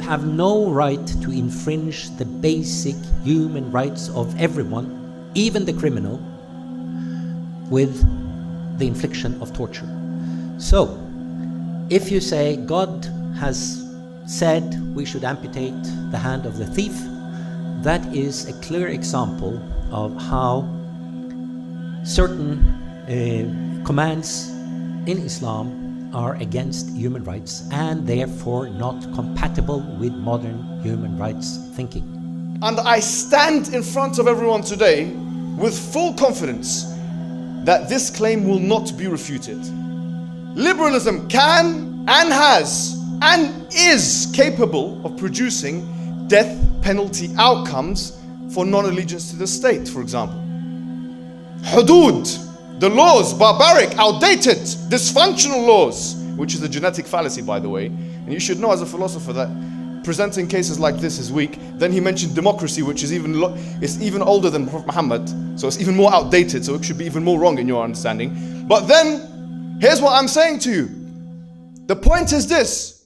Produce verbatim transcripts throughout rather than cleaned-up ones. have no right to infringe the basic human rights of everyone, even the criminal, with the infliction of torture. So, if you say God has said we should amputate the hand of the thief, that is a clear example of how certain uh, commands in Islam are against human rights and therefore not compatible with modern human rights thinking. And I stand in front of everyone today with full confidence that this claim will not be refuted. Liberalism can and has and is capable of producing death penalty outcomes for non-allegiance to the state, for example. Hudud, the laws, barbaric, outdated, dysfunctional laws, which is a genetic fallacy, by the way. And you should know as a philosopher that presenting cases like this is weak. Then he mentioned democracy, which is even, it's even older than Prophet Muhammad, so it's even more outdated, so it should be even more wrong in your understanding. But then, here's what I'm saying to you. The point is this.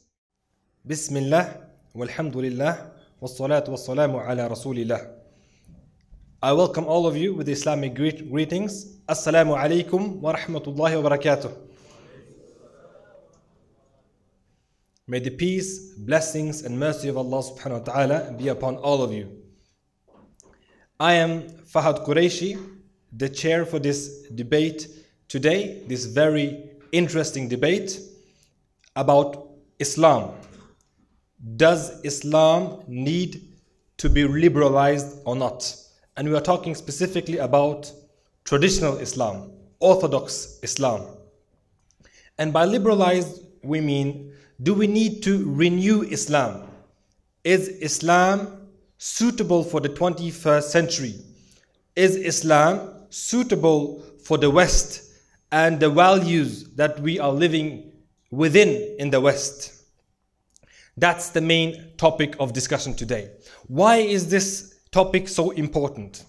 Bismillah, walhamdulillah, wassalatu wassalamu ala rasulillah. I welcome all of you with Islamic greet greetings. Assalamu alaikum wa rahmatullahi wa barakatuh. May the peace, blessings, and mercy of Allah subhanahu wa ta'ala be upon all of you. I am Fahad Qureshi, the chair for this debate today, this very interesting debate about Islam. Does Islam need to be liberalized or not? And we are talking specifically about traditional Islam, Orthodox Islam. And by liberalized, we mean, do we need to renew Islam? Is Islam suitable for the twenty-first century? Is Islam suitable for the West and the values that we are living within in the West? That's the main topic of discussion today. Why is this topic so important?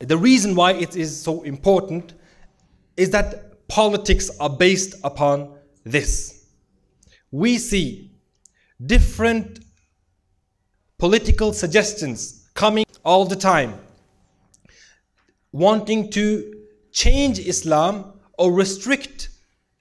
The reason why it is so important is that politics are based upon this. We see different political suggestions coming all the time, wanting to change Islam or restrict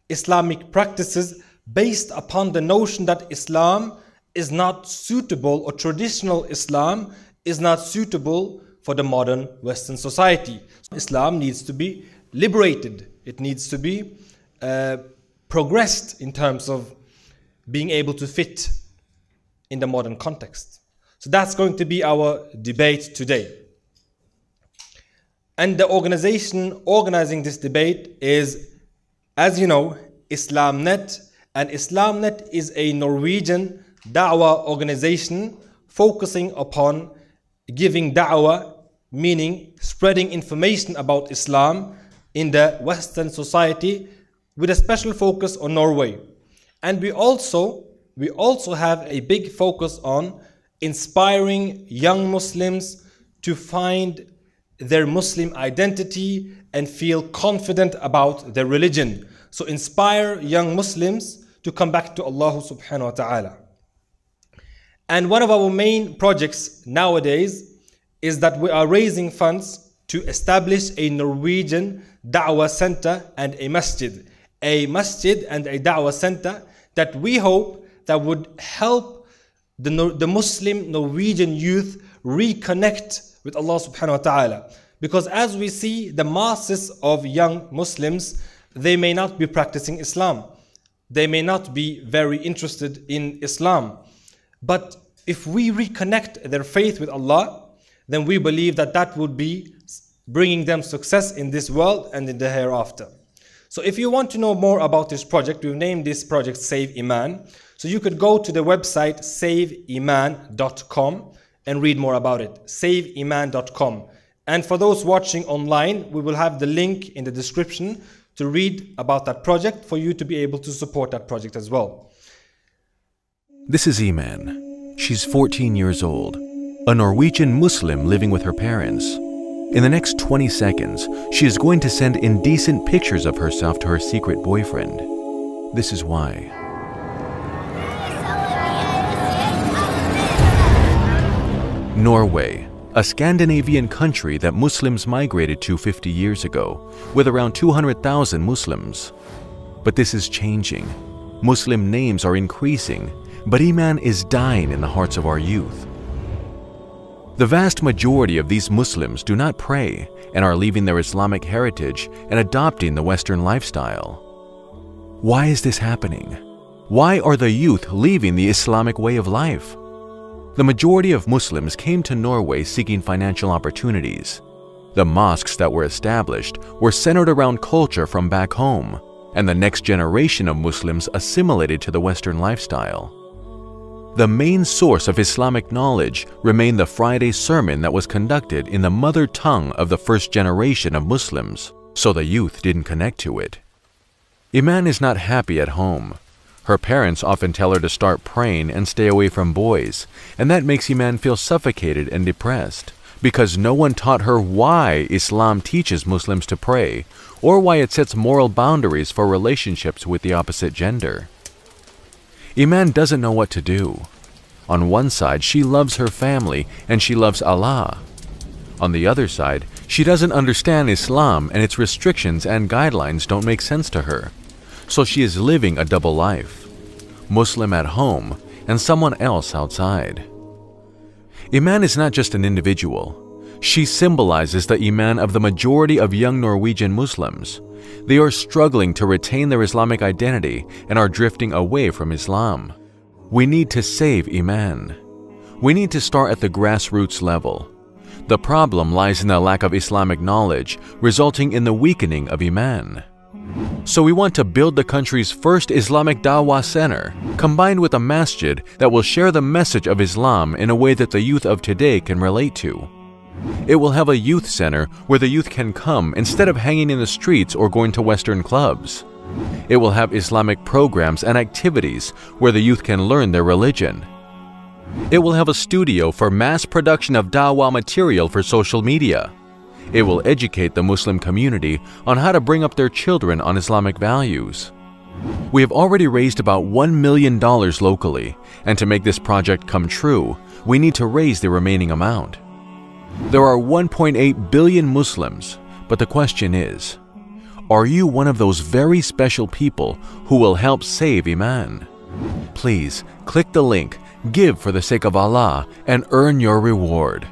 Islamic practices based upon the notion that Islam is not suitable, or traditional Islam is not suitable for the modern Western society. Islam needs to be liberated. It needs to be uh, progressed in terms of being able to fit in the modern context. So that's going to be our debate today. And the organization organizing this debate is, as you know, IslamNet. And IslamNet is a Norwegian da'wah organization focusing upon giving da'wah, meaning spreading information about Islam in the Western society, with a special focus on Norway. And we also we also have a big focus on inspiring young Muslims to find their Muslim identity and feel confident about their religion. So inspire young Muslims to come back to Allah subhanahu wa ta'ala. And one of our main projects nowadays is that we are raising funds to establish a Norwegian da'wah center and a masjid. A masjid and a da'wah center that we hope that would help the, the Muslim Norwegian youth reconnect with Allah subhanahu wa ta'ala. Because as we see, the masses of young Muslims, they may not be practicing Islam. They may not be very interested in Islam. But if we reconnect their faith with Allah, then we believe that that would be bringing them success in this world and in the hereafter. So if you want to know more about this project, we've named this project Save Iman. So you could go to the website save iman dot com and read more about it, save iman dot com. And for those watching online, we will have the link in the description to read about that project for you to be able to support that project as well. This is Iman. She's fourteen years old, a Norwegian Muslim living with her parents. In the next twenty seconds, she is going to send indecent pictures of herself to her secret boyfriend. This is why. Norway, a Scandinavian country that Muslims migrated to fifty years ago, with around two hundred thousand Muslims. But this is changing. Muslim names are increasing, but Iman is dying in the hearts of our youth. The vast majority of these Muslims do not pray and are leaving their Islamic heritage and adopting the Western lifestyle. Why is this happening? Why are the youth leaving the Islamic way of life? The majority of Muslims came to Norway seeking financial opportunities. The mosques that were established were centered around culture from back home, and the next generation of Muslims assimilated to the Western lifestyle. The main source of Islamic knowledge remained the Friday sermon that was conducted in the mother tongue of the first generation of Muslims, so the youth didn't connect to it. Iman is not happy at home. Her parents often tell her to start praying and stay away from boys, and that makes Iman feel suffocated and depressed, because no one taught her why Islam teaches Muslims to pray, or why it sets moral boundaries for relationships with the opposite gender. Iman doesn't know what to do. On one side, she loves her family and she loves Allah. On the other side, she doesn't understand Islam and its restrictions and guidelines don't make sense to her. So she is living a double life, Muslim at home and someone else outside. Iman is not just an individual. She symbolizes the Iman of the majority of young Norwegian Muslims. They are struggling to retain their Islamic identity and are drifting away from Islam. We need to save Iman. We need to start at the grassroots level. The problem lies in the lack of Islamic knowledge, resulting in the weakening of Iman. So we want to build the country's first Islamic Dawah Center, combined with a masjid that will share the message of Islam in a way that the youth of today can relate to. It will have a youth center where the youth can come instead of hanging in the streets or going to Western clubs. It will have Islamic programs and activities where the youth can learn their religion. It will have a studio for mass production of Dawah material for social media. It will educate the Muslim community on how to bring up their children on Islamic values. We have already raised about one million dollars locally, and to make this project come true, we need to raise the remaining amount. There are one point eight billion Muslims, but the question is, are you one of those very special people who will help save Iman? Please click the link, give for the sake of Allah, and earn your reward.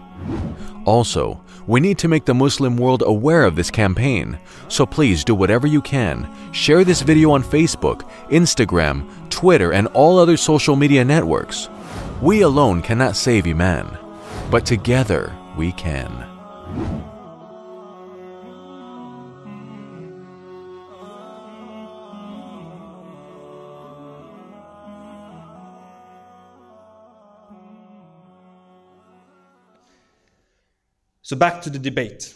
Also, we need to make the Muslim world aware of this campaign, so please do whatever you can. Share this video on Facebook, Instagram, Twitter, and all other social media networks. We alone cannot save Iman, but together we can. So back to the debate.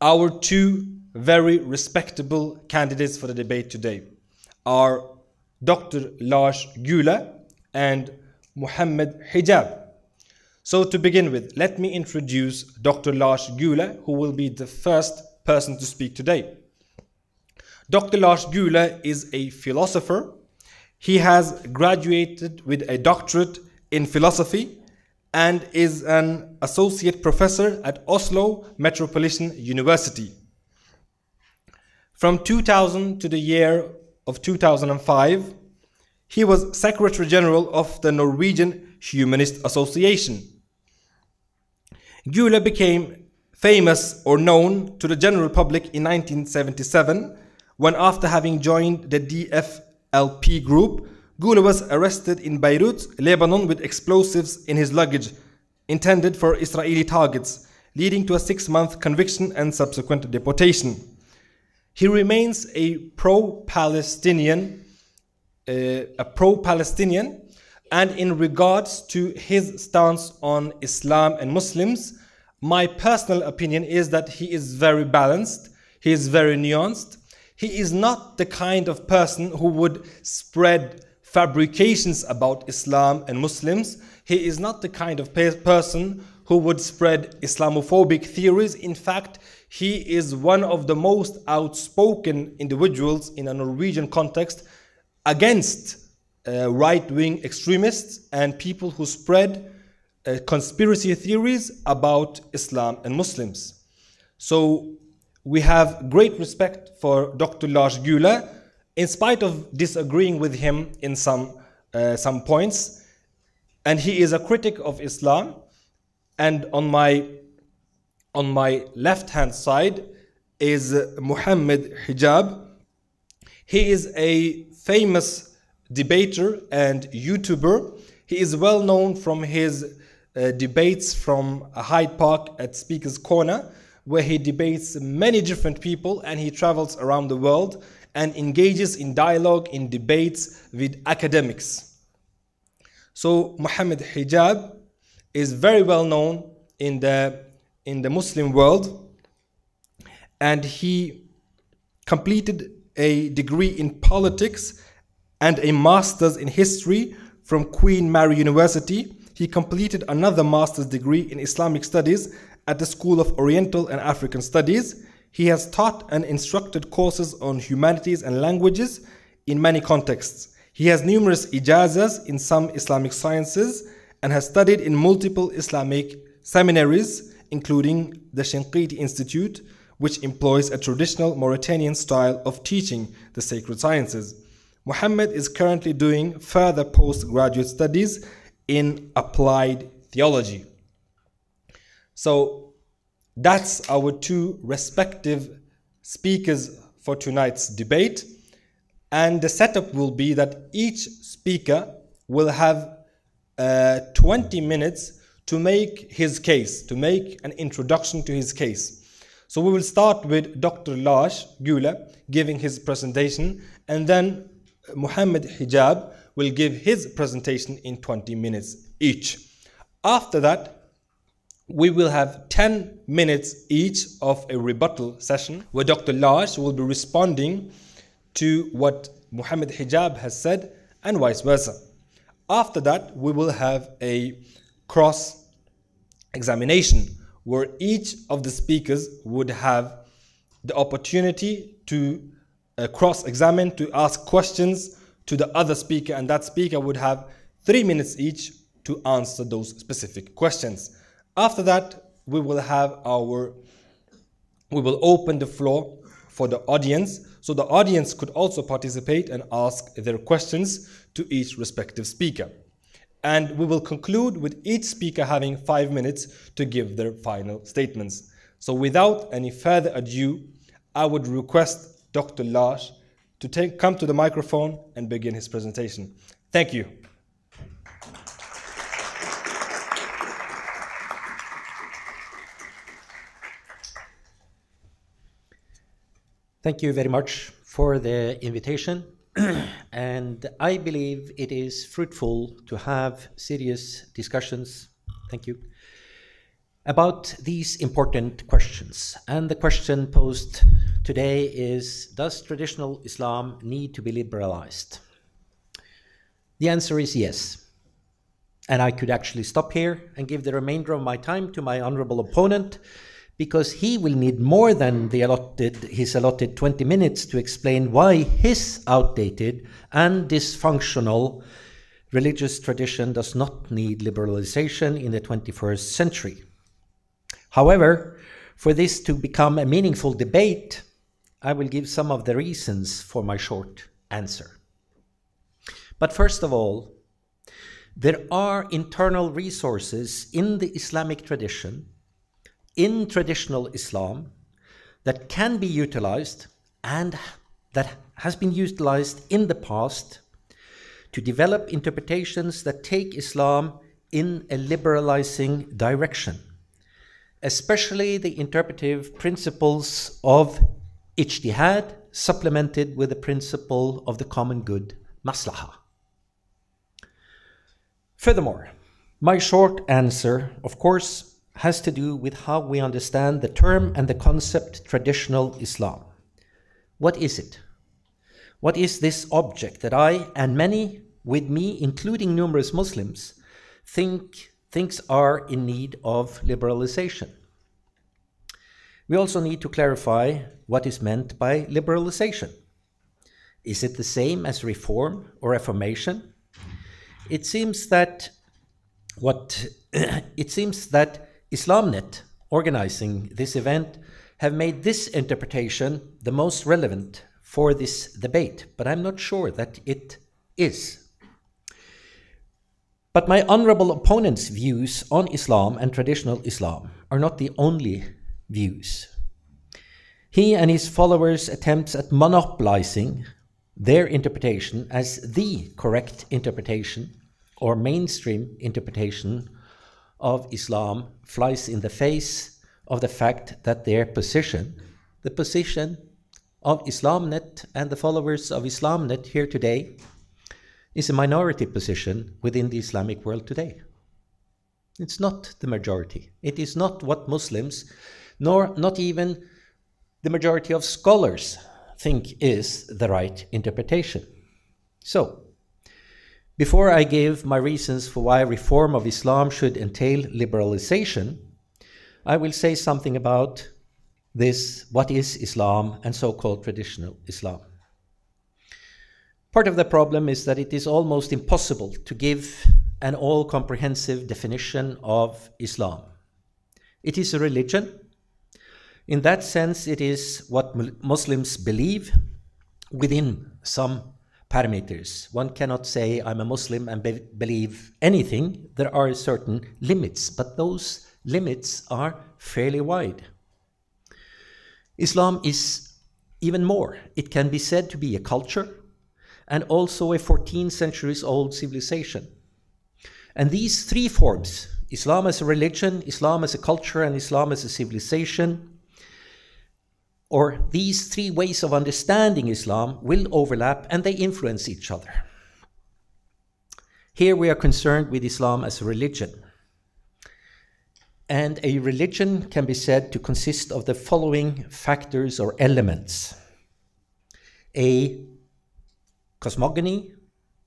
Our two very respectable candidates for the debate today are Doctor Lars Gule and Muhammad Hijab. So to begin with, let me introduce Doctor Lars Gule, who will be the first person to speak today. Doctor Lars Gule is a philosopher. He has graduated with a doctorate in philosophy and is an associate professor at Oslo Metropolitan University. From two thousand to the year of two thousand five, he was Secretary General of the Norwegian Humanist Association. Gule became famous or known to the general public in nineteen seventy-seven, when after having joined the D F L P group, Gule was arrested in Beirut, Lebanon, with explosives in his luggage intended for Israeli targets, leading to a six-month conviction and subsequent deportation. He remains a pro-Palestinian, uh, a pro-Palestinian, and in regards to his stance on Islam and Muslims, my personal opinion is that he is very balanced, he is very nuanced. He is not the kind of person who would spread fabrications about Islam and Muslims. He is not the kind of pe person who would spread Islamophobic theories. In fact, he is one of the most outspoken individuals in a Norwegian context against uh, right-wing extremists and people who spread uh, conspiracy theories about Islam and Muslims. So we have great respect for Doctor Lars Gule, in spite of disagreeing with him in some, uh, some points. And he is a critic of Islam. And on my, on my left-hand side is Muhammad Hijab. He is a famous debater and YouTuber. He is well known from his uh, debates from Hyde Park at Speaker's Corner, where he debates many different people, and he travels around the world and engages in dialogue, in debates with academics. So Muhammad Hijab is very well known in the, in the Muslim world, and he completed a degree in politics and a master's in history from Queen Mary University. He completed another master's degree in Islamic studies at the School of Oriental and African Studies. He has taught and instructed courses on humanities and languages in many contexts. He has numerous ijazas in some Islamic sciences and has studied in multiple Islamic seminaries, including the Shinqiti Institute, which employs a traditional Mauritanian style of teaching the sacred sciences. Muhammad is currently doing further postgraduate studies in applied theology. So that's our two respective speakers for tonight's debate. And the setup will be that each speaker will have uh, twenty minutes to make his case, to make an introduction to his case. So we will start with Doctor Lars Gule giving his presentation, and then Muhammad Hijab will give his presentation in twenty minutes each. After that, we will have ten minutes each of a rebuttal session where Doctor Lars will be responding to what Muhammad Hijab has said and vice versa. After that, we will have a cross-examination where each of the speakers would have the opportunity to uh, cross-examine, to ask questions to the other speaker, and that speaker would have three minutes each to answer those specific questions. After that, we will have our, we will open the floor for the audience, so the audience could also participate and ask their questions to each respective speaker. And we will conclude with each speaker having five minutes to give their final statements. So without any further ado, I would request Doctor Lars to take, come to the microphone and begin his presentation. Thank you. Thank you very much for the invitation, and I believe it is fruitful to have serious discussions, thank you, about these important questions. And the question posed today is, does traditional Islam need to be liberalized? The answer is yes. And I could actually stop here and give the remainder of my time to my honorable opponent, because he will need more than the allotted, his allotted twenty minutes to explain why his outdated and dysfunctional religious tradition does not need liberalization in the twenty-first century. However, for this to become a meaningful debate, I will give some of the reasons for my short answer. But first of all, there are internal resources in the Islamic tradition, in traditional Islam, that can be utilized and that has been utilized in the past to develop interpretations that take Islam in a liberalizing direction, especially the interpretive principles of ijtihad supplemented with the principle of the common good, maslaha. Furthermore, my short answer, of course, has to do with how we understand the term and the concept traditional Islam. What is it? What is this object that I and many with me, including numerous Muslims, think thinks are in need of liberalization? We also need to clarify what is meant by liberalization. Is it the same as reform or reformation? It seems that what It seems that IslamNet, organizing this event, have made this interpretation the most relevant for this debate, but I'm not sure that it is. But my honorable opponent's views on Islam and traditional Islam are not the only views. He and his followers' attempts at monopolizing their interpretation as the correct interpretation or mainstream interpretation of Islam flies in the face of the fact that their position, the position of IslamNet and the followers of IslamNet here today, is a minority position within the Islamic world today. It's not the majority. It is not what Muslims, nor not even the majority of scholars, think is the right interpretation. So, before I give my reasons for why reform of Islam should entail liberalization, I will say something about this, what is Islam and so-called traditional Islam. Part of the problem is that it is almost impossible to give an all-comprehensive definition of Islam. It is a religion. In that sense, it is what Muslims believe within some parameters. One cannot say I'm a Muslim and be believe anything. There are certain limits, but those limits are fairly wide. Islam is even more. It can be said to be a culture and also a fourteen centuries old civilization. And these three forms, Islam as a religion, Islam as a culture, and Islam as a civilization, or these three ways of understanding Islam, will overlap and they influence each other. Here we are concerned with Islam as a religion. And a religion can be said to consist of the following factors or elements. A cosmogony,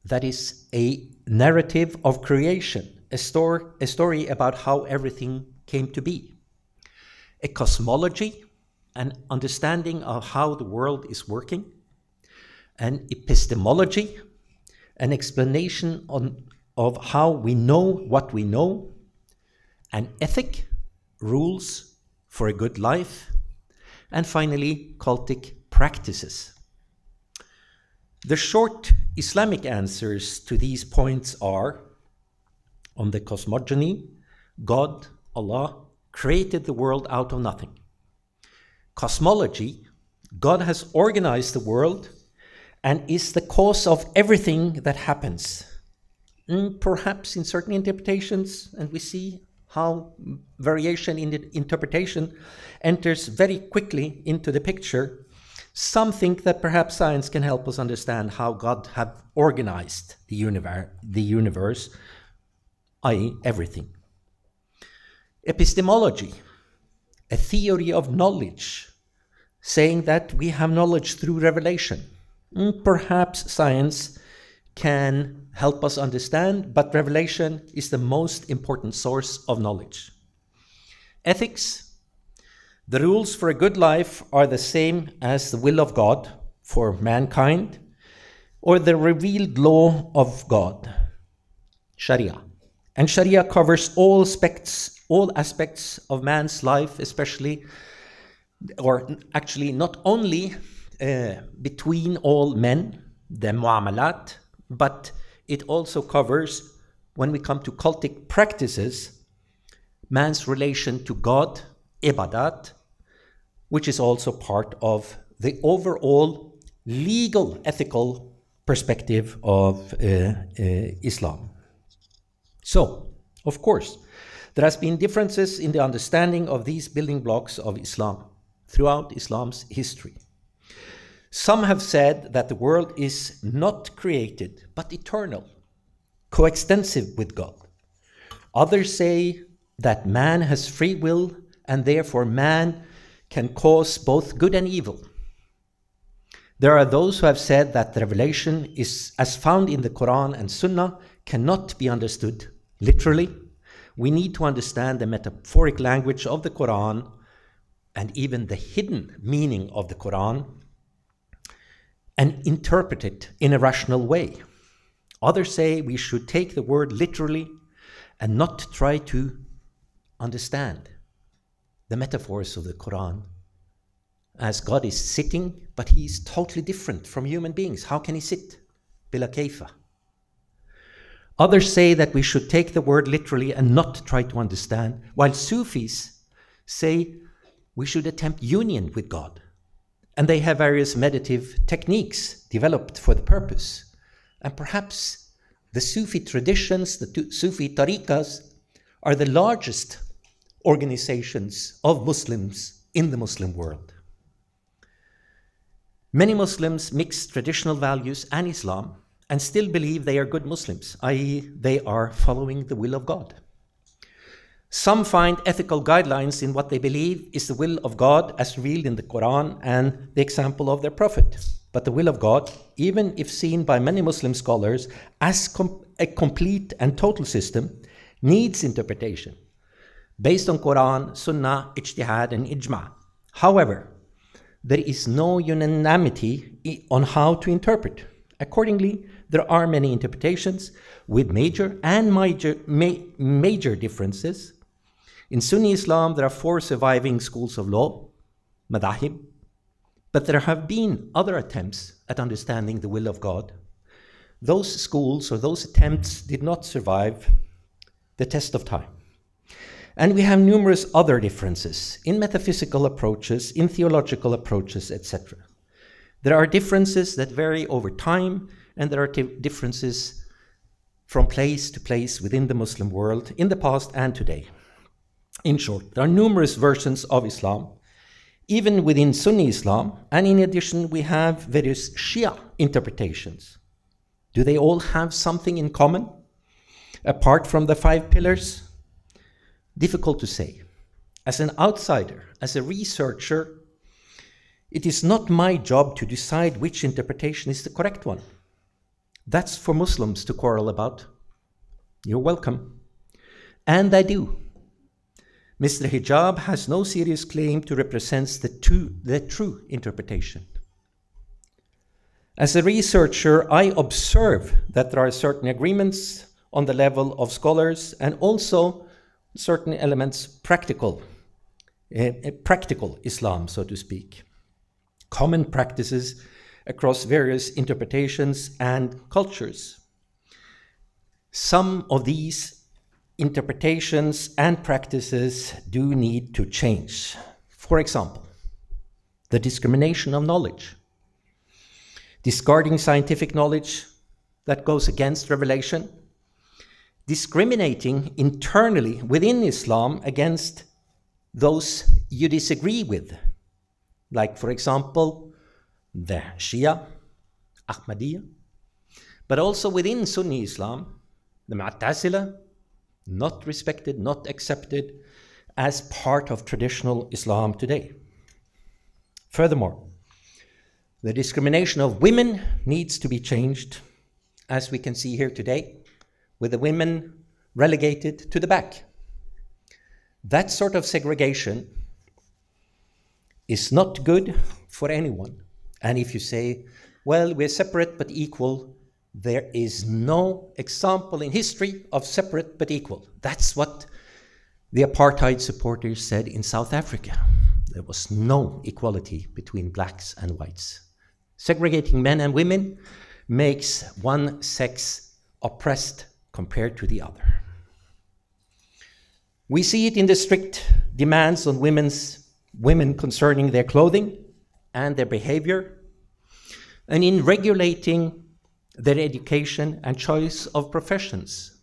that is a narrative of creation, a, stor a story about how everything came to be. A cosmology, an understanding of how the world is working. An epistemology, an explanation on, of how we know what we know. An ethic, rules for a good life. And finally, cultic practices. The short Islamic answers to these points are, on the cosmogony, God, Allah, created the world out of nothing. Cosmology, God has organized the world and is the cause of everything that happens. And perhaps in certain interpretations, and we see how variation in the interpretation enters very quickly into the picture, some think that perhaps science can help us understand how God has organized the universe, the universe, that is everything. Epistemology, a theory of knowledge, saying that we have knowledge through revelation. Perhaps science can help us understand, but revelation is the most important source of knowledge. Ethics, the rules for a good life are the same as the will of God for mankind, or the revealed law of God, Sharia. And Sharia covers all aspects, all aspects of man's life, especially, or actually not only uh, between all men, the mu'amalat, but it also covers, when we come to cultic practices, man's relation to God, ibadat, which is also part of the overall legal, ethical perspective of uh, uh, Islam. So, of course, there has been differences in the understanding of these building blocks of Islam throughout Islam's history. Some have said that the world is not created, but eternal, coextensive with God. Others say that man has free will and therefore man can cause both good and evil. There are those who have said that the revelation is, as found in the Quran and Sunnah, cannot be understood literally. We need to understand the metaphoric language of the Quran and even the hidden meaning of the Quran and interpret it in a rational way. Others say we should take the word literally and not try to understand the metaphors of the Quran as God is sitting, but he is totally different from human beings. How can he sit? Bila kaifa. Others say that we should take the word literally and not try to understand, while Sufis say we should attempt union with God. And they have various meditative techniques developed for the purpose. And perhaps the Sufi traditions, the Sufi tariqas, are the largest organizations of Muslims in the Muslim world. Many Muslims mix traditional values and Islam and still believe they are good Muslims, that is they are following the will of God. Some find ethical guidelines in what they believe is the will of God as revealed in the Quran and the example of their prophet. But the will of God, even if seen by many Muslim scholars as com a complete and total system, needs interpretation based on Quran, Sunnah, Ijtihad and Ijma. However, there is no unanimity on how to interpret. Accordingly, there are many interpretations with major and major, ma major differences. In Sunni Islam, there are four surviving schools of law, madahib, but there have been other attempts at understanding the will of God. Those schools or those attempts did not survive the test of time. And we have numerous other differences in metaphysical approaches, in theological approaches, et cetera. There are differences that vary over time, and there are differences from place to place within the Muslim world in the past and today. In short, there are numerous versions of Islam, even within Sunni Islam, and in addition, we have various Shia interpretations. Do they all have something in common, apart from the five pillars? Difficult to say. As an outsider, as a researcher, it is not my job to decide which interpretation is the correct one. That's for Muslims to quarrel about. You're welcome. And I do. Mister Hijab has no serious claim to represent the true, the true interpretation. As a researcher, I observe that there are certain agreements on the level of scholars and also certain elements practical, uh, practical Islam, so to speak. Common practices across various interpretations and cultures. Some of these interpretations and practices do need to change. For example, the discrimination of knowledge. Discarding scientific knowledge that goes against revelation. Discriminating internally within Islam against those you disagree with. Like, for example, the Shia, Ahmadiyya, but also within Sunni Islam, the Mu'tazila, not respected, not accepted as part of traditional Islam today. Furthermore, the discrimination of women needs to be changed, as we can see here today, with the women relegated to the back. That sort of segregation is not good for anyone. And if you say, well, we're separate but equal, there is no example in history of separate but equal. That's what the apartheid supporters said in South Africa. There was no equality between blacks and whites. Segregating men and women makes one sex oppressed compared to the other. We see it in the strict demands on women's, women concerning their clothing and their behavior, and in regulating their education and choice of professions,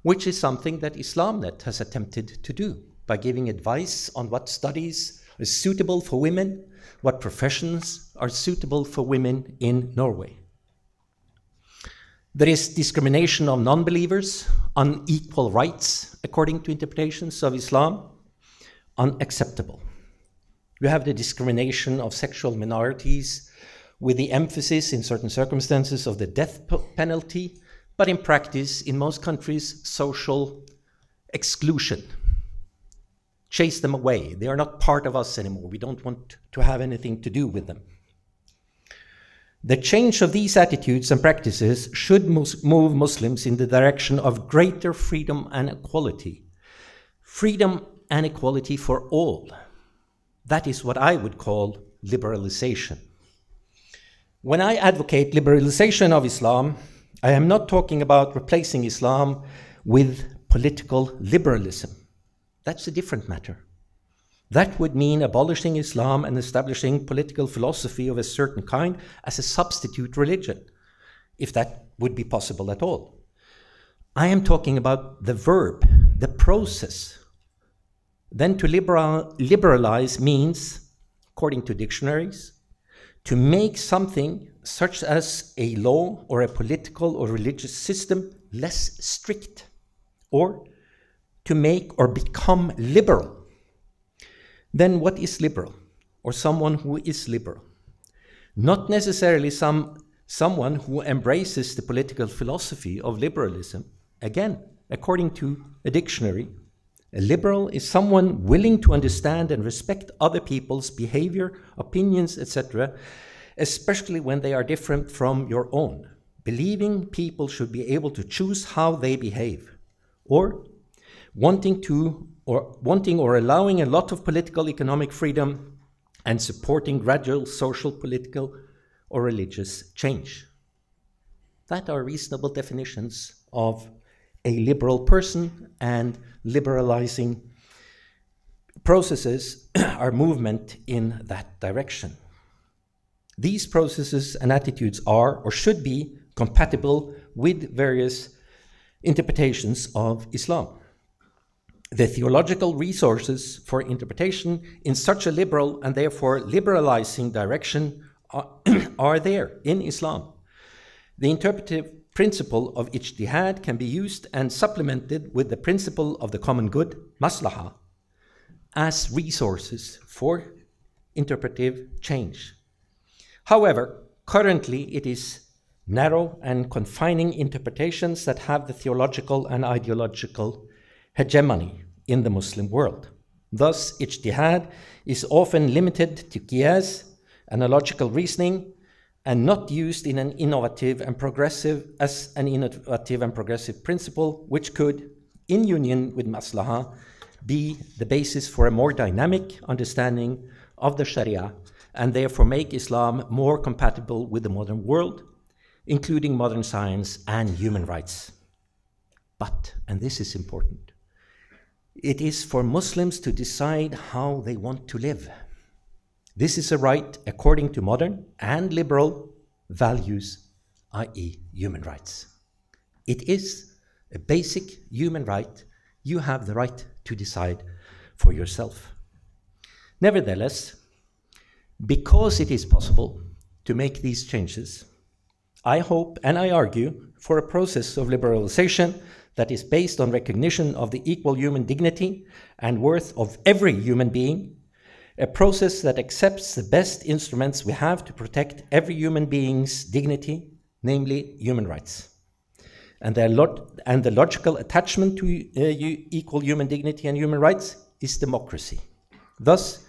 which is something that IslamNet has attempted to do by giving advice on what studies are suitable for women, what professions are suitable for women in Norway. There is discrimination of non-believers, unequal rights, according to interpretations of Islam, unacceptable. You have the discrimination of sexual minorities with the emphasis in certain circumstances of the death penalty, but in practice, in most countries, social exclusion. Chase them away. They are not part of us anymore. We don't want to have anything to do with them. The change of these attitudes and practices should move Muslims in the direction of greater freedom and equality. Freedom and equality for all. That is what I would call liberalization. When I advocate liberalization of Islam, I am not talking about replacing Islam with political liberalism. That's a different matter. That would mean abolishing Islam and establishing political philosophy of a certain kind as a substitute religion, if that would be possible at all. I am talking about the verb, the process. Then to liberal, liberalize means, according to dictionaries, to make something such as a law or a political or religious system less strict, or to make or become liberal. Then what is liberal, or someone who is liberal? Not necessarily some, someone who embraces the political philosophy of liberalism. Again, according to a dictionary, a liberal is someone willing to understand and respect other people's behavior, opinions, et cetera, especially when they are different from your own, believing people should be able to choose how they behave, or wanting to or wanting or allowing a lot of political economic freedom and supporting gradual social, political, or religious change. That are reasonable definitions of a liberal person, and liberalizing processes are movement in that direction. These processes and attitudes are or should be compatible with various interpretations of Islam. The theological resources for interpretation in such a liberal and therefore liberalizing direction are, are there in Islam. The interpretive principle of ijtihad can be used and supplemented with the principle of the common good, maslaha, as resources for interpretive change. However, currently it is narrow and confining interpretations that have the theological and ideological hegemony in the Muslim world. Thus, ijtihad is often limited to qiyas, analogical reasoning, and not used in an innovative and progressive as an innovative and progressive principle, which could, in union with maslaha, be the basis for a more dynamic understanding of the Sharia, and therefore make Islam more compatible with the modern world, including modern science and human rights. But, and this is important, it is for Muslims to decide how they want to live. This is a right according to modern and liberal values, that is human rights. It is a basic human right. You have the right to decide for yourself. Nevertheless, because it is possible to make these changes, I hope and I argue for a process of liberalization that is based on recognition of the equal human dignity and worth of every human being, a process that accepts the best instruments we have to protect every human being's dignity, namely human rights, and the, lo and the logical attachment to uh, equal human dignity and human rights is democracy. Thus,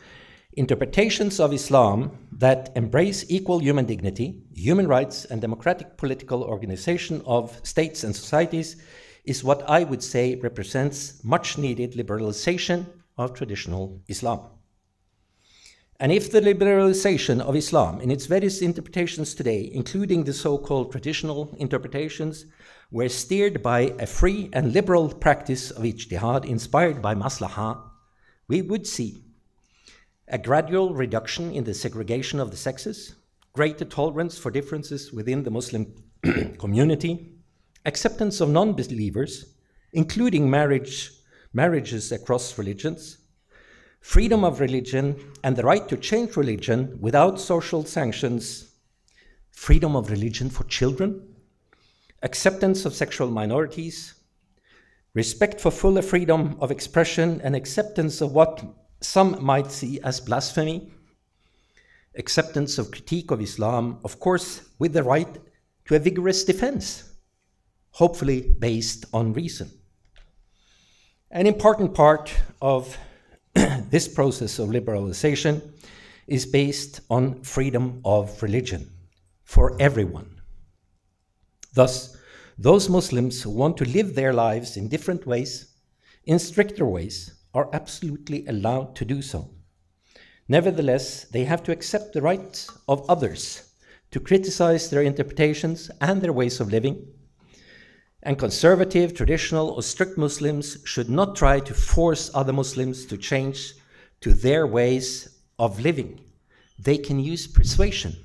interpretations of Islam that embrace equal human dignity, human rights, and democratic political organization of states and societies is what I would say represents much needed liberalization of traditional Islam. And if the liberalization of Islam in its various interpretations today, including the so-called traditional interpretations, were steered by a free and liberal practice of ijtihad inspired by maslaha, we would see a gradual reduction in the segregation of the sexes, greater tolerance for differences within the Muslim community, acceptance of non-believers, including marriage, marriages across religions, freedom of religion and the right to change religion without social sanctions, freedom of religion for children, acceptance of sexual minorities, respect for fuller freedom of expression and acceptance of what some might see as blasphemy, acceptance of critique of Islam, of course, with the right to a vigorous defense, hopefully based on reason. An important part of this process of liberalization is based on freedom of religion, for everyone. Thus, those Muslims who want to live their lives in different ways, in stricter ways, are absolutely allowed to do so. Nevertheless, they have to accept the right of others to criticize their interpretations and their ways of living, and conservative, traditional, or strict Muslims should not try to force other Muslims to change to their ways of living. They can use persuasion,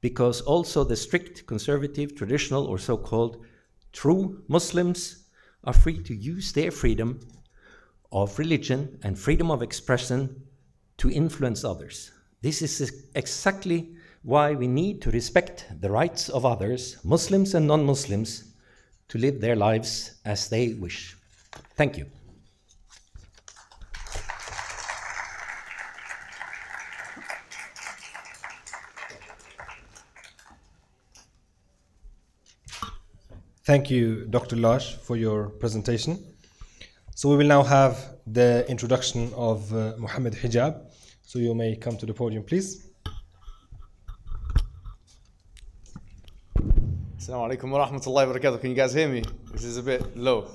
because also the strict, conservative, traditional, or so-called true Muslims are free to use their freedom of religion and freedom of expression to influence others. This is exactly why we need to respect the rights of others, Muslims and non-Muslims, to live their lives as they wish. Thank you. Thank you, Doctor Lars, for your presentation. So we will now have the introduction of uh, Muhammad Hijab. So you may come to the podium, please. Assalamu alaikum wa rahmatullahi wa barakatuh. Can you guys hear me? This is a bit low.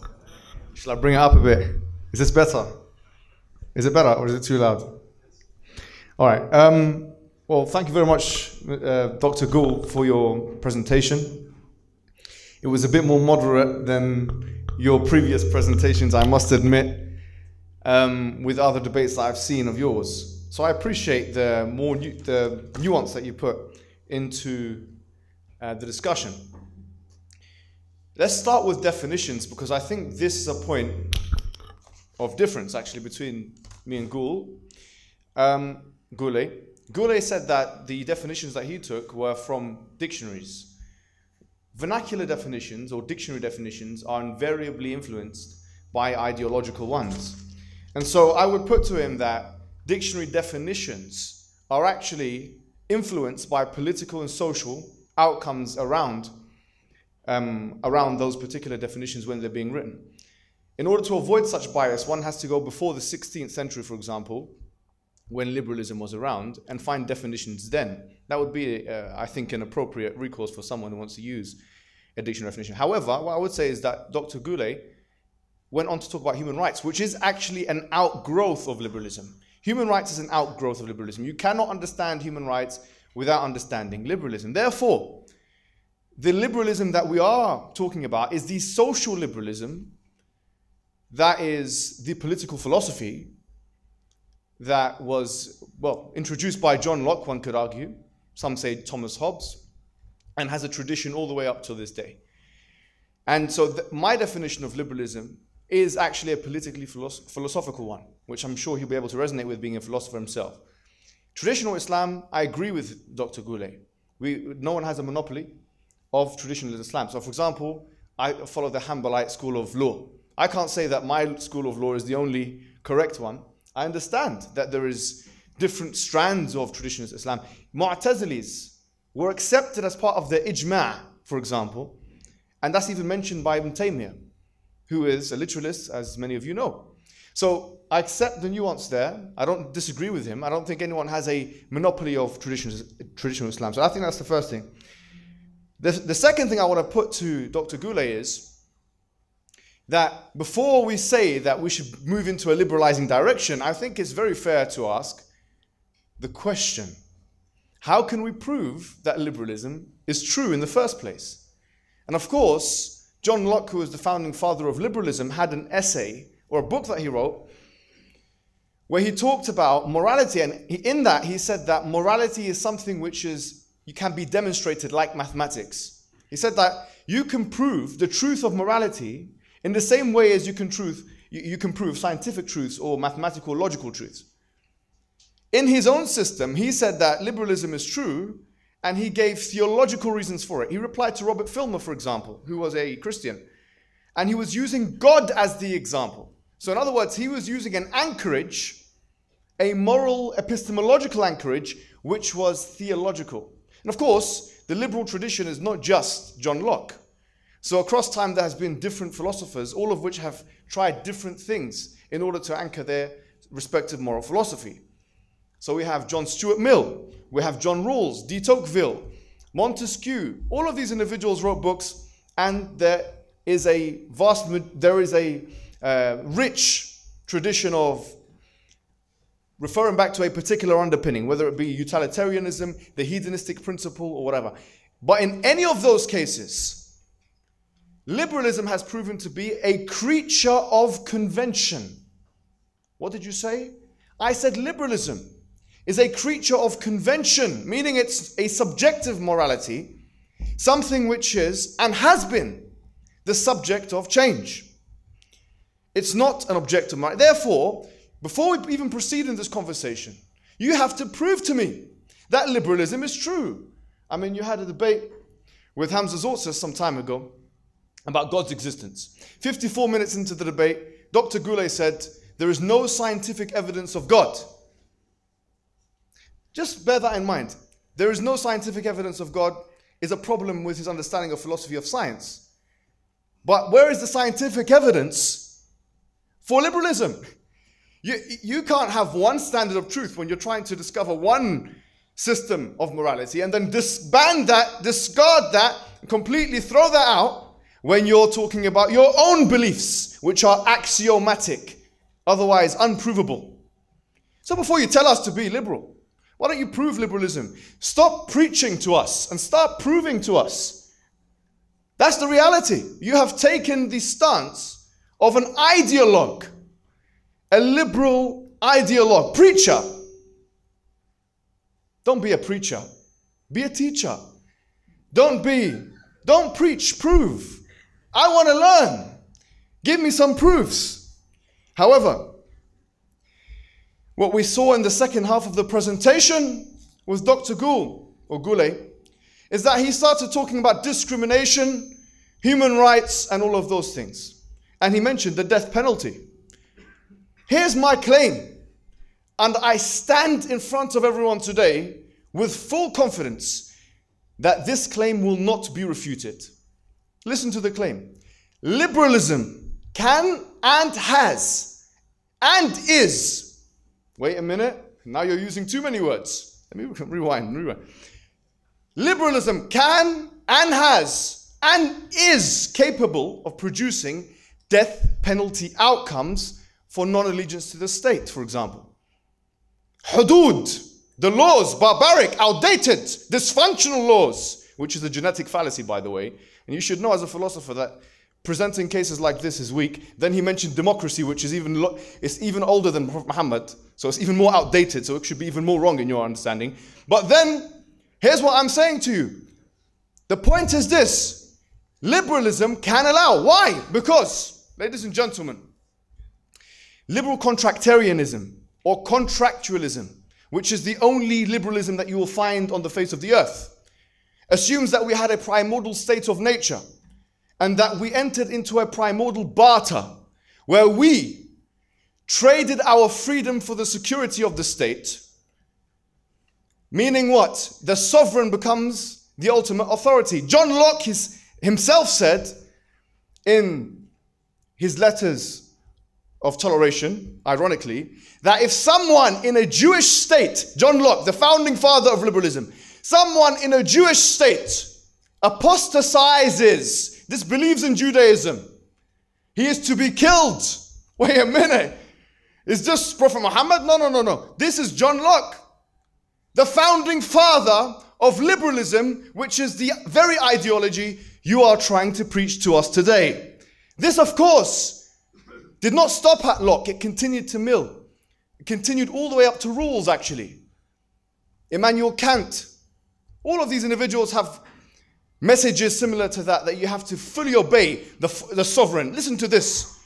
Shall I bring it up a bit? Is this better? Is it better or is it too loud? All right. Um, well, thank you very much, uh, Doctor Gule, for your presentation. It was a bit more moderate than your previous presentations, I must admit, um, with other debates that I've seen of yours. So I appreciate the more nu the nuance that you put into uh, the discussion. Let's start with definitions, because I think this is a point of difference, actually, between me and Gule. Um, Gule. Gule said that the definitions that he took were from dictionaries. Vernacular definitions or dictionary definitions are invariably influenced by ideological ones. And so I would put to him that dictionary definitions are actually influenced by political and social outcomes around Um, around those particular definitions when they're being written. In order to avoid such bias, one has to go before the sixteenth century, for example, when liberalism was around, and find definitions then. That would be, uh, I think, an appropriate recourse for someone who wants to use a dictionary definition. However, what I would say is that Doctor Gule went on to talk about human rights, which is actually an outgrowth of liberalism. Human rights is an outgrowth of liberalism. You cannot understand human rights without understanding liberalism. Therefore, the liberalism that we are talking about is the social liberalism, that is the political philosophy that was, well, introduced by John Locke, one could argue, some say Thomas Hobbes, and has a tradition all the way up to this day. And so th my definition of liberalism is actually a politically philosoph philosophical one, which I'm sure he'll be able to resonate with, being a philosopher himself. Traditional Islam, I agree with Doctor Gule. We, no one has a monopoly of traditional Islam. So, for example, I follow the Hanbalite school of law. I can't say that my school of law is the only correct one. I understand that there is different strands of traditional Islam. Mu'tazilis were accepted as part of the ijma', for example, and that's even mentioned by Ibn Taymiyyah, who is a literalist, as many of you know. So I accept the nuance there. I don't disagree with him. I don't think anyone has a monopoly of traditional, traditional Islam. So I think that's the first thing. The, the second thing I want to put to Doctor Gule is that before we say that we should move into a liberalizing direction, I think it's very fair to ask the question, how can we prove that liberalism is true in the first place? And of course, John Locke, who was the founding father of liberalism, had an essay or a book that he wrote where he talked about morality. And in that, he said that morality is something which is you can be demonstrated like mathematics. He said that you can prove the truth of morality in the same way as you can, truth, you, you can prove scientific truths or mathematical logical truths. In his own system, he said that liberalism is true, and he gave theological reasons for it. He replied to Robert Filmer, for example, who was a Christian, and he was using God as the example. So in other words, he was using an anchorage, a moral epistemological anchorage, which was theological. And of course, the liberal tradition is not just John Locke. So across time, there has been different philosophers, all of which have tried different things in order to anchor their respective moral philosophy. So we have John Stuart Mill, we have John Rawls, de Tocqueville, Montesquieu, all of these individuals wrote books, and there is a vast, there is a uh, rich tradition of referring back to a particular underpinning, whether it be utilitarianism, the hedonistic principle, or whatever. But in any of those cases, liberalism has proven to be a creature of convention. What did you say? I said liberalism is a creature of convention, meaning it's a subjective morality, something which is and has been the subject of change. It's not an objective morality. Therefore, before we even proceed in this conversation, you have to prove to me that liberalism is true. I mean, you had a debate with Hamza Zortzer some time ago about God's existence. fifty-four minutes into the debate, Doctor Gule said, there is no scientific evidence of God. Just bear that in mind. There is no scientific evidence of God is a problem with his understanding of philosophy of science. But where is the scientific evidence for liberalism? You, you can't have one standard of truth when you're trying to discover one system of morality and then disband that, discard that, completely throw that out when you're talking about your own beliefs, which are axiomatic, otherwise unprovable. So before you tell us to be liberal, why don't you prove liberalism? Stop preaching to us and start proving to us. That's the reality. You have taken the stance of an ideologue, a liberal ideologue, preacher. Don't be a preacher. Be a teacher. Don't be, don't preach, prove. I want to learn. Give me some proofs. However, what we saw in the second half of the presentation with Doctor Gule, or Gule, is that he started talking about discrimination, human rights, and all of those things. And he mentioned the death penalty. Here's my claim, and I stand in front of everyone today with full confidence that this claim will not be refuted. Listen to the claim. Liberalism can and has and is. Wait a minute, now you're using too many words. Let me rewind, rewind. Liberalism can and has and is capable of producing death penalty outcomes for non-allegiance to the state, for example. Hudud, the laws, barbaric, outdated, dysfunctional laws, which is a genetic fallacy, by the way. And you should know as a philosopher that presenting cases like this is weak. Then he mentioned democracy, which is even, it's even older than Prophet Muhammad, so it's even more outdated, so it should be even more wrong in your understanding. But then, here's what I'm saying to you. The point is this, liberalism can allow. Why? Because, ladies and gentlemen, liberal contractarianism, or contractualism, which is the only liberalism that you will find on the face of the earth, assumes that we had a primordial state of nature and that we entered into a primordial barter where we traded our freedom for the security of the state, meaning what? The sovereign becomes the ultimate authority. John Locke his, himself said in his letters of toleration, ironically, that if someone in a Jewish state, John Locke, the founding father of liberalism, someone in a Jewish state apostatizes, disbelieves in Judaism, he is to be killed. Wait a minute. Is this Prophet Muhammad? No, no, no, no. This is John Locke, the founding father of liberalism, which is the very ideology you are trying to preach to us today. This, of course, did not stop at Locke, it continued to Mill. It continued all the way up to Rawls, actually. Immanuel Kant. All of these individuals have messages similar to that, that you have to fully obey the, the sovereign. Listen to this.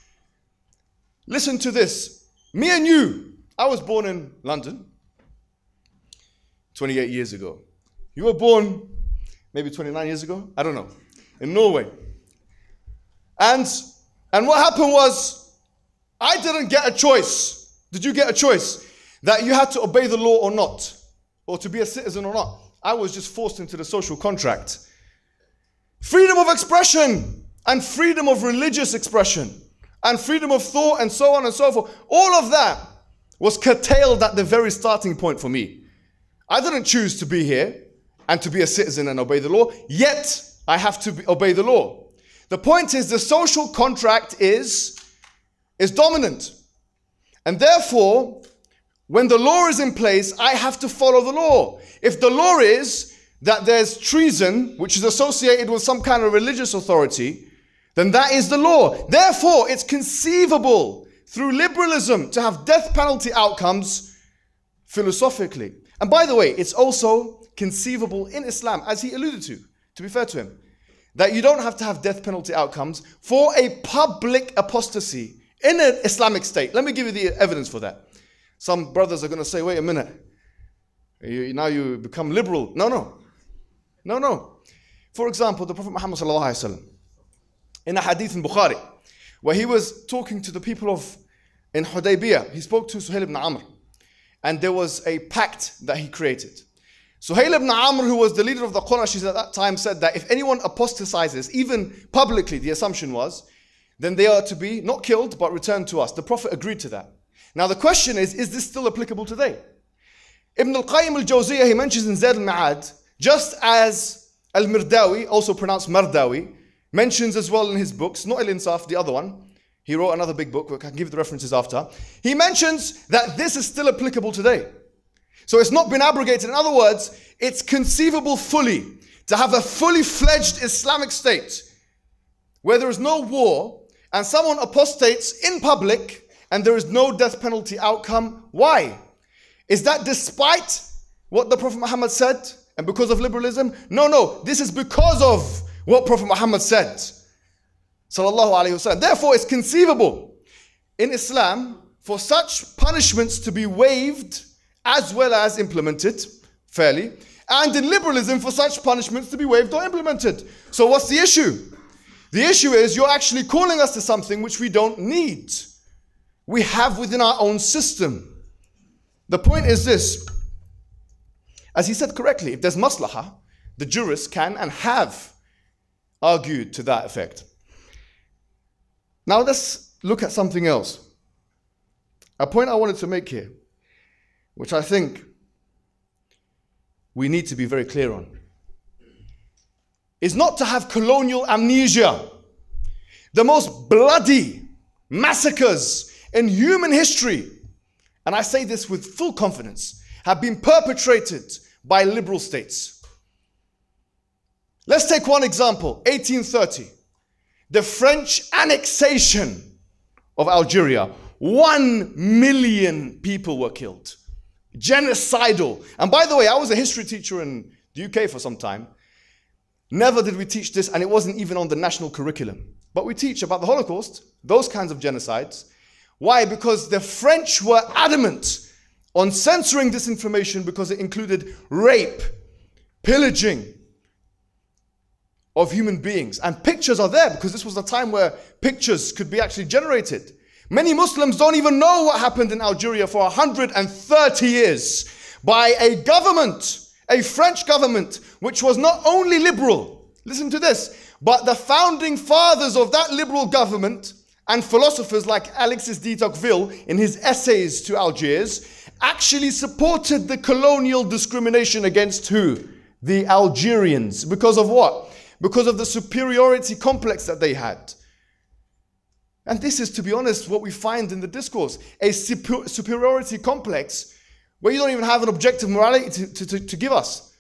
Listen to this. Me and you, I was born in London twenty-eight years ago. You were born maybe twenty-nine years ago, I don't know, in Norway. And, and what happened was, I didn't get a choice. Did you get a choice? That you had to obey the law or not, or to be a citizen or not. I was just forced into the social contract. Freedom of expression and freedom of religious expression and freedom of thought and so on and so forth. All of that was curtailed at the very starting point for me. I didn't choose to be here and to be a citizen and obey the law, yet I have to be, obey the law. The point is the social contract is, is dominant. And therefore, when the law is in place, I have to follow the law. If the law is that there's treason, which is associated with some kind of religious authority, then that is the law. Therefore, it's conceivable through liberalism to have death penalty outcomes philosophically. And by the way, it's also conceivable in Islam, as he alluded to, to be fair to him, that you don't have to have death penalty outcomes for a public apostasy in an Islamic state. Let me give you the evidence for that. Some brothers are going to say, wait a minute, you, now you become liberal. No, no. No, no. For example, the Prophet Muhammad sallallahu alaihi wasallam, in a hadith in Bukhari, where he was talking to the people of in Hudaybiyah, he spoke to Suhail ibn Amr, and there was a pact that he created. Suhail ibn Amr, who was the leader of the Qurayshis at that time, said that if anyone apostatizes, even publicly, the assumption was, then they are to be not killed, but returned to us. The Prophet agreed to that. Now the question is, is this still applicable today? Ibn al-Qayyim al-Jawziyah, he mentions in Zad al-Ma'ad, just as al-Mardawi, also pronounced Mardawi, mentions as well in his books, not al-Insaf, the other one. He wrote another big book, I can give the references after. He mentions that this is still applicable today. So it's not been abrogated. In other words, it's conceivable fully to have a fully fledged Islamic state where there is no war and someone apostates in public and there is no death penalty outcome. Why? Is that despite what the Prophet Muhammad said and because of liberalism? No, no. This is because of what Prophet Muhammad said, sallallahu alayhi wasallam. Therefore, it's conceivable in Islam for such punishments to be waived as well as implemented fairly, and in liberalism for such punishments to be waived or implemented. So what's the issue? The issue is you're actually calling us to something which we don't need. We have within our own system. The point is this, as he said correctly, if there's maslaha, the jurists can and have argued to that effect. Now let's look at something else. A point I wanted to make here, which I think we need to be very clear on, is not to have colonial amnesia. The most bloody massacres in human history, and I say this with full confidence, have been perpetrated by liberal states. Let's take one example, eighteen thirty. The French annexation of Algeria. One million people were killed. Genocidal. And by the way, I was a history teacher in the U K for some time. Never did we teach this, and it wasn't even on the national curriculum. But we teach about the Holocaust, those kinds of genocides. Why? Because the French were adamant on censoring this information because it included rape, pillaging of human beings. And pictures are there because this was the time where pictures could be actually generated. Many Muslims don't even know what happened in Algeria for one hundred thirty years by a government, a French government, which was not only liberal, listen to this, but the founding fathers of that liberal government and philosophers like Alexis de Tocqueville in his Essays to Algiers actually supported the colonial discrimination against who? The Algerians. Because of what? Because of the superiority complex that they had. And this is, to be honest, what we find in the discourse, a super superiority complex where you don't even have an objective morality to, to, to give us.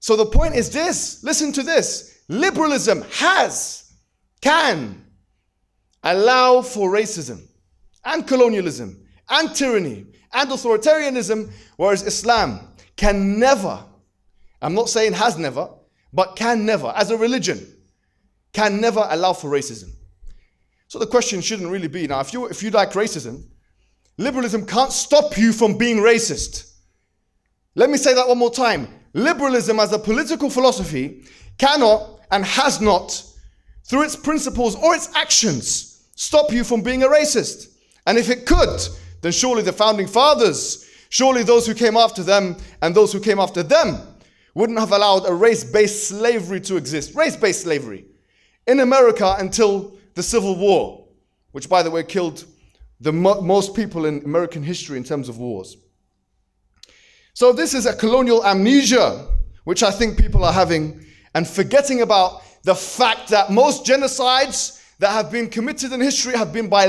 So the point is this, listen to this, liberalism has, can allow for racism and colonialism and tyranny and authoritarianism, whereas Islam can never, I'm not saying has never, but can never, as a religion, can never allow for racism. So the question shouldn't really be, now if you, if you like racism, liberalism can't stop you from being racist. Let me say that one more time. Liberalism as a political philosophy cannot and has not, through its principles or its actions, stop you from being a racist. And if it could, then surely the founding fathers, surely those who came after them and those who came after them, wouldn't have allowed a race-based slavery to exist. Race-based slavery in America until the Civil War, which, by the way, killed the mo most people in American history in terms of wars. So this is a colonial amnesia which I think people are having, and forgetting about the fact that most genocides that have been committed in history have been by,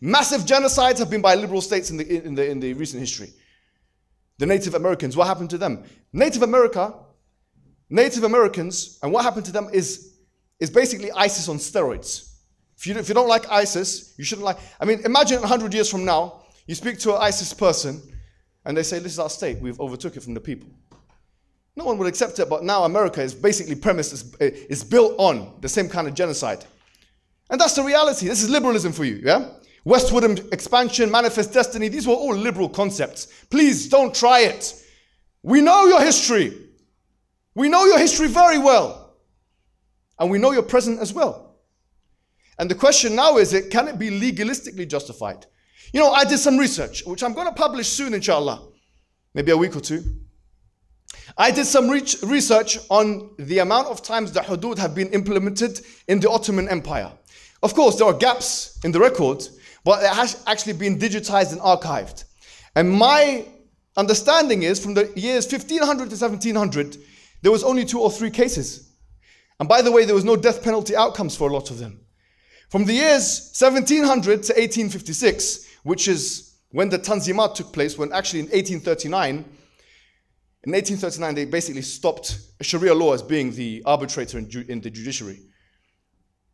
massive genocides have been by liberal states in the, in the, in the recent history. The Native Americans, what happened to them? Native America, Native Americans, and what happened to them is, is basically ISIS on steroids. If you, if you don't like ISIS, you shouldn't like, I mean, imagine a hundred years from now, you speak to an ISIS person, and they say, this is our state, we've overtook it from the people. No one would accept it, but now America is basically premised, is, is built on the same kind of genocide. And that's the reality. This is liberalism for you, yeah? Westward expansion, manifest destiny, these were all liberal concepts. Please don't try it. We know your history. We know your history very well. And we know your present as well. And the question now is, it, can it be legalistically justified? You know, I did some research, which I'm going to publish soon, inshallah. Maybe a week or two. I did some re research on the amount of times the hudud have been implemented in the Ottoman Empire. Of course, there are gaps in the record, but it has actually been digitized and archived. And my understanding is from the years fifteen hundred to seventeen hundred, there was only two or three cases. And by the way, there was no death penalty outcomes for a lot of them. From the years seventeen hundred to eighteen fifty-six, which is when the Tanzimat took place, when actually in eighteen thirty-nine, in eighteen thirty-nine, they basically stopped Sharia law as being the arbitrator in, ju in the judiciary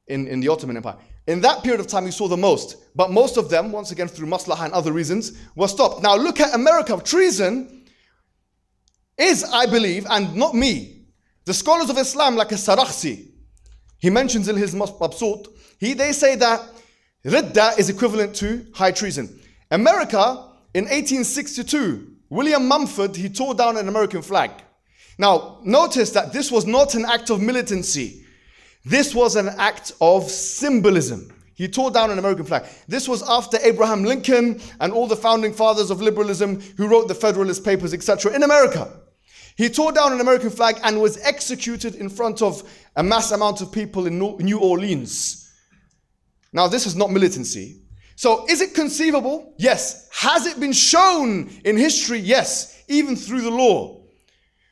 in, in the Ottoman Empire. In that period of time, you saw the most. But most of them, once again through maslaha and other reasons, were stopped. Now look at America. Treason is, I believe, and not me, the scholars of Islam like al-Sarakhsi, he mentions in his Mabsut, he, they say that Ridda is equivalent to high treason. America, in eighteen sixty-two, William Mumford, he tore down an American flag. Now, notice that this was not an act of militancy. This was an act of symbolism. He tore down an American flag. This was after Abraham Lincoln and all the founding fathers of liberalism who wrote the Federalist Papers, et cetera in America. He tore down an American flag and was executed in front of a mass amount of people in New Orleans. Now, this is not militancy. So is it conceivable? Yes. Has it been shown in history? Yes, even through the law.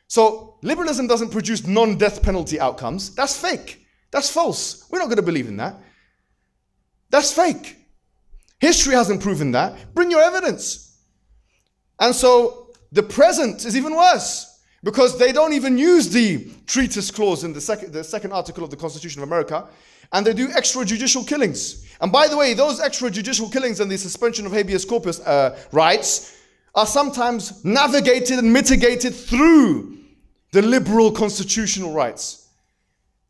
So liberalism doesn't produce non-death penalty outcomes. That's fake. That's false. We're not going to believe in that. That's fake. History hasn't proven that. Bring your evidence. And so the present is even worse because they don't even use the treatise clause in the second, the second article of the Constitution of America. And they do extrajudicial killings. And by the way, those extrajudicial killings and the suspension of habeas corpus uh, rights are sometimes navigated and mitigated through the liberal constitutional rights.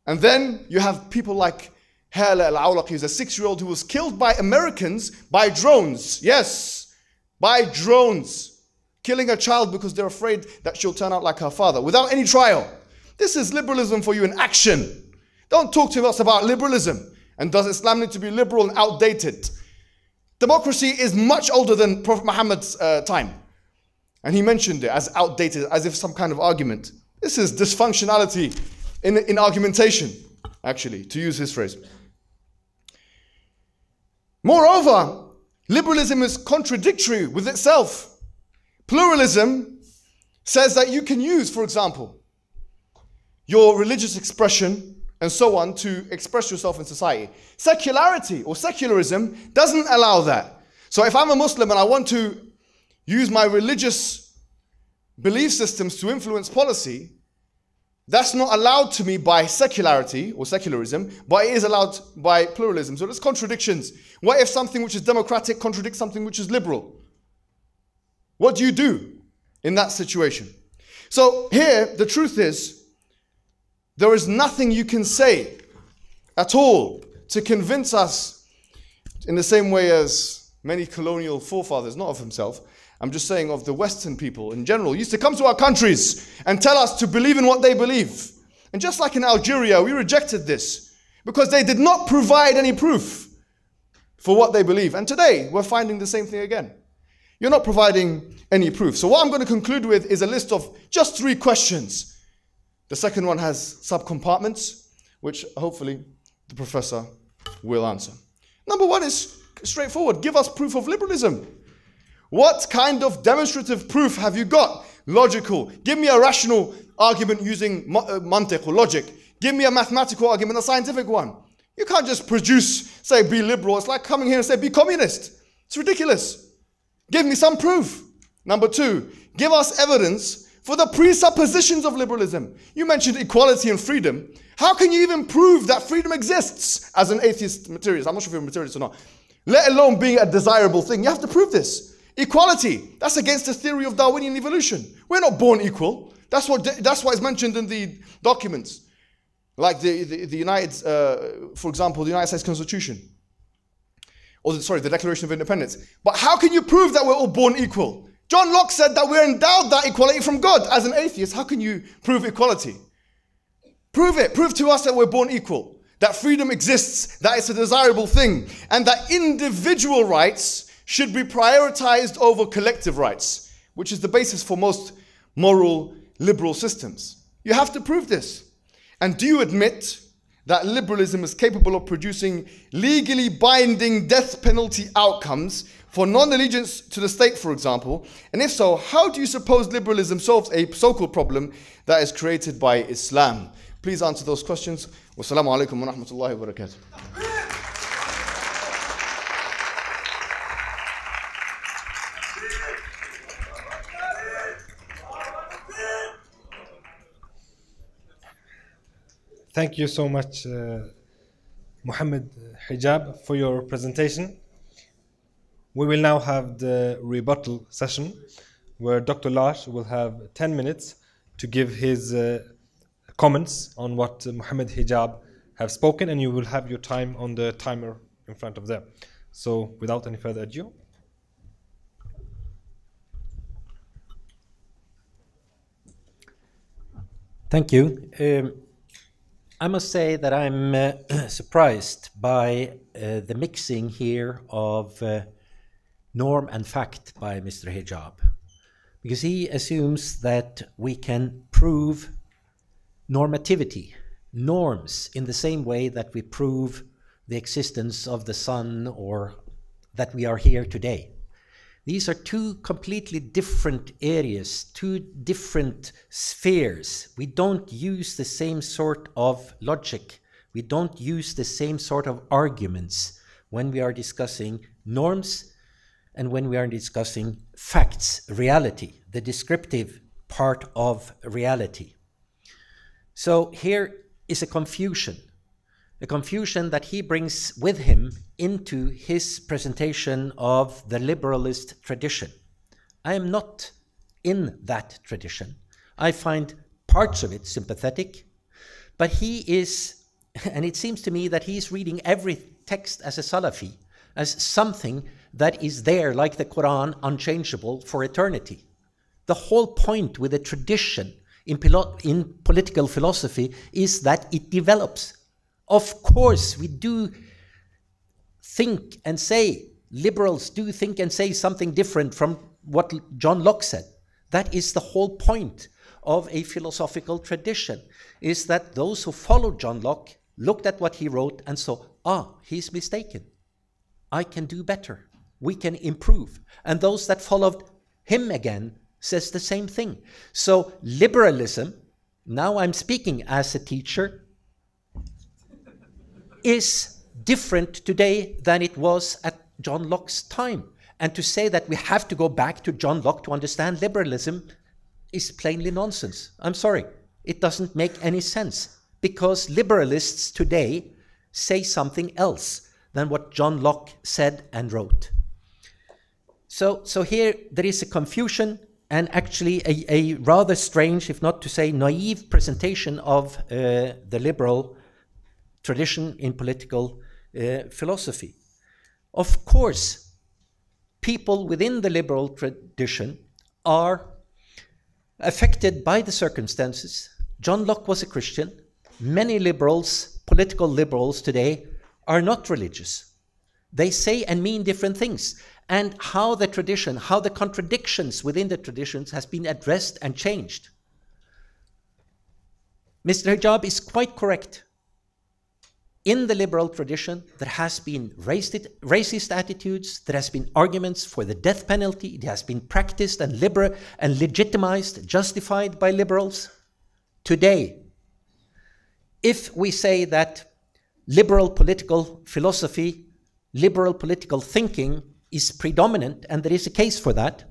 And then you have people like Hala al-Awlaqi, who's a six-year-old who was killed by Americans by drones. Yes, by drones. Killing a child because they're afraid that she'll turn out like her father without any trial. This is liberalism for you in action. Don't talk to us about liberalism. And does Islam need to be liberal and outdated? Democracy is much older than Prophet Muhammad's uh, time. And he mentioned it as outdated, as if some kind of argument. This is dysfunctionality in, in argumentation, actually, to use his phrase. Moreover, liberalism is contradictory with itself. Pluralism says that you can use, for example, your religious expression and so on to express yourself in society. Secularity or secularism doesn't allow that. So if I'm a Muslim and I want to use my religious belief systems to influence policy, that's not allowed to me by secularity or secularism, but it is allowed by pluralism. So there's contradictions. What if something which is democratic contradicts something which is liberal? What do you do in that situation? So here, the truth is, there is nothing you can say at all to convince us in the same way as many colonial forefathers, not of himself, I'm just saying of the Western people in general, used to come to our countries and tell us to believe in what they believe. And just like in Algeria, we rejected this because they did not provide any proof for what they believe. And today, we're finding the same thing again. You're not providing any proof. So what I'm going to conclude with is a list of just three questions. The second one has subcompartments, which hopefully the professor will answer. Number one is straightforward. Give us proof of liberalism. What kind of demonstrative proof have you got? Logical. Give me a rational argument using mantiq or logic. Give me a mathematical argument, a scientific one. You can't just produce, say, be liberal. It's like coming here and say, be communist. It's ridiculous. Give me some proof. Number two, give us evidence for the presuppositions of liberalism. You mentioned equality and freedom. How can you even prove that freedom exists as an atheist materialist? I'm not sure if you're a materialist or not. Let alone being a desirable thing. You have to prove this. Equality, that's against the theory of Darwinian evolution. We're not born equal. That's what, that's what is mentioned in the documents. Like the, the, the United, uh, for example, the United States Constitution. Or the, sorry, the Declaration of Independence. But how can you prove that we're all born equal? John Locke said that we're endowed that equality from God. As an atheist, how can you prove equality? Prove it. Prove to us that we're born equal. That freedom exists. That it's a desirable thing. And that individual rights should be prioritized over collective rights. Which is the basis for most moral liberal systems. You have to prove this. And do you admit that liberalism is capable of producing legally binding death penalty outcomes for non-allegiance to the state, for example? And if so, how do you suppose liberalism solves a so-called problem that is created by Islam? Please answer those questions. Wassalamu alaikum wa rahmatullahi wa barakatuh. Thank you so much, uh, Muhammad Hijab, for your presentation. We will now have the rebuttal session, where Doctor Lars will have ten minutes to give his uh, comments on what Muhammad Hijab have spoken, and you will have your time on the timer in front of them. So, without any further ado. Thank you. Um, I must say that I'm uh, surprised by uh, the mixing here of uh, norm and fact by Mister Hijab, because he assumes that we can prove normativity, norms, in the same way that we prove the existence of the sun or that we are here today. These are two completely different areas, two different spheres. We don't use the same sort of logic. We don't use the same sort of arguments when we are discussing norms and when we are discussing facts, reality, the descriptive part of reality. So here is a confusion, a confusion that he brings with him into his presentation of the liberalist tradition. I am not in that tradition. I find parts of it sympathetic, but he is, and it seems to me that he's reading every text as a Salafi, as something that is there, like the Quran, unchangeable for eternity. The whole point with a tradition in, in political philosophy is that it develops. Of course, we do think and say, liberals do think and say something different from what John Locke said. That is the whole point of a philosophical tradition, is that those who followed John Locke looked at what he wrote and saw, ah, he's mistaken. I can do better. We can improve. And those that followed him again says the same thing. So liberalism, now I'm speaking as a teacher, is different today than it was at John Locke's time. And to say that we have to go back to John Locke to understand liberalism is plainly nonsense. I'm sorry. It doesn't make any sense, because liberalists today say something else than what John Locke said and wrote. So, so here there is a confusion and actually a, a rather strange, if not to say naive, presentation of uh, the liberal tradition in political uh, philosophy. Of course, people within the liberal tradition are affected by the circumstances. John Locke was a Christian. Many liberals, political liberals today, are not religious. They say and mean different things. And how the tradition, how the contradictions within the traditions has been addressed and changed. Mister Hijab is quite correct. In the liberal tradition, there has been racist attitudes, there has been arguments for the death penalty, it has been practiced and, liber and legitimized, justified by liberals. today. If we say that liberal political philosophy, liberal political thinking is predominant, and there is a case for that,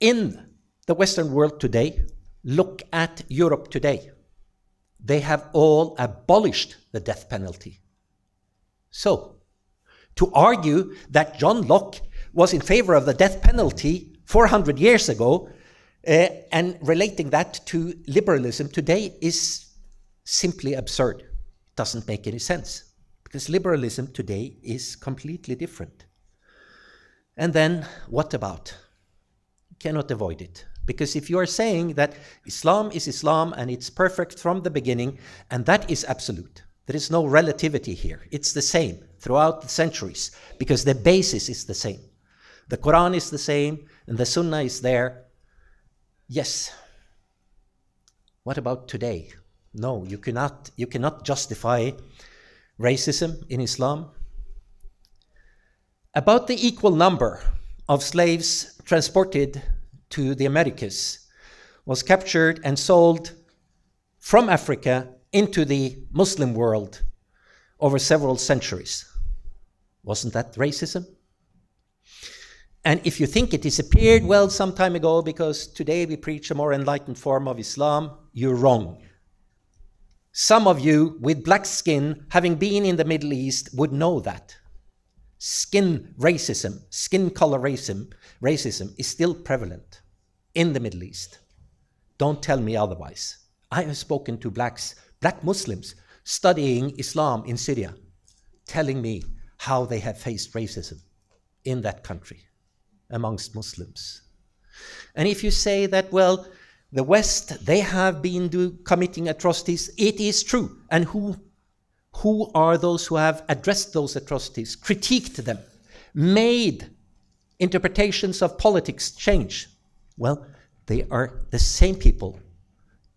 in the Western world today, look at Europe today. They have all abolished the death penalty. So, to argue that John Locke was in favor of the death penalty four hundred years ago uh, and relating that to liberalism today is simply absurd. It doesn't make any sense because liberalism today is completely different. And then what about? You cannot avoid it, because if you are saying that Islam is Islam and it's perfect from the beginning, and that is absolute, there is no relativity here. It's the same throughout the centuries because the basis is the same. The Quran is the same and the Sunnah is there. Yes. What about today? No, you cannot, you cannot justify racism in Islam. About the equal number of slaves transported to the Americas was captured and sold from Africa into the Muslim world over several centuries. Wasn't that racism? And if you think it disappeared, well, some time ago, because today we preach a more enlightened form of Islam, you're wrong. Some of you with black skin, having been in the Middle East, would know that. Skin racism, skin color racism, racism is still prevalent in the Middle East. Don't tell me otherwise. I have spoken to blacks, black Muslims studying Islam in Syria, telling me how they have faced racism in that country amongst Muslims. And if you say that, well, the West, they have been do, committing atrocities, it is true. And who Who are those who have addressed those atrocities, critiqued them, made interpretations of politics change? Well, they are the same people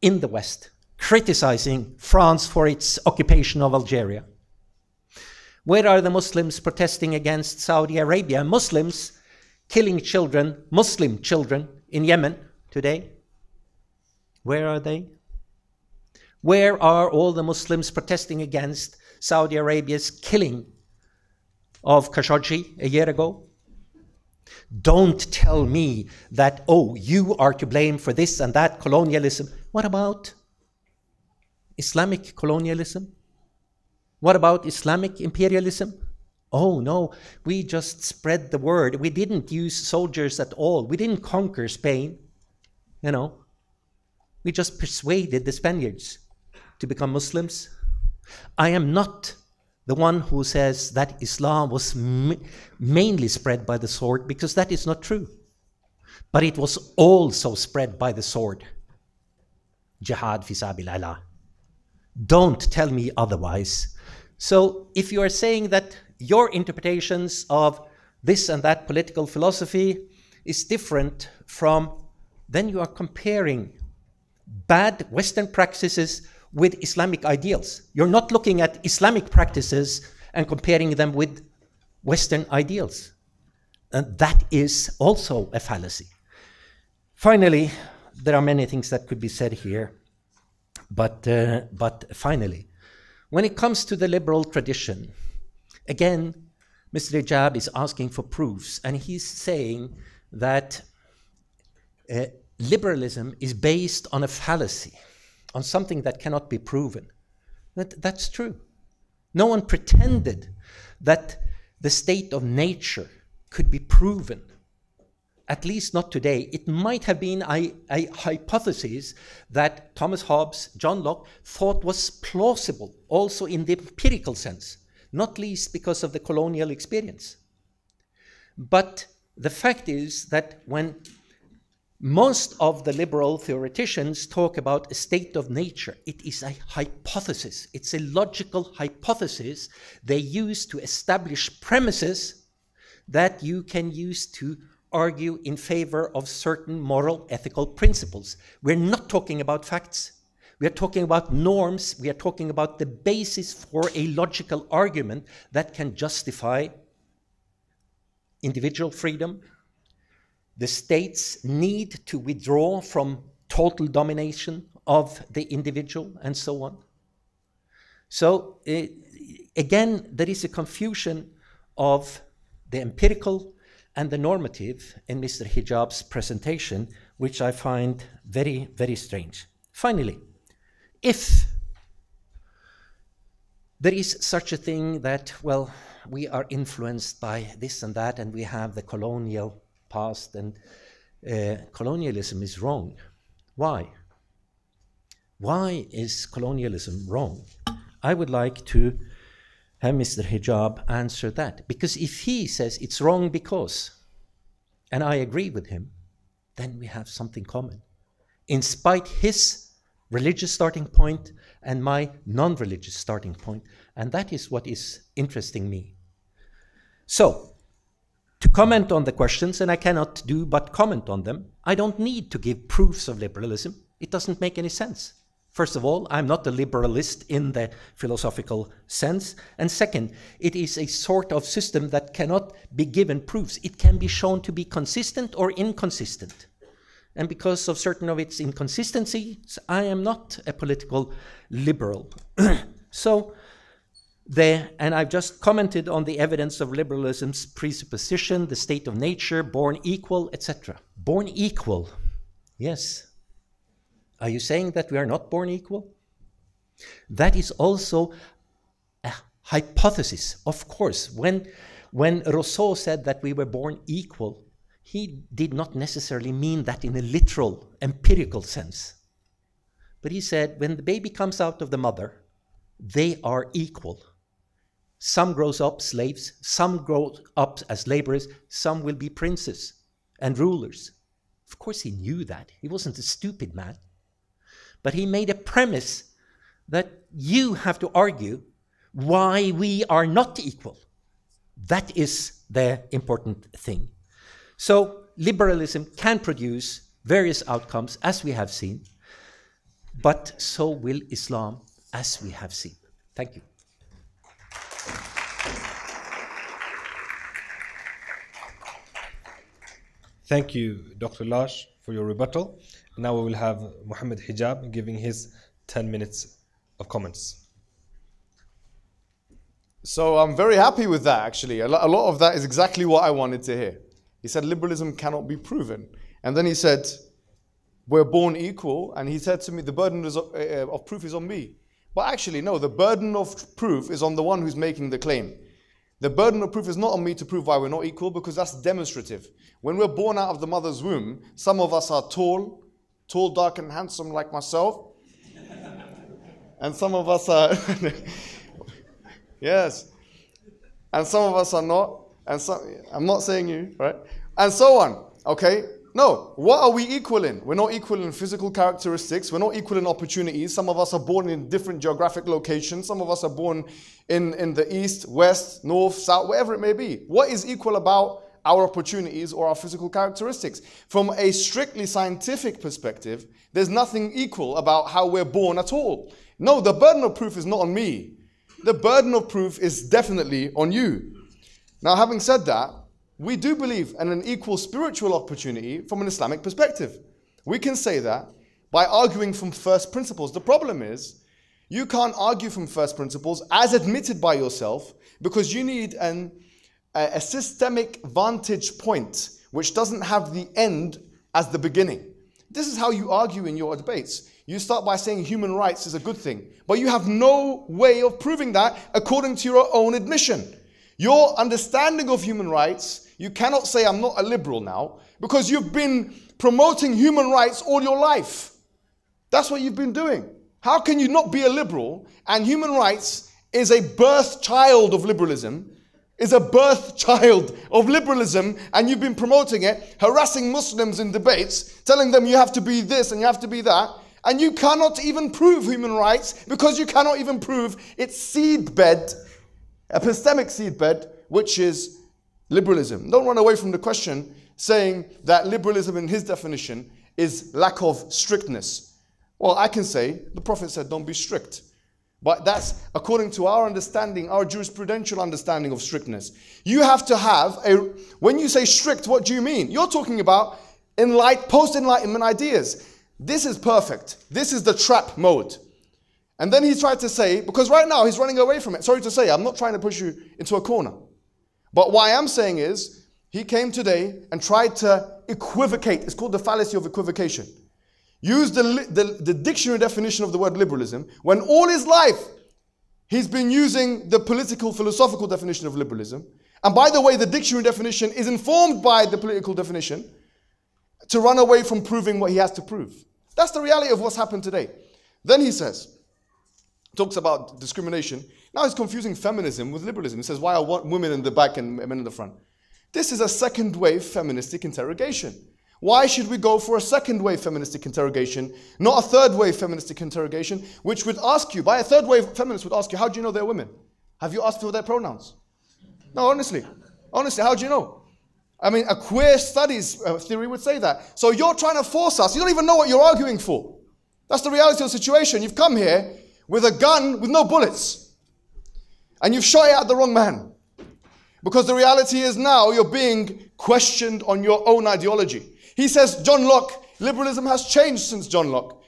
in the West criticizing France for its occupation of Algeria. Where are the Muslims protesting against Saudi Arabia? Muslims killing children, Muslim children in Yemen today? Where are they? Where are all the Muslims protesting against Saudi Arabia's killing of Khashoggi a year ago? Don't tell me that, oh, you are to blame for this and that colonialism. What about Islamic colonialism? What about Islamic imperialism? Oh, no, we just spread the word. We didn't use soldiers at all. We didn't conquer Spain, you know. We just persuaded the Spaniards to become Muslims. I am not the one who says that Islam was ma mainly spread by the sword, because that is not true. But it was also spread by the sword. Jihad fi sabilillah. Don't tell me otherwise. So if you are saying that your interpretations of this and that political philosophy is different from, then you are comparing bad Western practices with Islamic ideals. You're not looking at Islamic practices and comparing them with Western ideals. And that is also a fallacy. Finally, there are many things that could be said here, but, uh, but finally, when it comes to the liberal tradition, again, Mister Hijab is asking for proofs, and he's saying that uh, liberalism is based on a fallacy, on something that cannot be proven. That, that's true. No one pretended that the state of nature could be proven, at least not today. It might have been a, a hypothesis that Thomas Hobbes, John Locke thought was plausible, also in the empirical sense, not least because of the colonial experience. But the fact is that when most of the liberal theoreticians talk about a state of nature, it is a hypothesis. It's a logical hypothesis they use to establish premises that you can use to argue in favor of certain moral, ethical principles. We're not talking about facts. We are talking about norms. We are talking about the basis for a logical argument that can justify individual freedom. The states need to withdraw from total domination of the individual and so on. So it, again, there is a confusion of the empirical and the normative in Mister Hijab's presentation, which I find very, very strange. Finally, if there is such a thing that, well, we are influenced by this and that, and we have the colonial past, and uh, colonialism is wrong. Why? Why is colonialism wrong? I would like to have Mister Hijab answer that. Because if he says it's wrong because, and I agree with him, then we have something common. In spite of his religious starting point and my non-religious starting point. And that is what is interesting me. So, to comment on the questions, and I cannot do but comment on them, I don't need to give proofs of liberalism. It doesn't make any sense. First of all, I'm not a liberalist in the philosophical sense. And second, it is a sort of system that cannot be given proofs. It can be shown to be consistent or inconsistent. And because of certain of its inconsistencies, I am not a political liberal. So, the, and I've just commented on the evidence of liberalism's presupposition, the state of nature, born equal, et cetera. Born equal, yes. Are you saying that we are not born equal? That is also a hypothesis. Of course, when, when Rousseau said that we were born equal, he did not necessarily mean that in a literal, empirical sense. But he said, when the baby comes out of the mother, they are equal. Some grows up slaves, some grow up as laborers, some will be princes and rulers. Of course he knew that. He wasn't a stupid man. But he made a premise that you have to argue why we are not equal. That is the important thing. So liberalism can produce various outcomes, as we have seen, but so will Islam, as we have seen. Thank you. Thank you, Doctor Lars, for your rebuttal. Now we will have Muhammad Hijab giving his ten minutes of comments. So I'm very happy with that, actually. A lot of that is exactly what I wanted to hear. He said liberalism cannot be proven. And then he said, we're born equal. And he said to me, the burden is of, uh, of proof is on me. But actually, no, the burden of proof is on the one who's making the claim. The burden of proof is not on me to prove why we're not equal, because that's demonstrative. When we're born out of the mother's womb, some of us are tall, tall, dark, and handsome like myself. And some of us are, yes. And some of us are not. And so, I'm not saying you, right? And so on, okay? No, what are we equal in? We're not equal in physical characteristics. We're not equal in opportunities. Some of us are born in different geographic locations. Some of us are born in, in the east, west, north, south, wherever it may be. What is equal about our opportunities or our physical characteristics? From a strictly scientific perspective, there's nothing equal about how we're born at all. No, the burden of proof is not on me. The burden of proof is definitely on you. Now, having said that, we do believe in an equal spiritual opportunity from an Islamic perspective. We can say that by arguing from first principles. The problem is, you can't argue from first principles as admitted by yourself, because you need an, a, a systemic vantage point which doesn't have the end as the beginning. This is how you argue in your debates. You start by saying human rights is a good thing, but you have no way of proving that according to your own admission. Your understanding of human rights, you cannot say I'm not a liberal now, because you've been promoting human rights all your life. That's what you've been doing. How can you not be a liberal? And human rights is a birth child of liberalism, is a birth child of liberalism, and you've been promoting it, harassing Muslims in debates, telling them you have to be this and you have to be that, and you cannot even prove human rights, because you cannot even prove its seedbed, epistemic seedbed, which is liberalism. Don't run away from the question saying that liberalism in his definition is lack of strictness. Well, I can say the Prophet said don't be strict. But that's according to our understanding, our jurisprudential understanding of strictness. You have to have a, when you say strict, what do you mean? You're talking about enlight, post-enlightenment ideas. This is perfect. This is the trap mode. And then he tried to say, because right now he's running away from it. Sorry to say, I'm not trying to push you into a corner. But what I am saying is, he came today and tried to equivocate. It's called the fallacy of equivocation. Use the, the, the dictionary definition of the word liberalism, when all his life he's been using the political, philosophical definition of liberalism. And by the way, the dictionary definition is informed by the political definition, to run away from proving what he has to prove. That's the reality of what's happened today. Then he says, talks about discrimination. Now he's confusing feminism with liberalism. He says, why are women in the back and men in the front? This is a second wave feministic interrogation. Why should we go for a second wave feministic interrogation, not a third wave feministic interrogation, which would ask you, by a third wave feminist would ask you, how do you know they're women? Have you asked for their pronouns? No, honestly. Honestly, how do you know? I mean, a queer studies uh, theory would say that. So you're trying to force us. You don't even know what you're arguing for. That's the reality of the situation. You've come here with a gun with no bullets. And you've shot it at the wrong man. Because the reality is now you're being questioned on your own ideology. He says, John Locke, liberalism has changed since John Locke.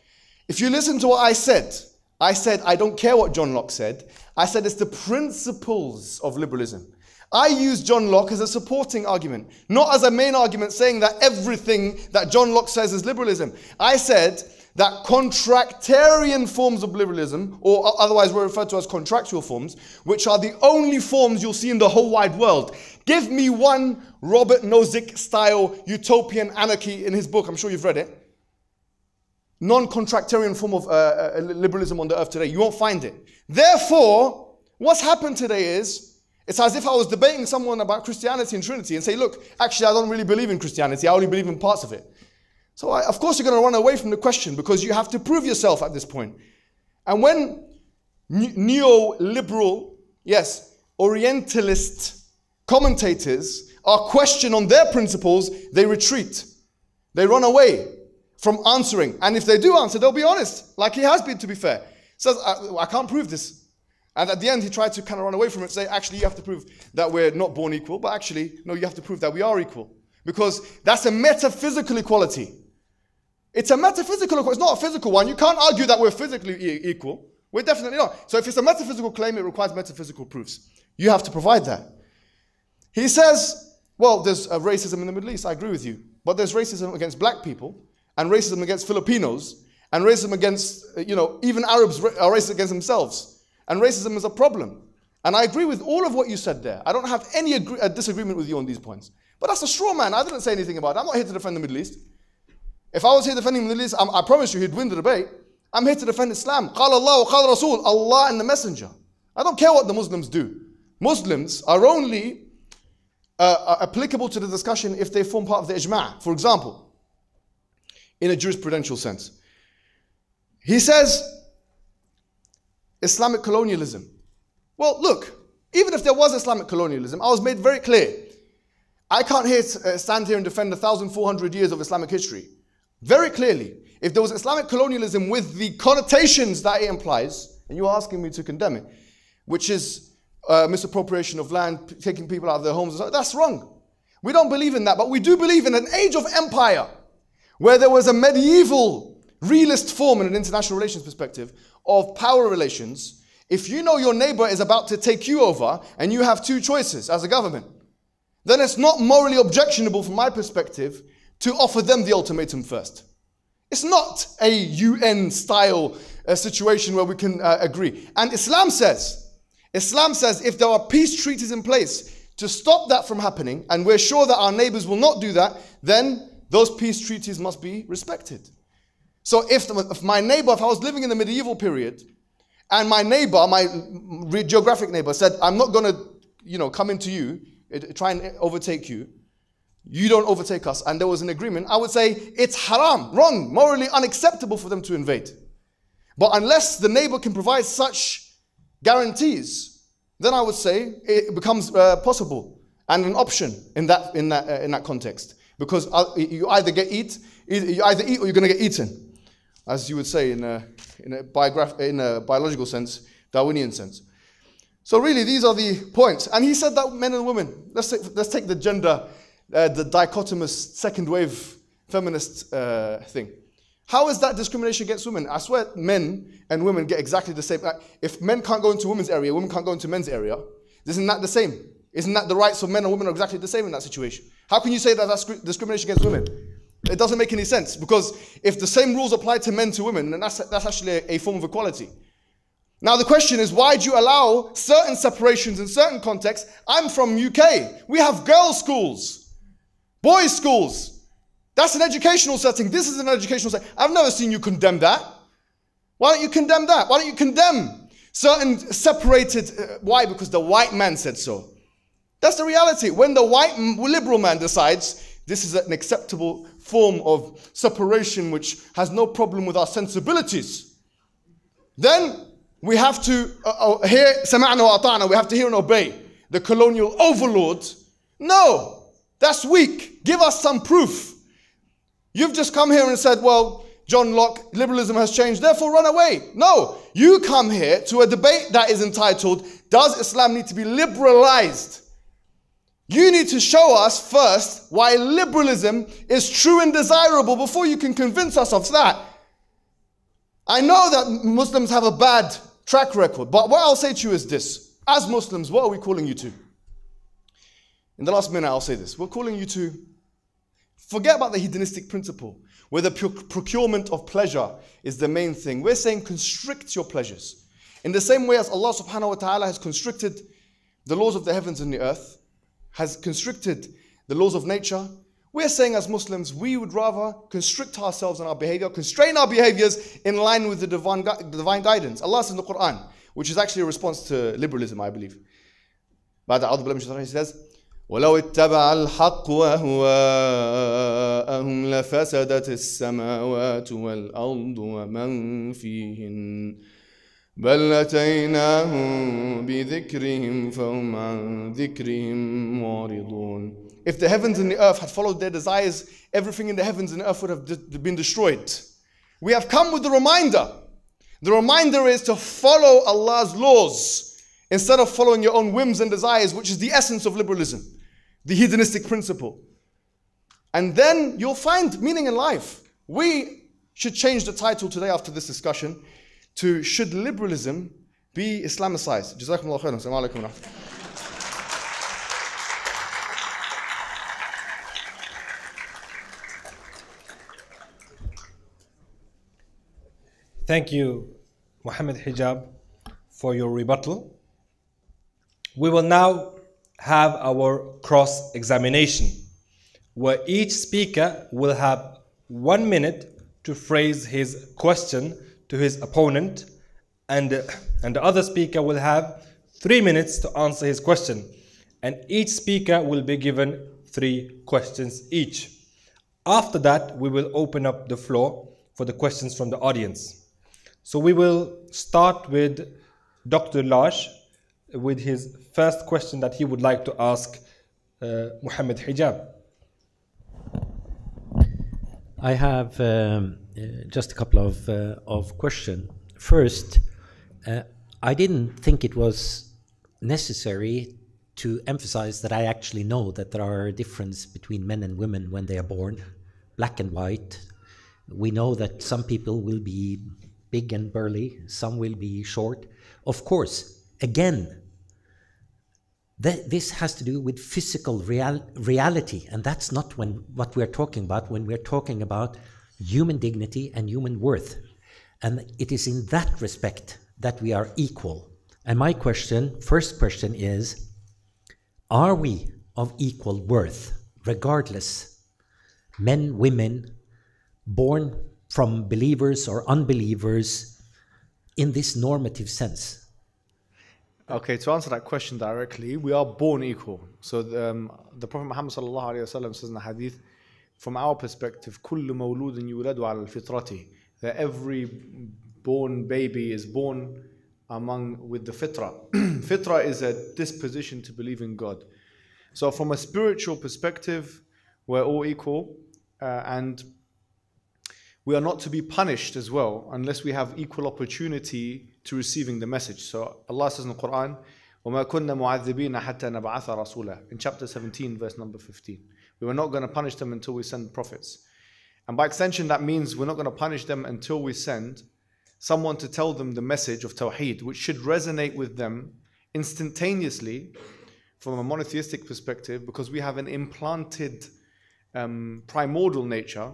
If you listen to what I said, I said, I don't care what John Locke said. I said, it's the principles of liberalism. I use John Locke as a supporting argument, not as a main argument saying that everything that John Locke says is liberalism. I said that contractarian forms of liberalism, or otherwise we're referred to as contractual forms, which are the only forms you'll see in the whole wide world. Give me one Robert Nozick-style utopian anarchy in his book. I'm sure you've read it. Non-contractarian form of uh, uh, liberalism on the earth today. You won't find it. Therefore, what's happened today is, it's as if I was debating someone about Christianity and Trinity and say, look, actually, I don't really believe in Christianity. I only believe in parts of it. So, I, of course, you're going to run away from the question because you have to prove yourself at this point. And when neoliberal, yes, Orientalist commentators are questioned on their principles, they retreat. They run away from answering. And if they do answer, they'll be honest, like he has been, to be fair. Says, I, I can't prove this. And at the end, he tried to kind of run away from it, say, actually, you have to prove that we're not born equal, but actually, no, you have to prove that we are equal. Because that's a metaphysical equality. It's a metaphysical equality. It's not a physical one. You can't argue that we're physically e- equal. We're definitely not. So if it's a metaphysical claim, it requires metaphysical proofs. You have to provide that. He says, well, there's uh, racism in the Middle East. I agree with you. But there's racism against black people and racism against Filipinos and racism against, you know, even Arabs are racist against themselves. And racism is a problem. And I agree with all of what you said there. I don't have any agree- disagreement with you on these points. But that's a straw man. I didn't say anything about it. I'm not here to defend the Middle East. If I was here defending the Middle East, I'm, I promise you he'd win the debate. I'm here to defend Islam. Qala Allah wa qala Rasul. Allah and the Messenger. I don't care what the Muslims do. Muslims are only uh, are applicable to the discussion if they form part of the ijma', for example, in a jurisprudential sense. He says, Islamic colonialism. Well, look, even if there was Islamic colonialism, I was made very clear. I can't here, uh, stand here and defend one thousand four hundred years of Islamic history. Very clearly, if there was Islamic colonialism with the connotations that it implies, and you're asking me to condemn it, which is uh, misappropriation of land, taking people out of their homes, and so, that's wrong. We don't believe in that, but we do believe in an age of empire where there was a medieval realist form in an international relations perspective of power relations. If you know your neighbor is about to take you over and you have two choices as a government, then it's not morally objectionable from my perspective to offer them the ultimatum first. It's not a U N style uh, situation where we can uh, agree. And Islam says, Islam says if there are peace treaties in place to stop that from happening and we're sure that our neighbors will not do that, then those peace treaties must be respected. So if, the, if my neighbor, if I was living in the medieval period, and my neighbor, my geographic neighbor said, I'm not going to, you know, come into you, try and overtake you, you don't overtake us, and there was an agreement, I would say it's haram, wrong, morally unacceptable for them to invade. But unless the neighbor can provide such guarantees, then I would say it becomes uh, possible and an option in that, in that, uh, in that context. Because you either, get eat, you either eat or you're going to get eaten. As you would say in a, in, a biograph- in a biological sense, Darwinian sense. So really, these are the points. And he said that men and women, let's take, let's take the gender, uh, the dichotomous second wave feminist uh, thing. How is that discrimination against women? I swear men and women get exactly the same. Like, if men can't go into women's area, women can't go into men's area. Isn't that the same? Isn't that the rights of men and women are exactly the same in that situation? How can you say that that's discrimination against women? It doesn't make any sense, because if the same rules apply to men to women, then that's, that's actually a, a form of equality. Now the question is, why do you allow certain separations in certain contexts? I'm from U K. We have girls' schools, boys' schools. That's an educational setting. This is an educational setting. I've never seen you condemn that. Why don't you condemn that? Why don't you condemn certain separated... Uh, why? Because the white man said so. That's the reality. When the white liberal man decides this is an acceptable form of separation which has no problem with our sensibilities, then we have to uh, uh, hear, sama'na wa ata'na, we have to hear and obey the colonial overlord. No, that's weak. Give us some proof. You've just come here and said, well, John Locke, liberalism has changed, therefore run away. No, you come here to a debate that is entitled, does Islam need to be liberalized? You need to show us first why liberalism is true and desirable before you can convince us of that. I know that Muslims have a bad track record, but what I'll say to you is this. As Muslims, what are we calling you to? In the last minute, I'll say this. We're calling you to forget about the hedonistic principle, where the procurement of pleasure is the main thing. We're saying constrict your pleasures. In the same way as Allah subhanahu wa ta'ala has constricted the laws of the heavens and the earth, has constricted the laws of nature, we're saying as Muslims, we would rather constrict ourselves in our behavior, constrain our behaviors in line with the divine, the divine guidance. Allah says in the Quran, which is actually a response to liberalism, I believe. He says, وَلَوْ اتَّبَعَ الْحَقُّ وَهُوَاءَهُمْ لَفَسَدَتِ السَّمَاوَاتُ وَالْأَرْضُ وَمَنْ فِيهِنْ بل أتيناهم بذكرهم فهم عن ذكرهم معرضون. If the heavens and the earth had followed their desires, everything in the heavens and the earth would have been destroyed. We have come with the reminder. The reminder is to follow Allah's laws instead of following your own whims and desires, which is the essence of liberalism, the hedonistic principle. And then you'll find meaning in life. We should change the title today after this discussion to should liberalism be Islamicized? Jazakumullah khairan. Assalamu alaikum wa rahmatullah. Thank you, Muhammad Hijab, for your rebuttal. We will now have our cross-examination, where each speaker will have one minute to phrase his question to his opponent, and, and the other speaker will have three minutes to answer his question. And each speaker will be given three questions each. After that, we will open up the floor for the questions from the audience. So we will start with Doctor Lars with his first question that he would like to ask uh, Muhammad Hijab. I have um, uh, just a couple of, uh, of questions. First, uh, I didn't think it was necessary to emphasize that I actually know that there are a difference between men and women when they are born, black and white. We know that some people will be big and burly, some will be short. Of course, again, That this has to do with physical real, reality, and that's not when, what we're talking about when we're talking about human dignity and human worth. And it is in that respect that we are equal. And my question, first question is, are we of equal worth, regardless, men, women, born from believers or unbelievers, in this normative sense? Okay, to answer that question directly, we are born equal. So the, um, the Prophet Muhammad sallallahu alayhi wa sallam says in the hadith, from our perspective, كُلُّ مَوْلُودٍ يُولَدُ عَلَى الْفِطْرَةِ, that every born baby is born among with the fitrah. Fitrah is a disposition to believe in God. So from a spiritual perspective, we're all equal, uh, and we are not to be punished as well unless we have equal opportunity to receiving the message. So Allah says in the Quran, وَمَا كُنَّ مُعَذِّبِينَ حَتَّى نَبْعَثَ رَسُولًا, in chapter seventeen, verse number fifteen. We were not going to punish them until we send prophets. And by extension, that means we're not going to punish them until we send someone to tell them the message of Tawheed, which should resonate with them instantaneously from a monotheistic perspective, because we have an implanted um, primordial nature,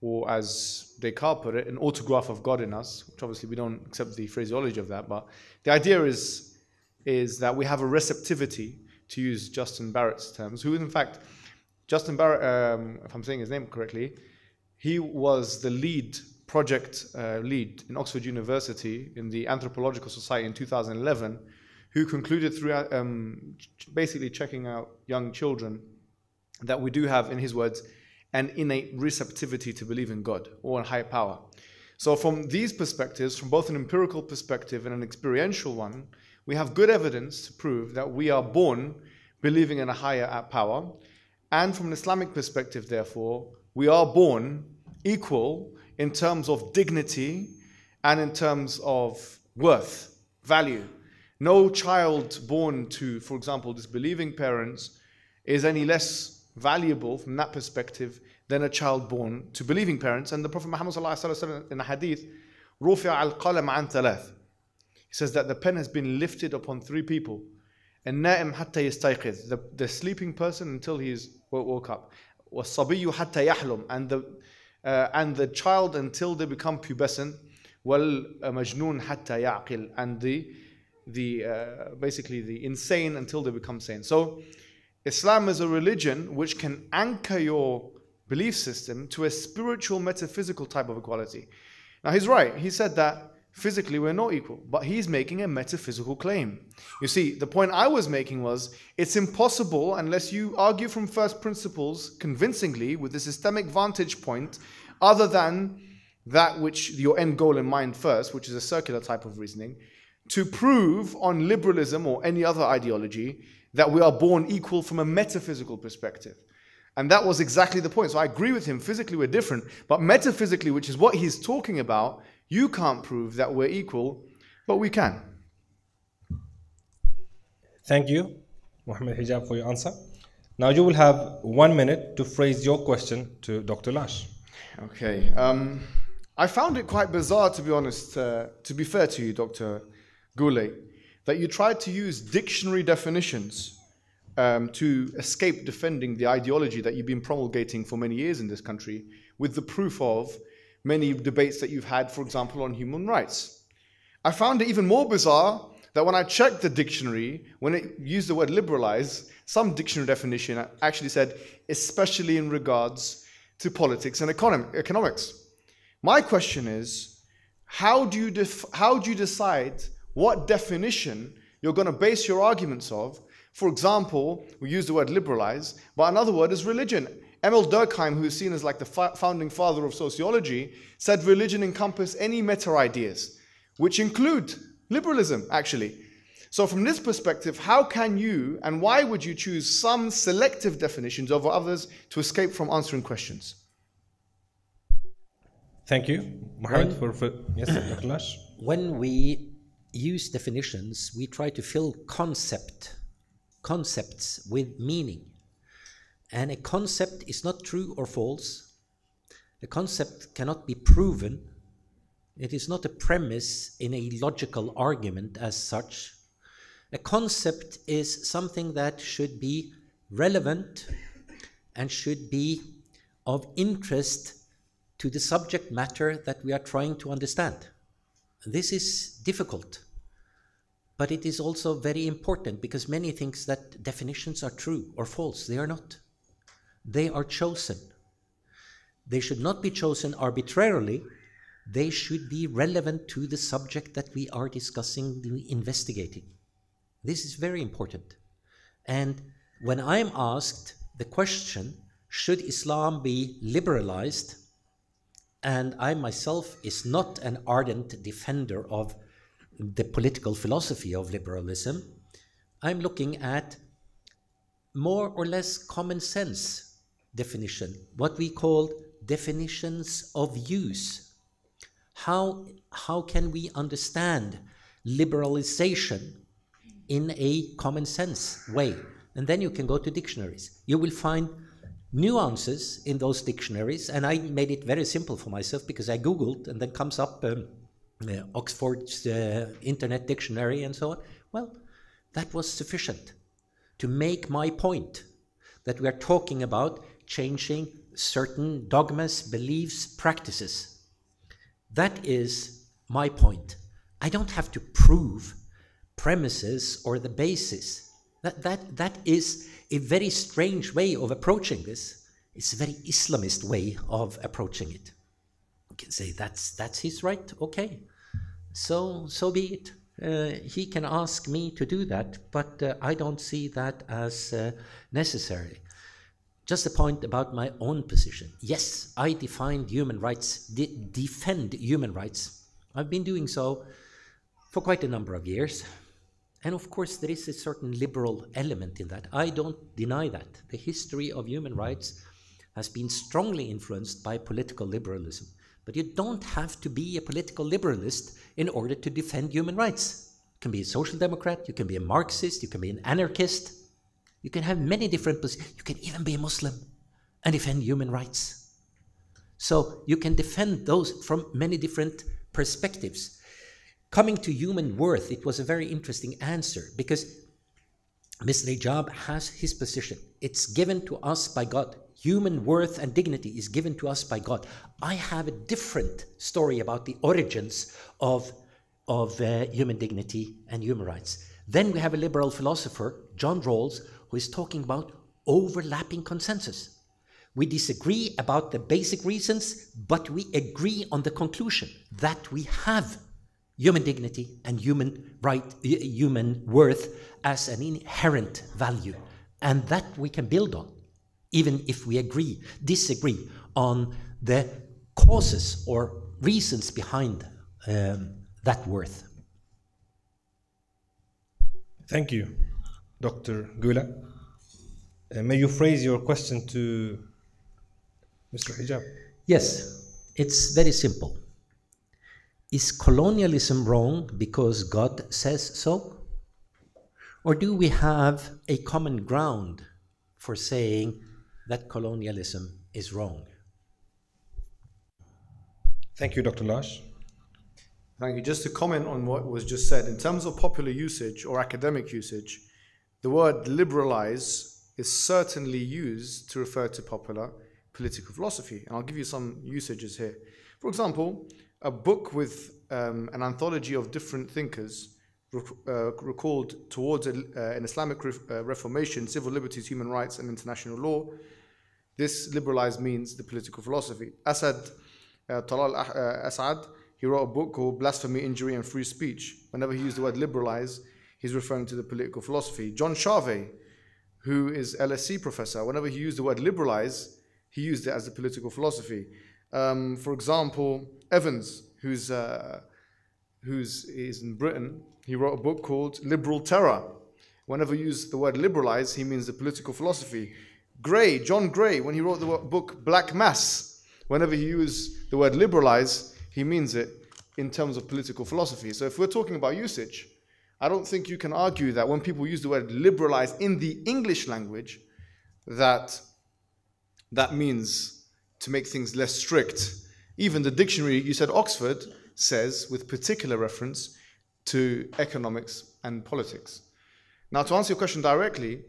or as Descartes put it, an autograph of God in us, which obviously we don't accept the phraseology of that, but the idea is, is that we have a receptivity, to use Justin Barrett's terms, who in fact, Justin Barrett, um, if I'm saying his name correctly, he was the lead project uh, lead in Oxford University in the Anthropological Society in two thousand eleven, who concluded through um, basically checking out young children that we do have, in his words, an innate receptivity to believe in God or in higher power. So from these perspectives, from both an empirical perspective and an experiential one, we have good evidence to prove that we are born believing in a higher power. And from an Islamic perspective, therefore, we are born equal in terms of dignity and in terms of worth, value. No child born to, for example, disbelieving parents is any less valuable from that perspective than a child born to believing parents. And the Prophet Muhammad ﷺ in a hadith, رُفِعَ الْقَلَمْ عَنْ ثَلَاثٍ, he says that the pen has been lifted upon three people. النَّائِمْ حَتَّى يَسْتَيْقِظ, the, the sleeping person until he is woke up. وَالصَّبِيُّ حَتَّى يَحْلُمْ, and the, uh, and the child until they become pubescent. وَالْمَجْنُونَ حَتَّى يَعْقِلْ, and the the uh, basically the insane until they become sane. So Islam is a religion which can anchor your belief system to a spiritual, metaphysical type of equality. Now he's right, he said that physically we're not equal, but he's making a metaphysical claim. You see, the point I was making was, it's impossible unless you argue from first principles convincingly with a systemic vantage point other than that which your end goal in mind first, which is a circular type of reasoning, to prove on liberalism or any other ideology that we are born equal from a metaphysical perspective. And that was exactly the point. So I agree with him, physically we're different, but metaphysically, which is what he's talking about, you can't prove that we're equal, but we can. Thank you, Muhammad Hijab, for your answer. Now you will have one minute to phrase your question to Doctor Lash. Okay. Um, I found it quite bizarre, to be honest, uh, to be fair to you, Doctor Gule, that you tried to use dictionary definitions um, to escape defending the ideology that you've been promulgating for many years in this country, with the proof of many debates that you've had, for example, on human rights. I found it even more bizarre that when I checked the dictionary, when it used the word liberalize, some dictionary definition actually said, especially in regards to politics and economic, economics. My question is, how do you def- how do you decide what definition you're going to base your arguments of? For example, we use the word liberalize, but another word is religion. Emil Durkheim, who is seen as like the fa founding father of sociology, said religion encompasses any meta-ideas, which include liberalism, actually. So from this perspective, how can you, and why would you choose some selective definitions over others to escape from answering questions? Thank you, Muhammad. When, for, yes, Doctor Lash. When we use definitions, we try to fill concept, concepts with meaning. And a concept is not true or false. A concept cannot be proven. It is not a premise in a logical argument as such. A concept is something that should be relevant and should be of interest to the subject matter that we are trying to understand. This is difficult, but it is also very important, because many think that definitions are true or false. They are not. They are chosen. They should not be chosen arbitrarily. They should be relevant to the subject that we are discussing, investigating. This is very important. And when I'm asked the question, should Islam be liberalized? And I myself is not an ardent defender of the political philosophy of liberalism. I'm looking at more or less common sense definition, what we call definitions of use. How, how can we understand liberalization in a common sense way? And then you can go to dictionaries. You will find nuances in those dictionaries, and I made it very simple for myself because I Googled, and then comes up um, uh, Oxford's uh, Internet Dictionary and so on. Well, that was sufficient to make my point that we are talking about changing certain dogmas, beliefs, practices. That is my point. I don't have to prove premises or the basis. That, that, that is a very strange way of approaching this. It's a very Islamist way of approaching it. You can say that's, that's his right, okay. So, so be it. Uh, he can ask me to do that, but uh, I don't see that as uh, necessary. Just a point about my own position. Yes, I defined human rights, de defend human rights. I've been doing so for quite a number of years. And of course, there is a certain liberal element in that. I don't deny that. The history of human rights has been strongly influenced by political liberalism. But you don't have to be a political liberalist in order to defend human rights. You can be a social democrat, you can be a Marxist, you can be an anarchist. You can have many different positions. You can even be a Muslim and defend human rights. So you can defend those from many different perspectives. Coming to human worth, it was a very interesting answer because Mister Hijab has his position. It's given to us by God. Human worth and dignity is given to us by God. I have a different story about the origins of, of uh, human dignity and human rights. Then we have a liberal philosopher, John Rawls, who is talking about overlapping consensus. We disagree about the basic reasons, but we agree on the conclusion that we have human dignity and human right, human worth as an inherent value, and that we can build on, even if we agree, disagree on the causes or reasons behind um, that worth. Thank you, Doctor Gule. Uh, may you phrase your question to Mister Hijab? Yes, it's very simple. Is colonialism wrong because God says so? Or do we have a common ground for saying that colonialism is wrong? Thank you, Doctor Lars. Thank you. Just to comment on what was just said, in terms of popular usage or academic usage, the word liberalize is certainly used to refer to popular political philosophy. And I'll give you some usages here. For example, a book with um, an anthology of different thinkers rec uh, recalled towards a, uh, an Islamic re uh, reformation, civil liberties, human rights, and international law. This liberalized means the political philosophy. Asad, uh, Talal uh, Asad, he wrote a book called Blasphemy, Injury, and Free Speech. Whenever he used the word liberalize, he's referring to the political philosophy. John Chauvet, who is L S E professor, whenever he used the word liberalize, he used it as the political philosophy. Um, for example, Evans, who's, uh, who's is in Britain, he wrote a book called Liberal Terror. Whenever he used the word liberalize, he means the political philosophy. Gray, John Gray, when he wrote the book Black Mass, whenever he used the word liberalize, he means it in terms of political philosophy. So if we're talking about usage, I don't think you can argue that when people use the word liberalize in the English language, that that means to make things less strict. Even the dictionary, you said Oxford, says with particular reference to economics and politics. Now, to answer your question directly,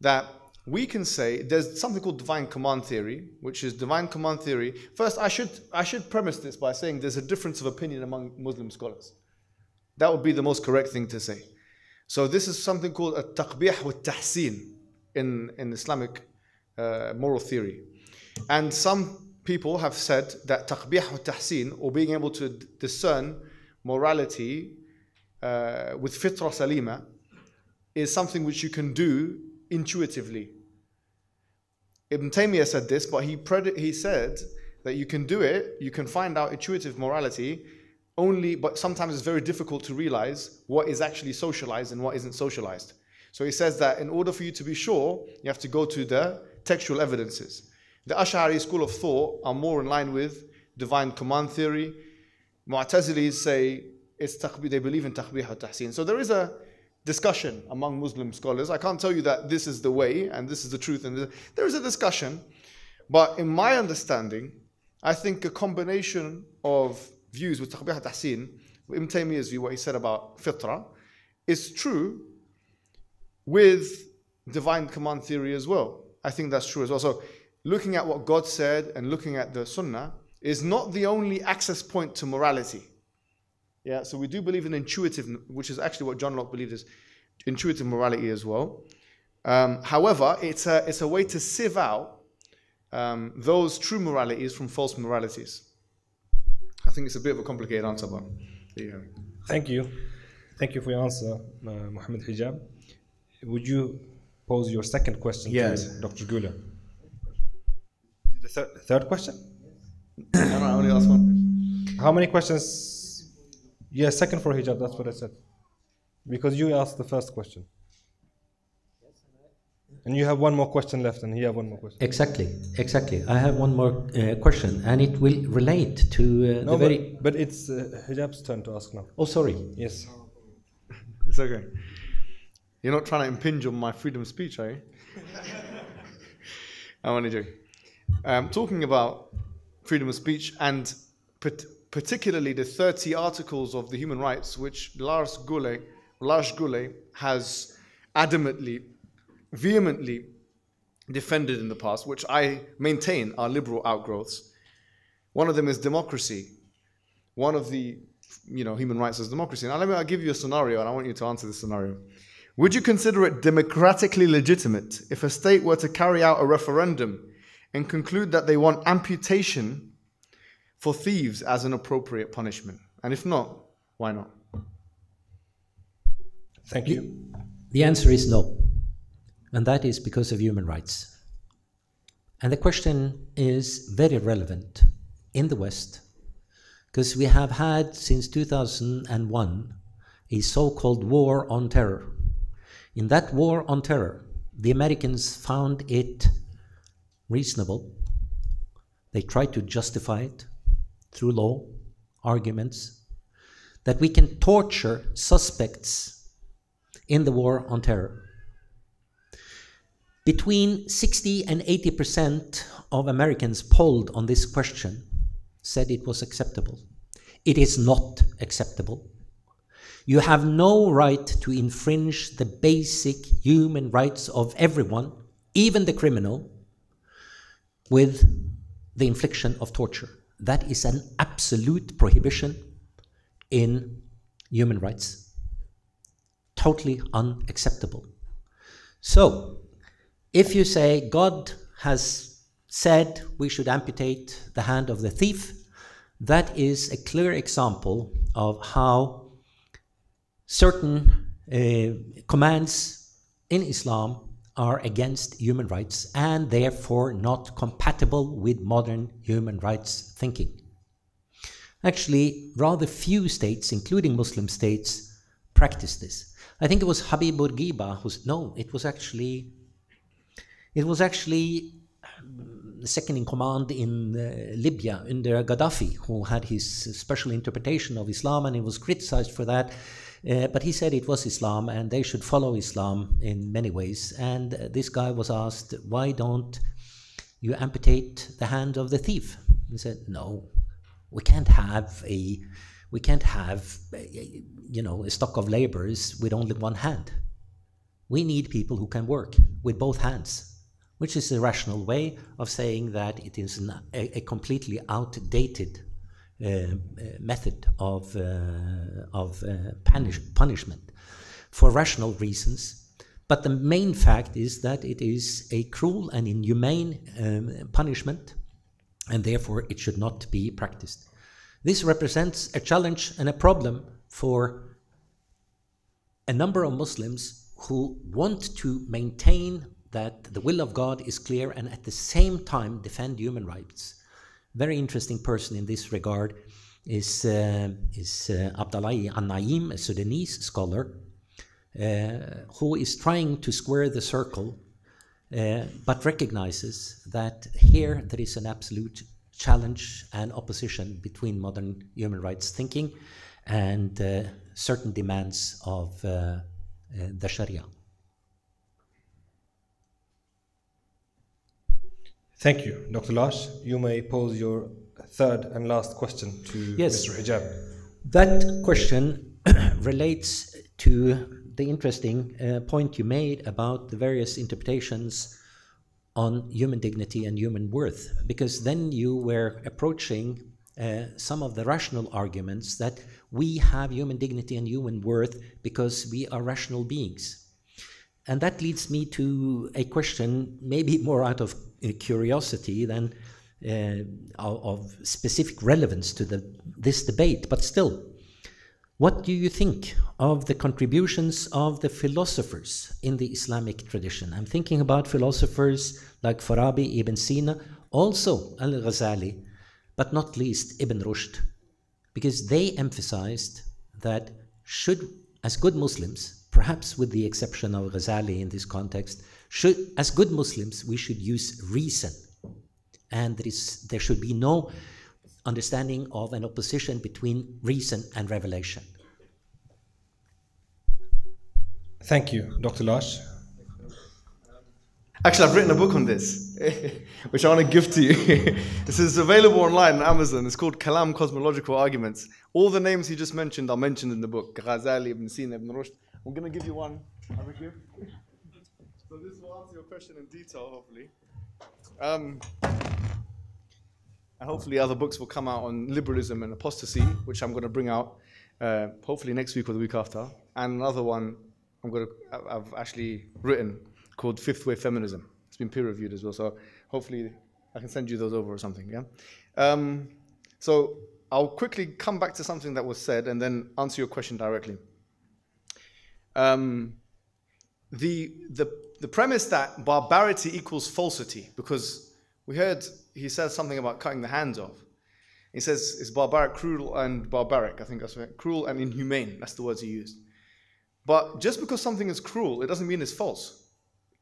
that we can say there's something called divine command theory, which is divine command theory. First, I should, I should premise this by saying there's a difference of opinion among Muslim scholars. That would be the most correct thing to say. So this is something called a taqbih wa tahsin in, in Islamic uh, moral theory. And some people have said that taqbih or tahsin, or being able to discern morality uh, with fitra salima, is something which you can do intuitively. Ibn Taymiyyah said this, but he, he said that you can do it, you can find out intuitive morality, only, but sometimes it's very difficult to realize what is actually socialized and what isn't socialized. So he says that in order for you to be sure, you have to go to the textual evidences. The Ash'ari school of thought are more in line with divine command theory. Mu'tazilis say it's taqbih, they believe in taqbih or tahsin. So there is a discussion among Muslim scholars. I can't tell you that this is the way and this is the truth. And this. There is a discussion, but in my understanding, I think a combination of views with Taqbih al-Tahsin, Ibn Taymiyyah's view, what he said about fitra, is true with divine command theory as well. I think that's true as well. So looking at what God said and looking at the sunnah is not the only access point to morality. Yeah, so we do believe in intuitive, which is actually what John Locke believed is intuitive morality as well. Um, however, it's a, it's a way to sieve out um, those true moralities from false moralities. I think it's a bit of a complicated answer, but there you go. Thank you. Thank you for your answer, uh, Muhammad Hijab. Would you pose your second question yes. to Doctor Gule? The third, third question? Yes. No, no, I only asked one question. How many questions? Yeah, second for Hijab, that's what I said. Because you asked the first question. And you have one more question left, and he have one more question. Exactly, exactly. I have one more uh, question, and it will relate to uh, no, the very... But, but it's uh, Hijab's turn to ask now. Oh, sorry. Yes. It's okay. You're not trying to impinge on my freedom of speech, are you? I'm only joking. Um, talking about freedom of speech and... particularly the thirty articles of the human rights, which Lars Gule, Lars Gule has adamantly, vehemently defended in the past, which I maintain are liberal outgrowths. One of them is democracy. One of the, you know, human rights is democracy. Now, let me, I'll give you a scenario, and I want you to answer this scenario. Would you consider it democratically legitimate if a state were to carry out a referendum and conclude that they want amputation for thieves as an appropriate punishment? And if not, why not? Thank you. The answer is no. And that is because of human rights. And the question is very relevant in the West, because we have had since two thousand one a so-called war on terror. In that war on terror, the Americans found it reasonable. They tried to justify it through law, arguments, that we can torture suspects in the war on terror. Between sixty and eighty percent of Americans polled on this question said it was acceptable. It is not acceptable. You have no right to infringe the basic human rights of everyone, even the criminal, with the infliction of torture. That is an absolute prohibition in human rights. Totally unacceptable. So, if you say God has said we should amputate the hand of the thief, that is a clear example of how certain uh, commands in Islam are against human rights and therefore not compatible with modern human rights thinking. Actually, rather few states, including Muslim states, practice this. I think it was Habib Bourguiba who's no, it was actually it was actually the second in command in uh, Libya under Gaddafi, who had his special interpretation of Islam, and he was criticized for that. Uh, but he said it was Islam and they should follow Islam in many ways. And uh, this guy was asked, why don't you amputate the hand of the thief? He said, no, we can't have a, we can't have, a, you know, a stock of laborers with only one hand. We need people who can work with both hands, which is a rational way of saying that it is an, a, a completely outdated Uh, method of, uh, of uh, punish punishment for rational reasons. But the main fact is that it is a cruel and inhumane um, punishment, and therefore it should not be practiced. This represents a challenge and a problem for a number of Muslims who want to maintain that the will of God is clear and at the same time defend human rights. Very interesting person in this regard is, uh, is uh, Abdalahi An-Naim, a Sudanese scholar, uh, who is trying to square the circle, uh, but recognizes that here there is an absolute challenge and opposition between modern human rights thinking and uh, certain demands of, uh, uh, the Sharia. Thank you, Doctor Lars. You may pose your third and last question to yes. Mister Hijab. That question relates to the interesting uh, point you made about the various interpretations on human dignity and human worth, because then you were approaching uh, some of the rational arguments that we have human dignity and human worth because we are rational beings. And that leads me to a question, maybe more out of uh, curiosity than uh, of specific relevance to the, this debate, but still. What do you think of the contributions of the philosophers in the Islamic tradition? I'm thinking about philosophers like Farabi, Ibn Sina, also al-Ghazali, but not least Ibn Rushd, because they emphasized that should, as good Muslims, perhaps with the exception of Ghazali in this context, should, as good Muslims, we should use reason. And there, is, there should be no understanding of an opposition between reason and revelation. Thank you, Doctor Lars. Actually, I've written a book on this, which I want to give to you. This is available online on Amazon. It's called Kalam Cosmological Arguments. All the names you just mentioned are mentioned in the book. Ghazali, Ibn Sina, Ibn Rushd. I'm going to give you one. So this will answer your question in detail, hopefully. Um, And hopefully other books will come out on liberalism and apostasy, which I'm going to bring out uh, hopefully next week or the week after. And another one I'm going to, I've actually written called Fifth Wave Feminism. It's been peer-reviewed as well, so hopefully I can send you those over or something. Yeah. Um, so I'll quickly come back to something that was said and then answer your question directly. Um, the, the, the premise that barbarity equals falsity, because we heard... He says something about cutting the hands off. He says it's barbaric, cruel, and barbaric. I think that's right. Cruel and inhumane. That's the words he used. But just because something is cruel, it doesn't mean it's false.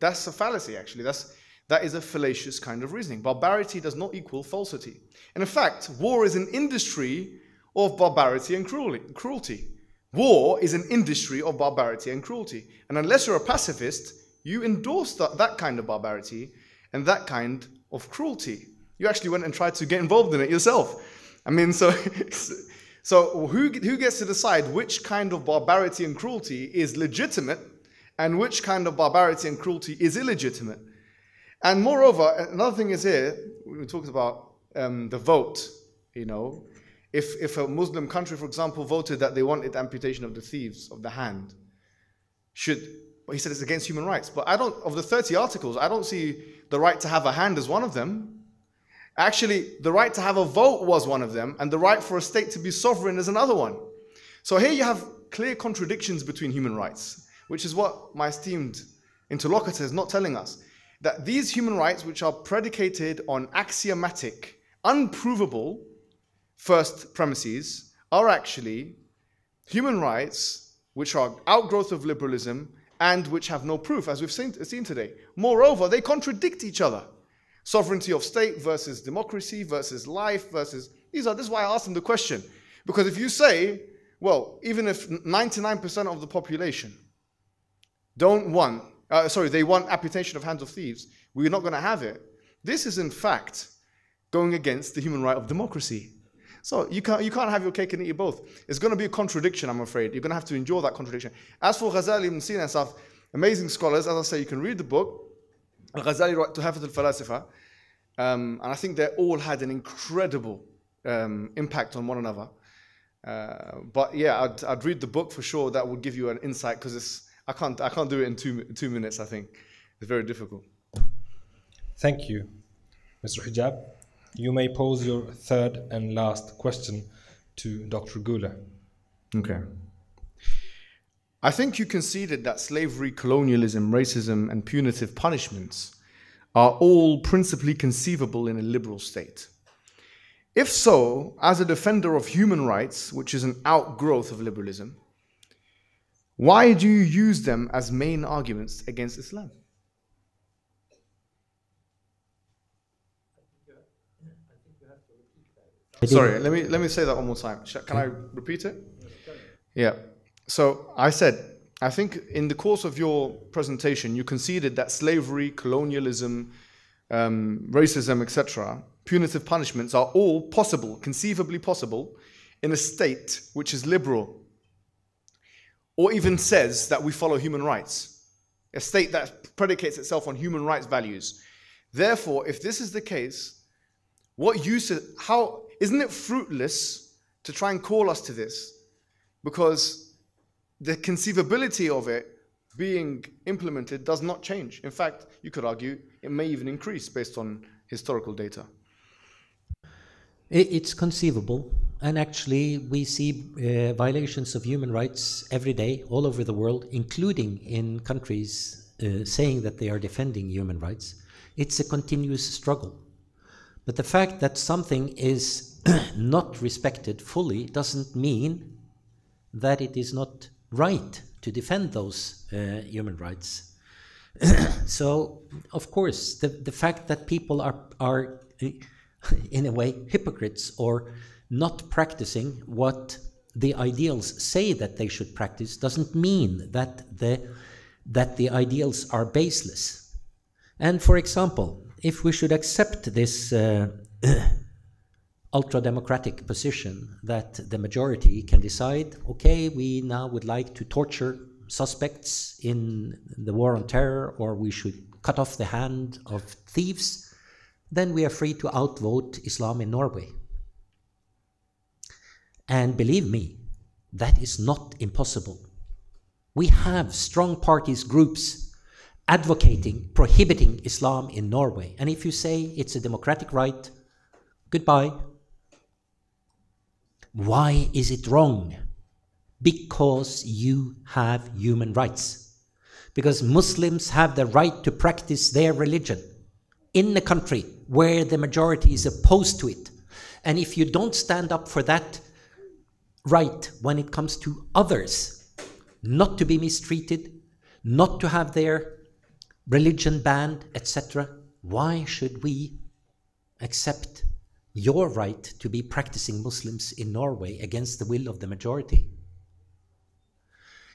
That's a fallacy, actually. That's, that is a fallacious kind of reasoning. Barbarity does not equal falsity. And in fact, war is an industry of barbarity and cruelty. War is an industry of barbarity and cruelty. And unless you're a pacifist, you endorse that, that kind of barbarity and that kind of cruelty. You actually went and tried to get involved in it yourself. I mean, so, so who, who gets to decide which kind of barbarity and cruelty is legitimate and which kind of barbarity and cruelty is illegitimate? And moreover, another thing is here, we talked about um, the vote, you know. If, if a Muslim country, for example, voted that they wanted amputation of the thieves, of the hand, should, well, he said it's against human rights. But I don't, of the thirty articles, I don't see the right to have a hand as one of them. Actually, the right to have a vote was one of them, and the right for a state to be sovereign is another one. So here you have clear contradictions between human rights, which is what my esteemed interlocutor is not telling us. That these human rights, which are predicated on axiomatic, unprovable first premises, are actually human rights which are outgrowth of liberalism and which have no proof, as we've seen, seen today. Moreover, they contradict each other. Sovereignty of state versus democracy versus life versus... These are, this is why I asked them the question. Because if you say, well, even if ninety-nine percent of the population don't want... Uh, sorry, they want amputation of hands of thieves, we're not going to have it. This is, in fact, going against the human right of democracy. So you can't, you can't have your cake and eat it both. It's going to be a contradiction, I'm afraid. You're going to have to endure that contradiction. As for Ghazali, Ibn Sina and stuff, amazing scholars. As I say, you can read the book. Al-Ghazali wrote Tuhafat al-Falasifa. Um, and I think they all had an incredible um, impact on one another. Uh, but yeah, I'd, I'd read the book for sure. That would give you an insight, because it's I can't, I can't do it in two, two minutes, I think. It's very difficult. Thank you, Mister Hijab. You may pose your third and last question to Doctor Gule. Okay. I think you conceded that slavery, colonialism, racism, and punitive punishments are all principally conceivable in a liberal state. If so, as a defender of human rights, which is an outgrowth of liberalism, why do you use them as main arguments against Islam? Sorry, let me let me say that one more time. Can I repeat it? Yeah. So I said I think in the course of your presentation, you conceded that slavery, colonialism, um, racism, et cetera, punitive punishments are all possible, conceivably possible, in a state which is liberal, or even says that we follow human rights, a state that predicates itself on human rights values. Therefore, if this is the case, what use is, how, isn't it fruitless to try and call us to this? Because the conceivability of it being implemented does not change. In fact, you could argue it may even increase based on historical data. It's conceivable. And actually, we see uh, violations of human rights every day all over the world, including in countries uh, saying that they are defending human rights. It's a continuous struggle. But the fact that something is not respected fully doesn't mean that it is not right to defend those uh, human rights. So, of course, the, the fact that people are, are, in a way, hypocrites or not practicing what the ideals say that they should practice doesn't mean that the, that the ideals are baseless. And for example, if we should accept this uh, ultra-democratic position that the majority can decide, okay, we now would like to torture suspects in the war on terror, or we should cut off the hand of thieves, then we are free to outvote Islam in Norway. And believe me, that is not impossible. We have strong parties, groups advocating, prohibiting Islam in Norway. And if you say it's a democratic right, goodbye. Why is it wrong? Because you have human rights. Because Muslims have the right to practice their religion in a country where the majority is opposed to it. And if you don't stand up for that right when it comes to others, not to be mistreated, not to have their religion banned, et cetera, why should we accept your right to be practicing Muslims in Norway against the will of the majority?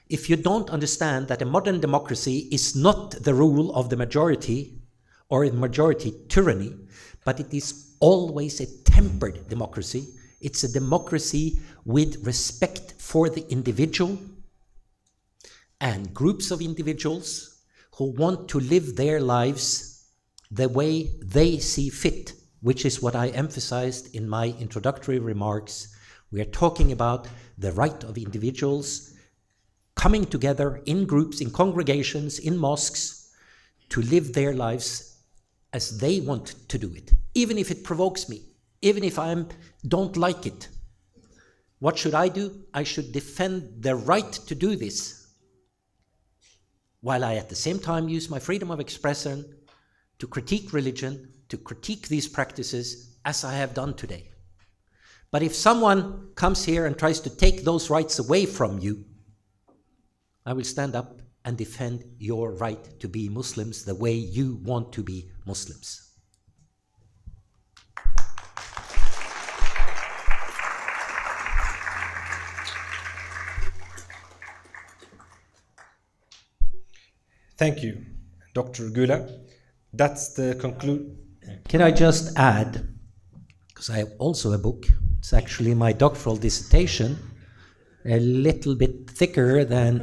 If you don't understand that a modern democracy is not the rule of the majority or a majority tyranny, but it is always a tempered democracy. It's a democracy with respect for the individual and groups of individuals who want to live their lives the way they see fit, which is what I emphasized in my introductory remarks. We are talking about the right of individuals coming together in groups, in congregations, in mosques, to live their lives as they want to do it, even if it provokes me. Even if I don't like it, what should I do? I should defend the right to do this, while I at the same time use my freedom of expression to critique religion, to critique these practices, as I have done today. But if someone comes here and tries to take those rights away from you, I will stand up and defend your right to be Muslims the way you want to be Muslims. Thank you, Doctor Gule. That's the conclusion. Can I just add, because I have also a book, it's actually my doctoral dissertation, a little bit thicker than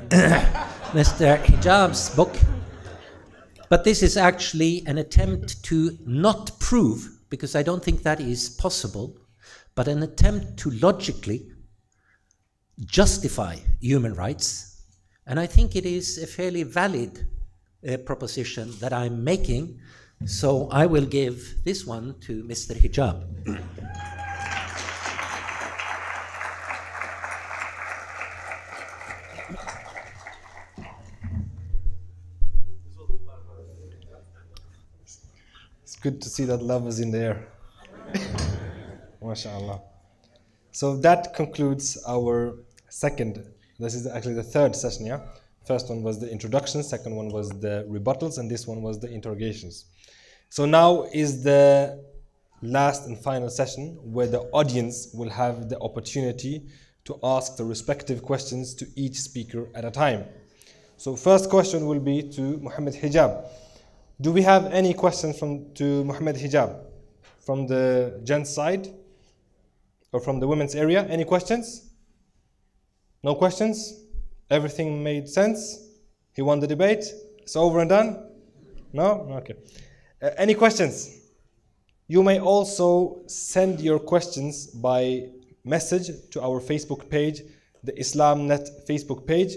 Mister Hijab's book, but this is actually an attempt to not prove, because I don't think that is possible, but an attempt to logically justify human rights. And I think it is a fairly valid A proposition that I'm making, so I will give this one to Mister Hijab. It's good to see that love is in the air. MashaAllah. So that concludes our second, this is actually the third session, yeah? First one was the introduction, second one was the rebuttals, and this one was the interrogations. So now is the last and final session where the audience will have the opportunity to ask the respective questions to each speaker at a time. So first question will be to Muhammad Hijab. Do we have any questions from to Muhammad Hijab from the gents side or from the women's area? Any questions? No questions? Everything made sense? He won the debate? It's over and done? No? Okay. Uh, any questions? You may also send your questions by message to our Facebook page, the IslamNet Facebook page.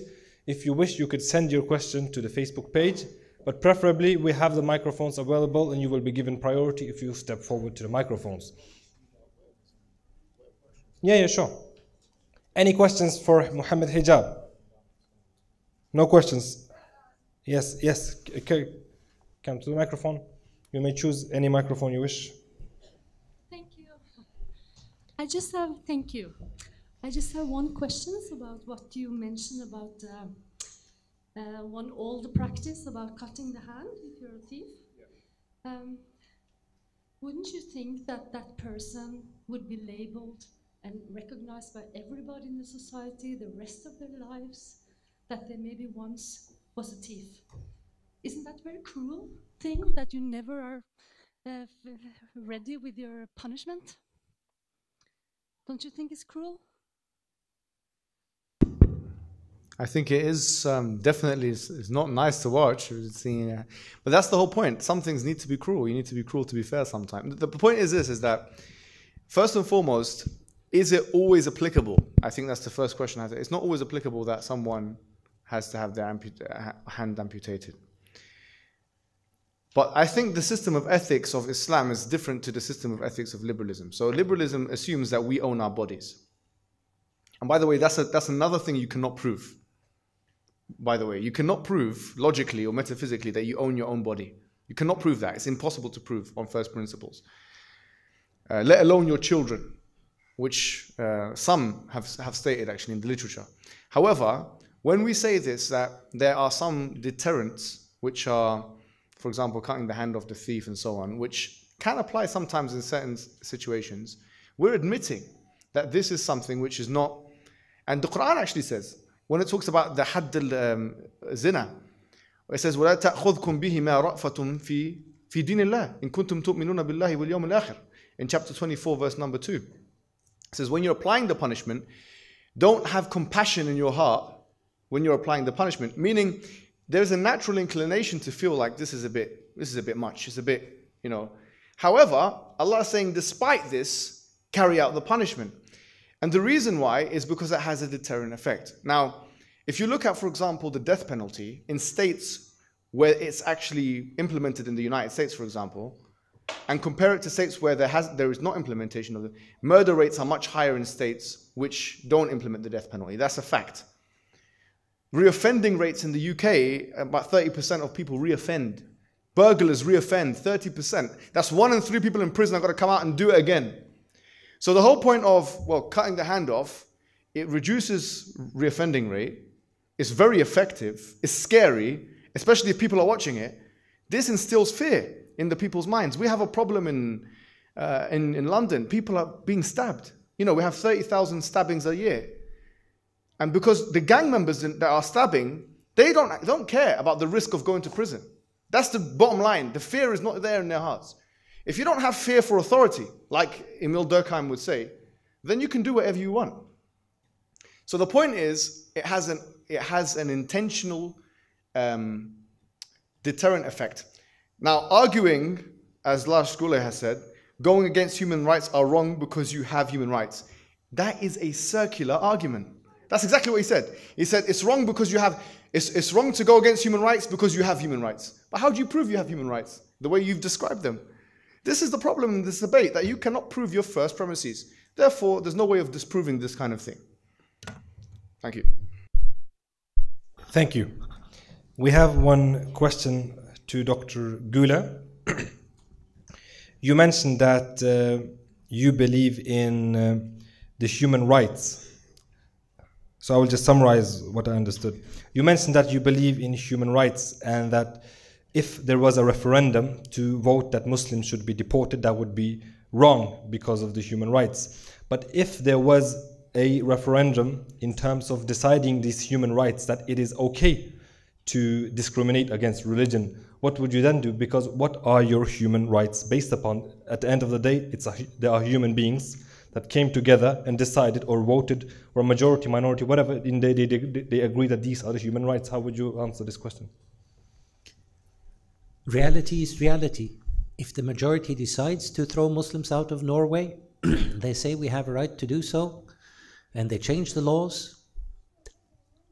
If you wish, you could send your question to the Facebook page, but preferably we have the microphones available and you will be given priority if you step forward to the microphones. Yeah, yeah, sure. Any questions for Muhammad Hijab? No questions? Yes, yes. Okay. Come to the microphone. You may choose any microphone you wish. Thank you. I just have, thank you. I just have one question about what you mentioned about uh, uh, one old practice about cutting the hand if you're a thief. Yeah. Um, wouldn't you think that that person would be labeled and recognized by everybody in the society the rest of their lives that they maybe once was a thief? Isn't that very cruel? Thing that you never are uh, ready with your punishment? Don't you think it's cruel? I think it is um, definitely, it's, it's not nice to watch. It's, uh, but that's the whole point. Some things need to be cruel. You need to be cruel to be fair sometimes. The point is this, is that first and foremost, is it always applicable? I think that's the first question. It's not always applicable that someone has to have their amput- hand amputated. But I think the system of ethics of Islam is different to the system of ethics of liberalism. So liberalism assumes that we own our bodies. And by the way, that's, a, that's another thing you cannot prove. By the way, you cannot prove logically or metaphysically that you own your own body. You cannot prove that. It's impossible to prove on first principles. Uh, let alone your children, which uh, some have, have stated actually in the literature. However, when we say this, that there are some deterrents which are, for example, cutting the hand off the thief and so on, which can apply sometimes in certain situations, we're admitting that this is something which is not... And the Qur'an actually says, when it talks about the had al-zina, it says, وَلَا تَأْخُذْكُمْ بِهِمَا رَأْفَةٌ فِي دِينِ اللَّهِ إِن كُنْتُمْ تُؤْمِنُونَ بِاللَّهِ وَالْيَوْمِ الْآخِرِ. In chapter twenty-four, verse number two. It says, when you're applying the punishment, don't have compassion in your heart when you're applying the punishment, meaning there's a natural inclination to feel like this is a bit, this is a bit much, it's a bit, you know. However, Allah is saying, despite this, carry out the punishment. And the reason why is because it has a deterrent effect. Now, if you look at, for example, the death penalty in states where it's actually implemented in the United States, for example, and compare it to states where there has, there is not implementation of it, murder rates are much higher in states which don't implement the death penalty. That's a fact. Reoffending rates in the U K, about thirty percent of people reoffend. Burglars reoffend, thirty percent. That's one in three people in prison have got to come out and do it again. So the whole point of, well, cutting the hand off, it reduces reoffending rate. It's very effective. It's scary, especially if people are watching it. This instills fear in the people's minds. We have a problem in, uh, in, in London. People are being stabbed. You know, we have thirty thousand stabbings a year. And because the gang members that are stabbing, they don't, don't care about the risk of going to prison. That's the bottom line. The fear is not there in their hearts. If you don't have fear for authority, like Emil Durkheim would say, then you can do whatever you want. So the point is, it has an, it has an intentional um, deterrent effect. Now, arguing, as Lars Gule has said, going against human rights are wrong because you have human rights. That is a circular argument. That's exactly what he said. He said, it's wrong because you have, it's, it's wrong to go against human rights because you have human rights. But how do you prove you have human rights? The way you've described them. This is the problem in this debate, that you cannot prove your first premises. Therefore, there's no way of disproving this kind of thing. Thank you. Thank you. We have one question to Doctor Gule. You mentioned that uh, you believe in uh, the human rights. So I will just summarize what I understood. You mentioned that you believe in human rights and that if there was a referendum to vote that Muslims should be deported, that would be wrong because of the human rights. But if there was a referendum in terms of deciding these human rights, that it is okay to discriminate against religion, what would you then do? Because what are your human rights based upon? At the end of the day, it's a, there are human beings that came together and decided or voted, or majority, minority, whatever, and they, they, they agree that these are the human rights. How would you answer this question? Reality is reality. If the majority decides to throw Muslims out of Norway, they say we have a right to do so, and they change the laws,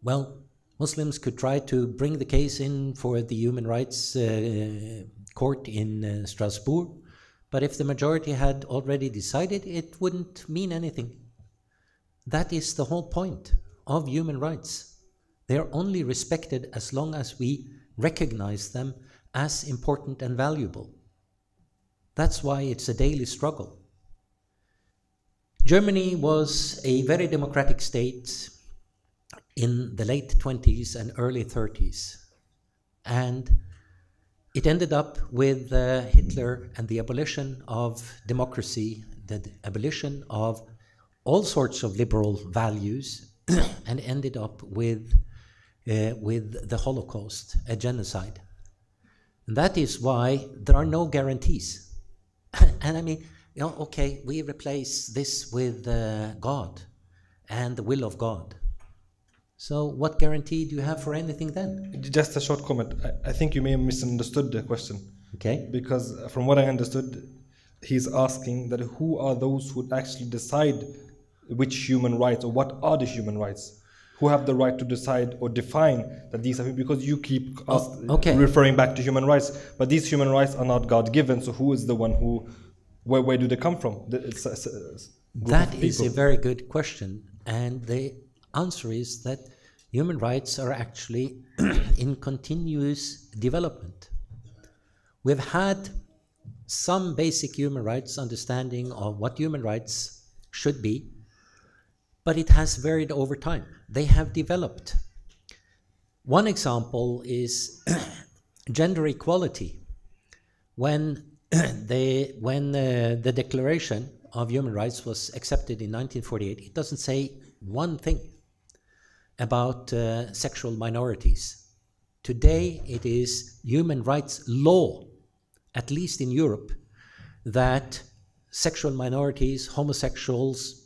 well, Muslims could try to bring the case in for the Human Rights uh, Court in uh, Strasbourg, but if the majority had already decided, it wouldn't mean anything. That is the whole point of human rights. They are only respected as long as we recognize them as important and valuable. That's why it's a daily struggle. Germany was a very democratic state in the late twenties and early thirties, and it ended up with uh, Hitler and the abolition of democracy, the abolition of all sorts of liberal values, and ended up with, uh, with the Holocaust, a genocide. And that is why there are no guarantees. And I mean, you know, okay, we replace this with uh, God and the will of God. So what guarantee do you have for anything then? Just a short comment. I, I think you may have misunderstood the question. Okay. Because from what I understood, he's asking that who are those who actually decide which human rights, or what are the human rights? Who have the right to decide or define that these are, because you keep us okay. referring back to human rights, but these human rights are not God-given, so who is the one who, where, where do they come from? It's a, it's a that is a very good question, and the answer is that human rights are actually in continuous development. We've had some basic human rights understanding of what human rights should be, but it has varied over time. They have developed. One example is gender equality. When, they, when uh, the Declaration of Human Rights was accepted in nineteen forty-eight, it doesn't say one thing about uh, sexual minorities. Today it is human rights law, at least in Europe, that sexual minorities, homosexuals,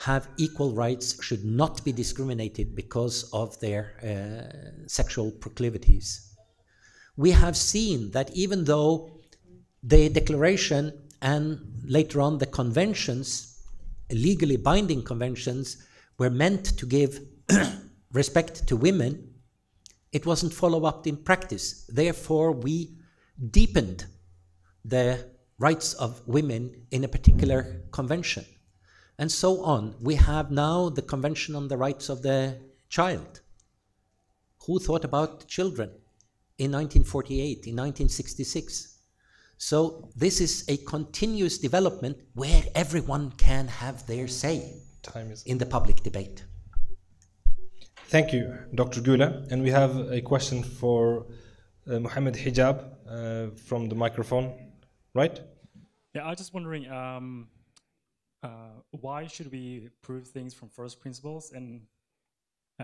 have equal rights, should not be discriminated because of their uh, sexual proclivities. We have seen that even though the Declaration and later on the conventions, legally binding conventions, were meant to give respect to women, it wasn't followed up in practice. Therefore, we deepened the rights of women in a particular convention. And so on. We have now the Convention on the Rights of the Child. Who thought about children in nineteen forty-eight, in nineteen sixty-six? So this is a continuous development where everyone can have their say Time is in the public debate. Thank you, Doctor Gule. And we have a question for uh, Muhammad Hijab uh, from the microphone, right? Yeah, I was just wondering, um Uh, why should we prove things from first principles, and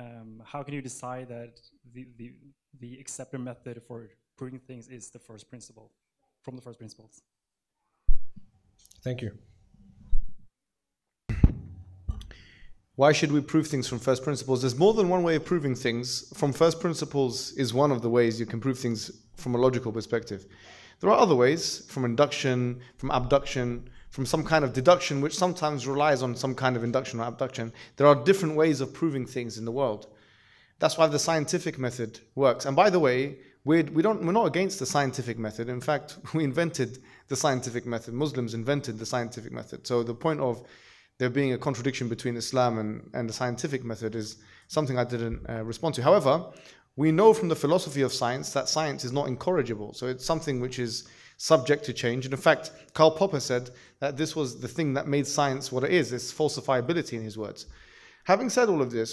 um, how can you decide that the, the, the accepted method for proving things is the first principle, from the first principles? Thank you. Why should we prove things from first principles? There's more than one way of proving things. From first principles is one of the ways you can prove things from a logical perspective. There are other ways, from induction, from abduction, from some kind of deduction, which sometimes relies on some kind of induction or abduction. There are different ways of proving things in the world. That's why the scientific method works. And by the way, we're, we don't, we're not against the scientific method. In fact, we invented the scientific method. Muslims invented the scientific method. So the point of there being a contradiction between Islam and, and the scientific method is something I didn't uh, respond to. However, we know from the philosophy of science that science is not incorrigible. So it's something which is subject to change. And in fact, Karl Popper said that this was the thing that made science what it is, this falsifiability in his words. Having said all of this,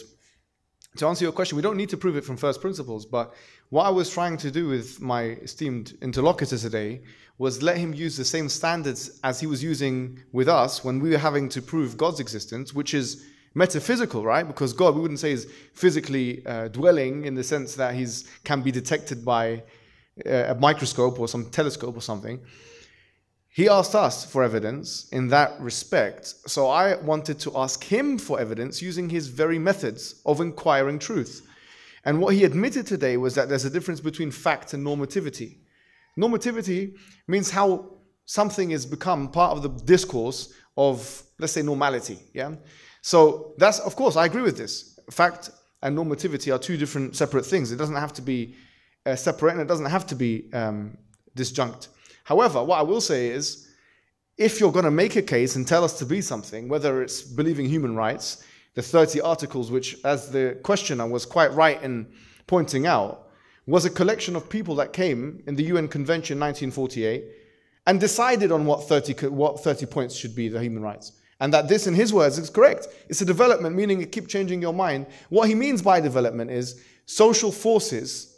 to answer your question, we don't need to prove it from first principles, but what I was trying to do with my esteemed interlocutor today was let him use the same standards as he was using with us when we were having to prove God's existence, which is metaphysical, right? Because God, we wouldn't say is physically uh, dwelling in the sense that he's can be detected by a microscope or some telescope or something. He asked us for evidence in that respect. So I wanted to ask him for evidence using his very methods of inquiring truth. And what he admitted today was that there's a difference between fact and normativity. Normativity means how something has become part of the discourse of, let's say, normality. Yeah. So that's, of course, I agree with this. Fact and normativity are two different separate things. It doesn't have to be uh, separate, and it doesn't have to be um, disjunct. However, what I will say is, if you're going to make a case and tell us to be something, whether it's believing human rights, the thirty articles, which, as the questioner was quite right in pointing out, was a collection of people that came in the U N Convention nineteen forty-eight and decided on what thirty, what thirty points should be the human rights. And that this, in his words, is correct. It's a development, meaning you keep changing your mind. What he means by development is social forces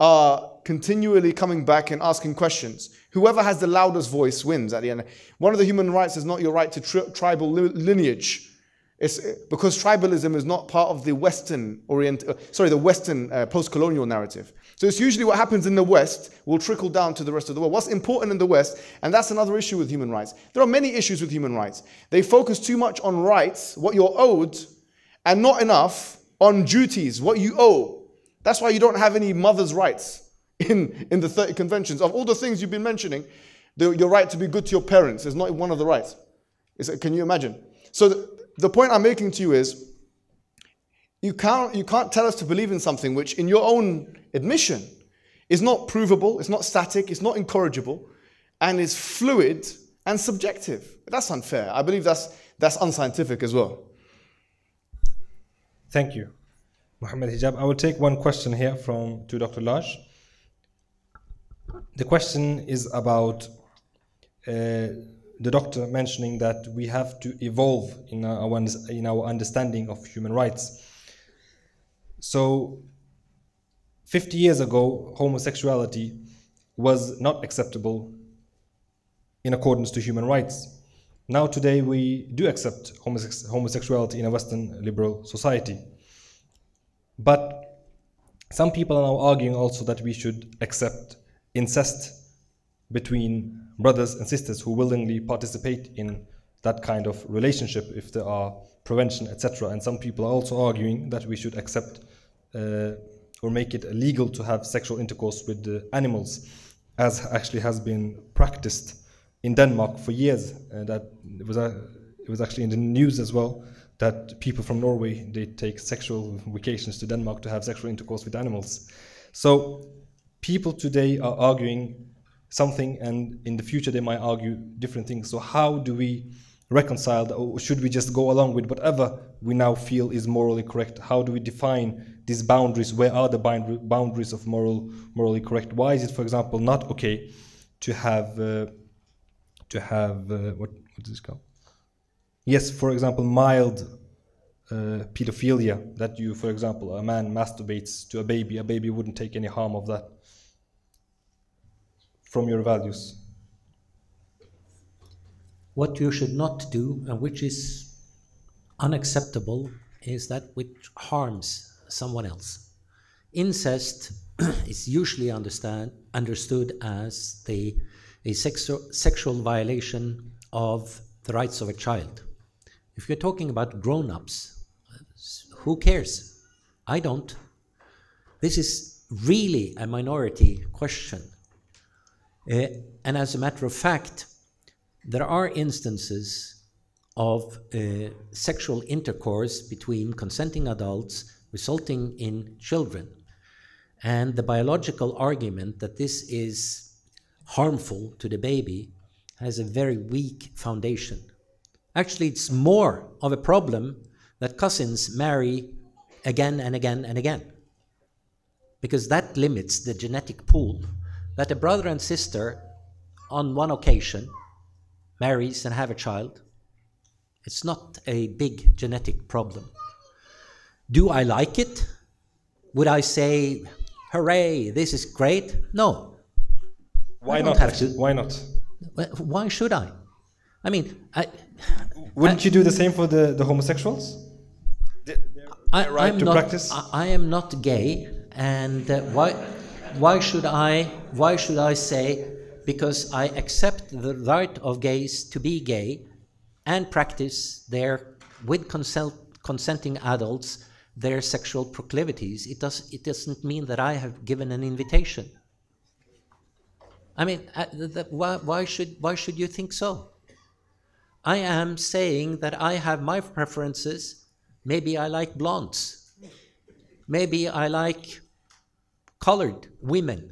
are continually coming back and asking questions. Whoever has the loudest voice wins at the end. One of the human rights is not your right to tri tribal li lineage. It's because tribalism is not part of the Western orient, uh, sorry, the Western uh, post-colonial narrative. So it's usually what happens in the West will trickle down to the rest of the world. What's important in the West, and that's another issue with human rights. There are many issues with human rights. They focus too much on rights, what you're owed, and not enough on duties, what you owe. That's why you don't have any mother's rights in, in the thirty conventions. Of all the things you've been mentioning, the, your right to be good to your parents is not one of the rights. It's, can you imagine? So the, The point I'm making to you is, you can't, you can't tell us to believe in something which, in your own admission, is not provable, it's not static, it's not incorrigible, and is fluid and subjective. That's unfair. I believe that's, that's unscientific as well. Thank you, Muhammad Hijab. I will take one question here from to Doctor Lars. The question is about... Uh, the doctor mentioning that we have to evolve in our, in our understanding of human rights. So fifty years ago, homosexuality was not acceptable in accordance to human rights. Now today we do accept homosex homosexuality in a Western liberal society. But some people are now arguing also that we should accept incest between brothers and sisters who willingly participate in that kind of relationship if there are prevention, et cetera. And some people are also arguing that we should accept uh, or make it illegal to have sexual intercourse with uh, animals, as actually has been practiced in Denmark for years. Uh, that it was a, it was actually in the news as well that people from Norway, they take sexual vacations to Denmark to have sexual intercourse with animals. So people today are arguing something, and in the future they might argue different things. So how do we reconcile that, or should we just go along with whatever we now feel is morally correct? How do we define these boundaries? Where are the boundaries of moral, morally correct? Why is it, for example, not okay to have uh, to have uh, what what is it called? Yes, for example, mild uh, pedophilia. That you, for example, a man masturbates to a baby. A baby wouldn't take any harm of that. From your values, what you should not do and which is unacceptable is that which harms someone else. Incest is usually understand, understood as the, a sexu sexual violation of the rights of a child. If you're talking about grown-ups, who cares? I don't. This is really a minority question. Uh, and as a matter of fact, there are instances of uh, sexual intercourse between consenting adults resulting in children. And the biological argument that this is harmful to the baby has a very weak foundation. Actually, it's more of a problem that cousins marry again and again and again, because that limits the genetic pool. That a brother and sister on one occasion marries and have a child, it's not a big genetic problem. Do I like it? Would I say, hooray, this is great? No. Why not? Have to. Why not? Why should I? I mean, I... Wouldn't I, you do the same for the, the homosexuals? I, right I'm to not, practice? I, I am not gay, and uh, why, why should I, why should I say, because I accept the right of gays to be gay and practice their, with consent, consenting adults, their sexual proclivities. It, does, it doesn't mean that I have given an invitation. I mean, uh, the, the, why, why, should, why should you think so? I am saying that I have my preferences. Maybe I like blondes. Maybe I like colored women.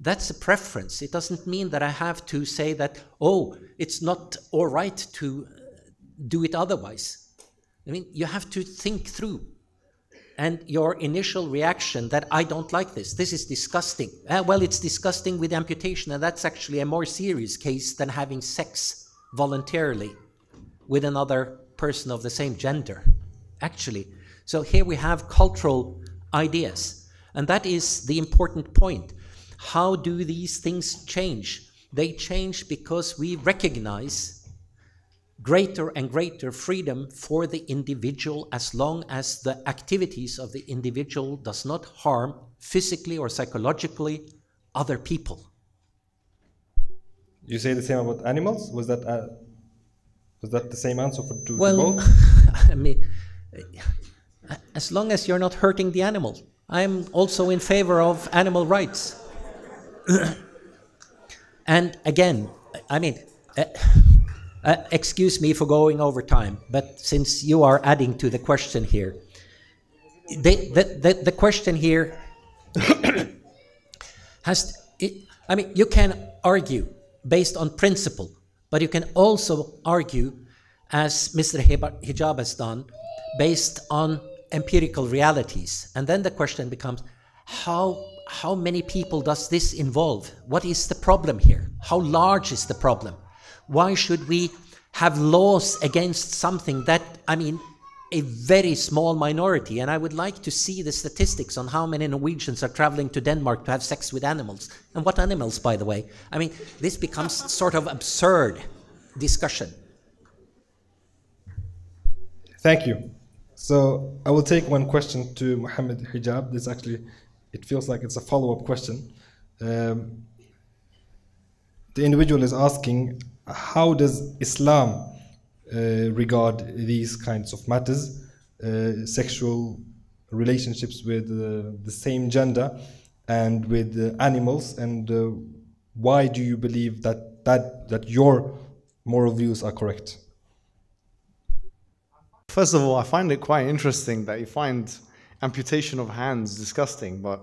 That's a preference. It doesn't mean that I have to say that, oh, it's not all right to do it otherwise. I mean, you have to think through. And your initial reaction that I don't like this, this is disgusting. Uh, well, it's disgusting with amputation, and that's actually a more serious case than having sex voluntarily with another person of the same gender, actually. So here we have cultural ideas, and that is the important point. How do these things change? They change because we recognize greater and greater freedom for the individual as long as the activities of the individual does not harm physically or psychologically other people. You say the same about animals? Was that, uh, was that the same answer for to, well, to both? Well, I mean, as long as you're not hurting the animal. I'm also in favor of animal rights. And again, I mean, uh, Uh, excuse me for going over time, but since you are adding to the question here, the, the, the, the question here has, it, I mean, you can argue based on principle, but you can also argue, as Mister Hijab has done, based on empirical realities. And then the question becomes, how, how many people does this involve? What is the problem here? How large is the problem? Why should we have laws against something that, I mean, a very small minority? And I would like to see the statistics on how many Norwegians are traveling to Denmark to have sex with animals. And what animals, by the way? I mean, this becomes sort of absurd discussion. Thank you. So I will take one question to Muhammad Hijab. This actually, it feels like it's a follow-up question. Um, the individual is asking, how does Islam uh, regard these kinds of matters, uh, sexual relationships with uh, the same gender and with uh, animals, and uh, why do you believe that, that, that your moral views are correct? First of all, I find it quite interesting that you find amputation of hands disgusting, but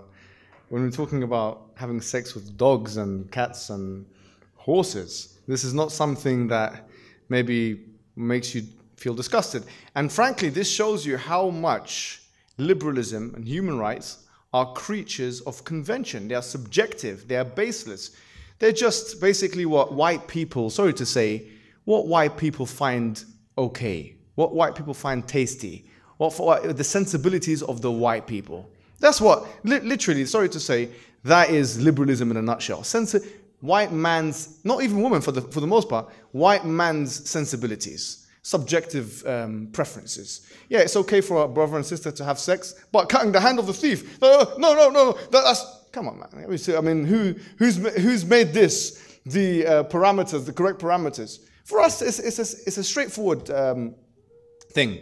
when we're talking about having sex with dogs and cats and horses, this is not something that maybe makes you feel disgusted. And frankly, this shows you how much liberalism and human rights are creatures of convention. They are subjective. They are baseless. They're just basically what white people, sorry to say, what white people find okay, what white people find tasty, what, for, what the sensibilities of the white people. That's what, li literally, sorry to say, that is liberalism in a nutshell. Sensi- White man's, not even woman for the, for the most part, white man's sensibilities, subjective um, preferences. Yeah, it's okay for a brother and sister to have sex, but cutting the hand of the thief, no, no, no, no, that, that's, come on, man. I mean, who, who's, who's made this the uh, parameters, the correct parameters? For us, it's, it's, a, it's a straightforward um, thing.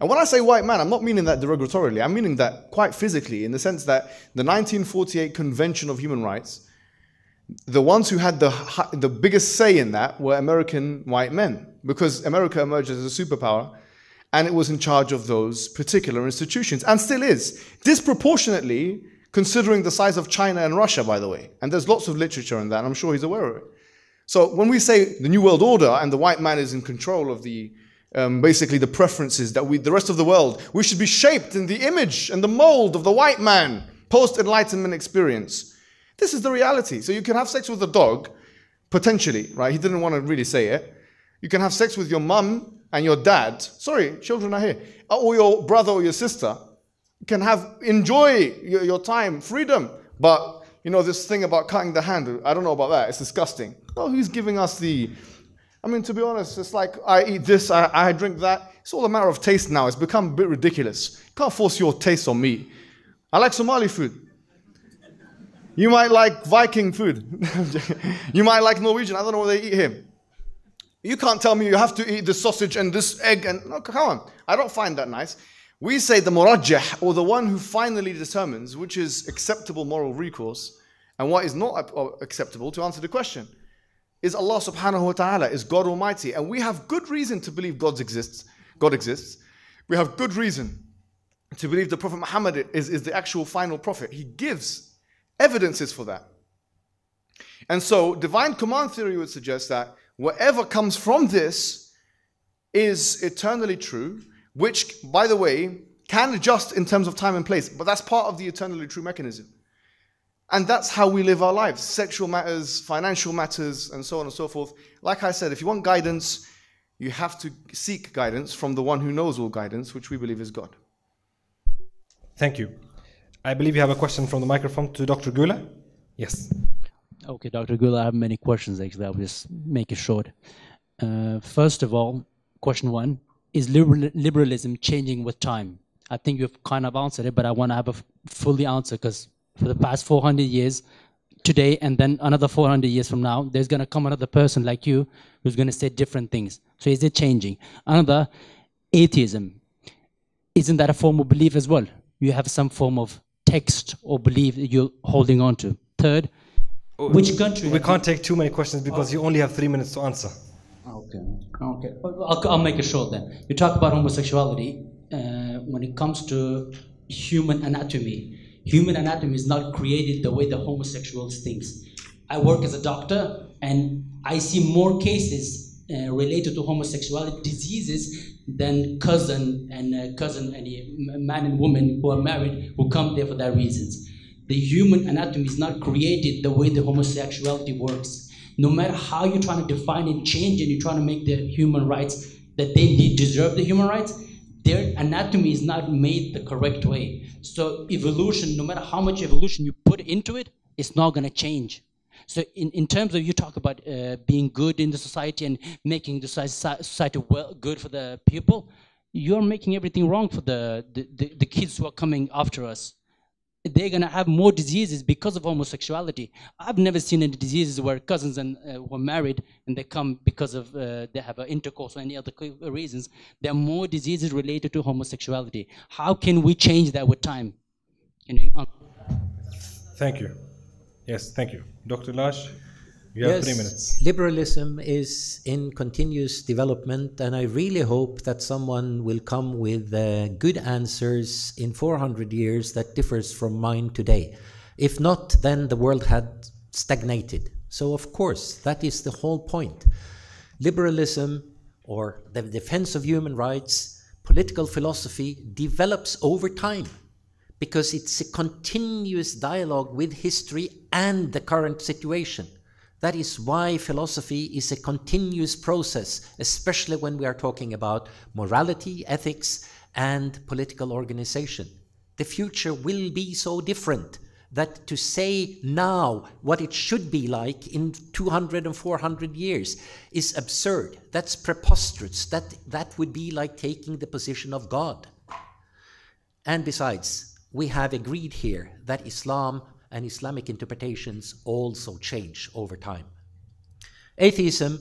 And when I say white man, I'm not meaning that derogatorily, I'm meaning that quite physically, in the sense that the nineteen forty-eight Convention of Human Rights, the ones who had the, the biggest say in that were American white men, because America emerged as a superpower and it was in charge of those particular institutions, and still is, disproportionately considering the size of China and Russia, by the way. And there's lots of literature on that, and I'm sure he's aware of it. So when we say the New World Order and the white man is in control of the, um, basically the preferences that we, the rest of the world, we should be shaped in the image and the mold of the white man, post-Enlightenment experience. This is the reality. So you can have sex with a dog, potentially, right? He didn't want to really say it. You can have sex with your mum and your dad. Sorry, children are here. Or your brother or your sister. You can have, enjoy your, your time, freedom. But, you know, this thing about cutting the hand, I don't know about that. It's disgusting. Oh, who's giving us the... I mean, to be honest, it's like I eat this, I, I drink that. It's all a matter of taste now. It's become a bit ridiculous. You can't force your taste on me. I like Somali food. You might like Viking food. You might like Norwegian. I don't know what they eat here. You can't tell me you have to eat this sausage and this egg and no, come on. I don't find that nice. We say the murajjah, or the one who finally determines which is acceptable moral recourse and what is not acceptable, to answer the question, is Allah subhanahu wa ta'ala, is God Almighty. And we have good reason to believe God exists. God exists. We have good reason to believe the Prophet Muhammad is, is the actual final prophet. He gives evidences for that. And so divine command theory would suggest that whatever comes from this is eternally true, which, by the way, can adjust in terms of time and place, but that's part of the eternally true mechanism. And that's how we live our lives, sexual matters, financial matters, and so on and so forth. Like I said, if you want guidance, you have to seek guidance from the one who knows all guidance, which we believe is God. Thank you. I believe you have a question from the microphone to Doctor Gule. Yes. Okay, Doctor Gule, I have many questions, actually. I'll just make it short. Uh, first of all, question one, is liberal liberalism changing with time? I think you've kind of answered it, but I want to have a fully answer, because for the past four hundred years, today and then another four hundred years from now, there's going to come another person like you who's going to say different things. So is it changing? Another, atheism. Isn't that a form of belief as well? You have some form of text or belief that you're holding on to. Third, oh, which country? We can't take too many questions because oh. you only have three minutes to answer. Okay, okay. I'll, I'll make it short then. You talk about homosexuality. Uh, when it comes to human anatomy, human anatomy is not created the way the homosexuals thinks. I work as a doctor and I see more cases uh, related to homosexuality diseases than cousin and uh, cousin and uh, man and woman who are married who come there for that reasons. The human anatomy is not created the way the homosexuality works. No matter how you're trying to define and change and you're trying to make the human rights that they deserve the human rights, their anatomy is not made the correct way. So evolution, no matter how much evolution you put into it, it's not going to change. So in, in terms of you talk about uh, being good in the society and making the society well, good for the people, you're making everything wrong for the, the, the, the kids who are coming after us. They're going to have more diseases because of homosexuality. I've never seen any diseases where cousins and, uh, were married and they come because of uh, they have uh, intercourse or any other reasons. There are more diseases related to homosexuality. How can we change that with time? Can you thank you. Yes, thank you. Doctor Lars, you have yes, three minutes. Liberalism is in continuous development, and I really hope that someone will come with uh, good answers in four hundred years that differs from mine today. If not, then the world had stagnated. So of course, that is the whole point. Liberalism, or the defense of human rights, political philosophy develops over time, because it's a continuous dialogue with history and the current situation. That is why philosophy is a continuous process, especially when we are talking about morality, ethics, and political organization. The future will be so different that to say now what it should be like in two hundred and four hundred years is absurd. That's preposterous. That, that would be like taking the position of God. And besides, we have agreed here that Islam and Islamic interpretations also change over time. Atheism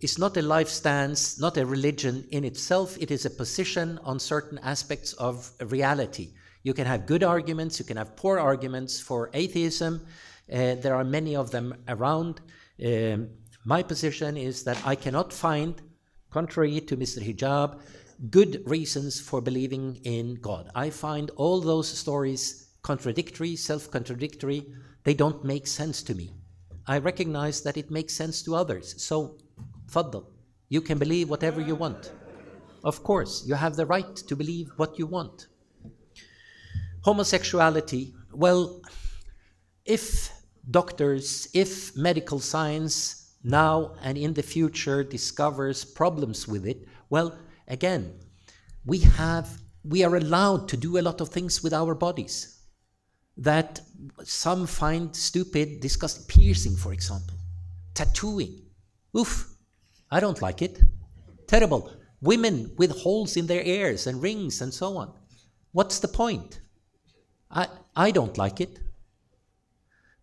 is not a life stance, not a religion in itself. It is a position on certain aspects of reality. You can have good arguments, you can have poor arguments for atheism. Uh, there are many of them around. Um, my position is that I cannot find, contrary to Mister Hijab, good reasons for believing in God. I find all those stories contradictory, self-contradictory. They don't make sense to me. I recognize that it makes sense to others. So, faddal, you can believe whatever you want. Of course, you have the right to believe what you want. Homosexuality, well, if doctors, if medical science now and in the future discovers problems with it, well, again, we have, we are allowed to do a lot of things with our bodies that some find stupid, disgusting. Piercing, for example. Tattooing. Oof, I don't like it. Terrible. women with holes in their ears and rings and so on. What's the point? I, I don't like it.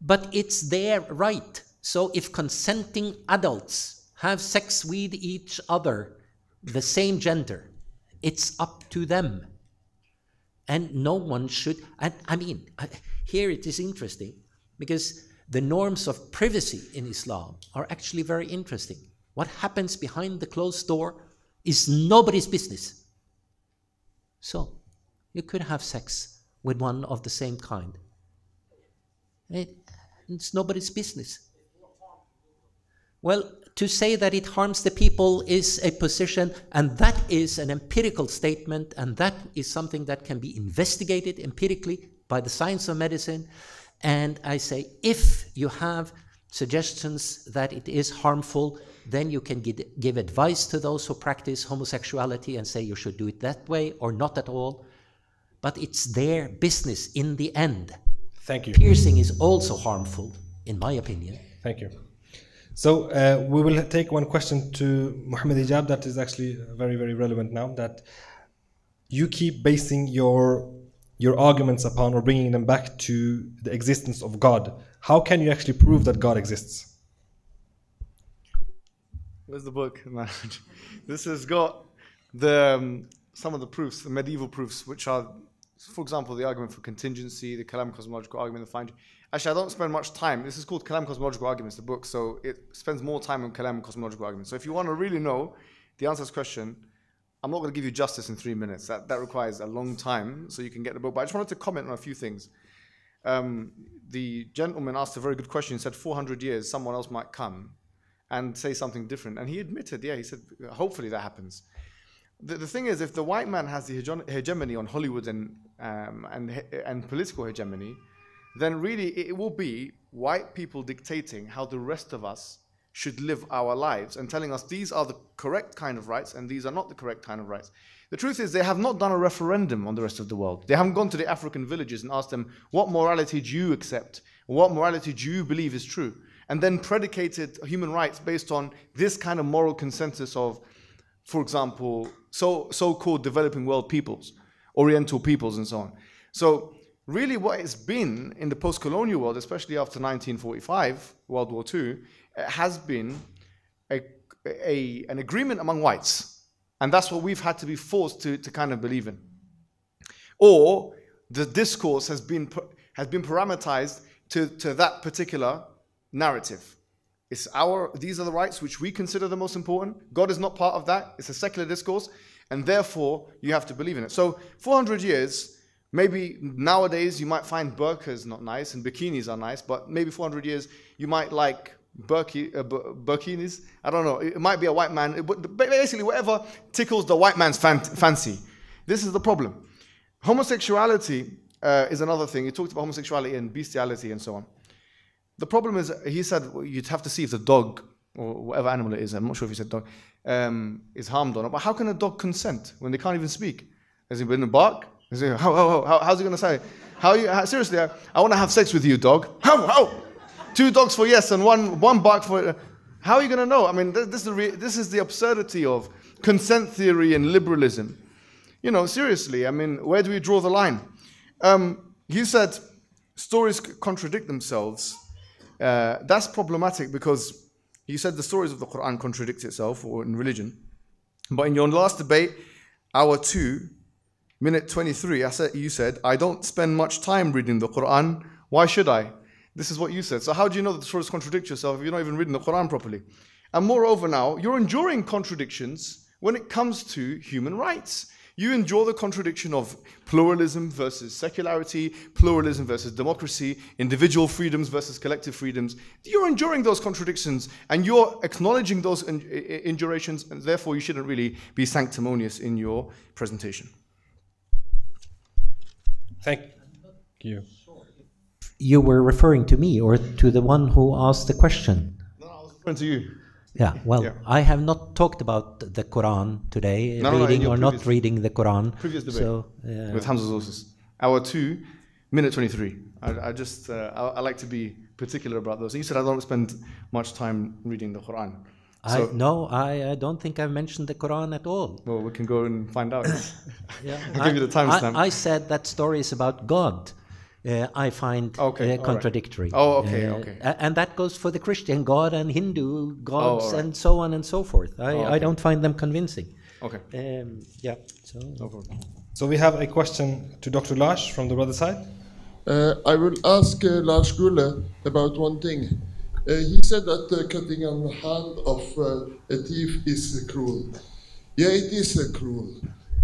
But it's their right. So if consenting adults have sex with each other, the same gender, it's up to them. And no one should, and I mean, here it is interesting because the norms of privacy in Islam are actually very interesting. What happens behind the closed door is nobody's business. So you could have sex with one of the same kind. It, it's nobody's business. Well, to say that it harms the people is a position, and that is an empirical statement, and that is something that can be investigated empirically by the science of medicine. And I say, if you have suggestions that it is harmful, then you can get, give advice to those who practice homosexuality and say you should do it that way or not at all. But it's their business in the end. Thank you. Piercing is also harmful, in my opinion. Thank you. So uh, we will take one question to Muhammad Hijab that is actually very, very relevant now, that you keep basing your your arguments upon or bringing them back to the existence of God. How can you actually prove that God exists? Where's the book? This has got the um, some of the proofs, the medieval proofs, which are, for example, the argument for contingency, the Kalam cosmological argument, the fine. Actually, I don't spend much time. This is called Kalam cosmological arguments, the book, so it spends more time on Kalam cosmological arguments. So if you want to really know the answer to this question, I'm not going to give you justice in three minutes. That, that requires a long time, so you can get the book. But I just wanted to comment on a few things. Um, the gentleman asked a very good question. He said, four hundred years, someone else might come and say something different. And he admitted, yeah, he said, hopefully that happens. The, the thing is, if the white man has the hegemony on Hollywood and, um, and, and political hegemony, then really it will be white people dictating how the rest of us should live our lives and telling us these are the correct kind of rights and these are not the correct kind of rights. The truth is they have not done a referendum on the rest of the world. They haven't gone to the African villages and asked them, what morality do you accept? What morality do you believe is true? And then predicated human rights based on this kind of moral consensus of, for example, so, so-called developing world peoples, Oriental peoples and so on. So really what it's been in the post-colonial world, especially after nineteen forty-five, World War Two, has been a, a, an agreement among whites. And that's what we've had to be forced to, to kind of believe in. Or the discourse has been, has been parameterized to, to that particular narrative. It's our, these are the rights which we consider the most important. God is not part of that. It's a secular discourse. And therefore, you have to believe in it. So four hundred years, maybe nowadays you might find burqas not nice and bikinis are nice, but maybe four hundred years you might like Burki, uh, burkinis, I don't know, it might be a white man, but basically whatever tickles the white man's fan fancy. This is the problem. Homosexuality uh, is another thing. You talked about homosexuality and bestiality and so on. The problem is, he said, well, you'd have to see if the dog, or whatever animal it is, I'm not sure if he said dog, um, is harmed or not. But how can a dog consent when they can't even speak? Is he going to bark? Is he, how, how, how, how's he going to say, how you, how, seriously, I, I want to have sex with you, dog. How, how? Two dogs for yes and one one bark for. Uh, how are you going to know? I mean, th this is the re this is the absurdity of consent theory and liberalism. You know, seriously. I mean, where do we draw the line? Um, he said stories contradict themselves. Uh, that's problematic because he said the stories of the Quran contradict itself, or in religion. But in your last debate, hour two, minute twenty-three, I said you said I don't spend much time reading the Quran. Why should I? This is what you said. So how do you know that the stories contradict yourself if you're not even reading the Quran properly? And moreover now, you're enduring contradictions when it comes to human rights. You endure the contradiction of pluralism versus secularity, pluralism versus democracy, individual freedoms versus collective freedoms. You're enduring those contradictions and you're acknowledging those indurations, and therefore you shouldn't really be sanctimonious in your presentation. Thank you. You were referring to me or to the one who asked the question? No, I was referring to you. Yeah, well, yeah. I have not talked about the Quran today, no, reading no, no, or previous, not reading the Quran. Previous debate so, uh, with Hamza Zorsis. Hour two, minute twenty-three. I, I just, uh, I, I like to be particular about those. You said I don't spend much time reading the Quran. So, I, no, I, I don't think I've mentioned the Quran at all. Well, we can go and find out. Yeah. I'll I, give you the timestamp. I, I said that story is about God. Uh, I find okay, uh, contradictory. Right. Oh, okay, uh, okay. And that goes for the Christian God and Hindu gods, oh, right. and so on and so forth. I, oh, okay. I don't find them convincing. Okay. Um, yeah. So. No problem. So we have a question to Doctor Lars from the other side. Uh, I will ask uh, Lars Gule about one thing. Uh, he said that uh, cutting on the hand of uh, a thief is uh, cruel. Yeah, it is uh, cruel.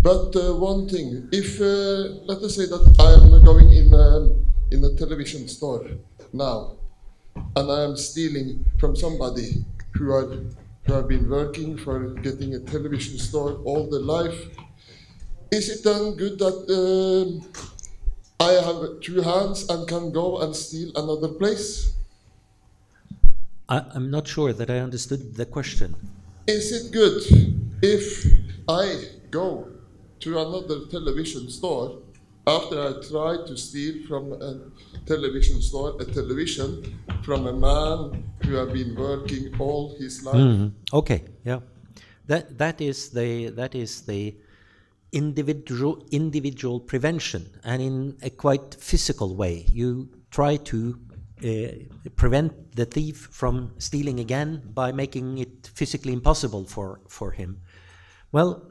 But uh, one thing, if, uh, let us say that I am going in a, in a television store now, and I am stealing from somebody who had, who had been working for getting a television store all their life, is it then good that uh, I have two hands and can go and steal another place? I, I'm not sure that I understood the question. Is it good if I go to another television store after I tried to steal from a television store a television from a man who had been working all his life? Mm-hmm. Okay, yeah, that that is the that is the individual individual prevention, and in a quite physical way, you try to uh, prevent the thief from stealing again by making it physically impossible for for him. Well.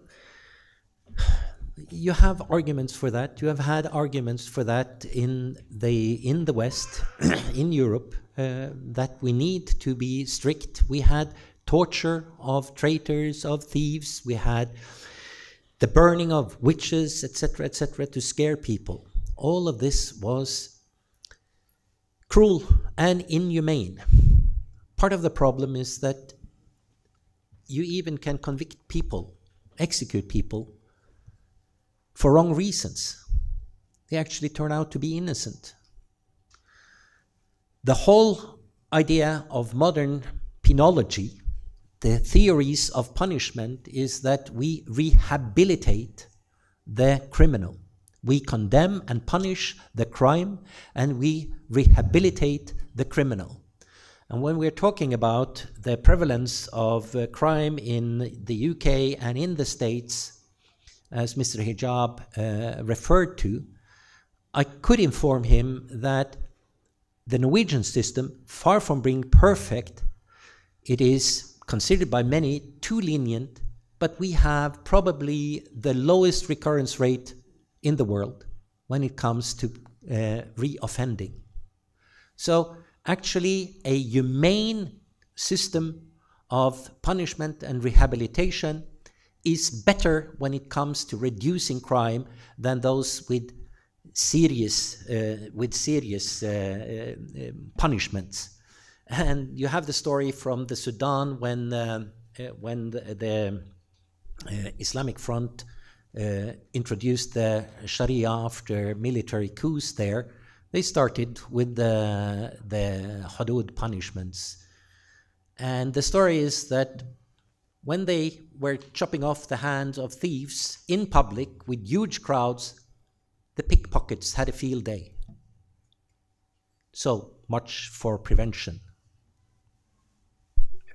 You have arguments for that. You have had arguments for that in the in the West, in Europe, uh, that we need to be strict. We had torture of traitors, of thieves. We had the burning of witches, et cetera, et cetera, to scare people. All of this was cruel and inhumane. Part of the problem is that you even can convict people, execute people, for wrong reasons. They actually turn out to be innocent. The whole idea of modern penology, the theories of punishment, is that we rehabilitate the criminal. We condemn and punish the crime, and we rehabilitate the criminal. And when we're talking about the prevalence of uh, crime in the U K and in the States, as Mister Hijab uh, referred to, I could inform him that the Norwegian system, far from being perfect, it is considered by many too lenient, but we have probably the lowest recurrence rate in the world when it comes to uh, re-offending. So actually a humane system of punishment and rehabilitation is better when it comes to reducing crime than those with serious uh, with serious uh, uh, punishments. And you have the story from the Sudan when uh, uh, when the, the uh, Islamic Front uh, introduced the Sharia after military coups there. They started with the the hudud punishments, and the story is that when they were chopping off the hands of thieves in public with huge crowds, the pickpockets had a field day. So much for prevention.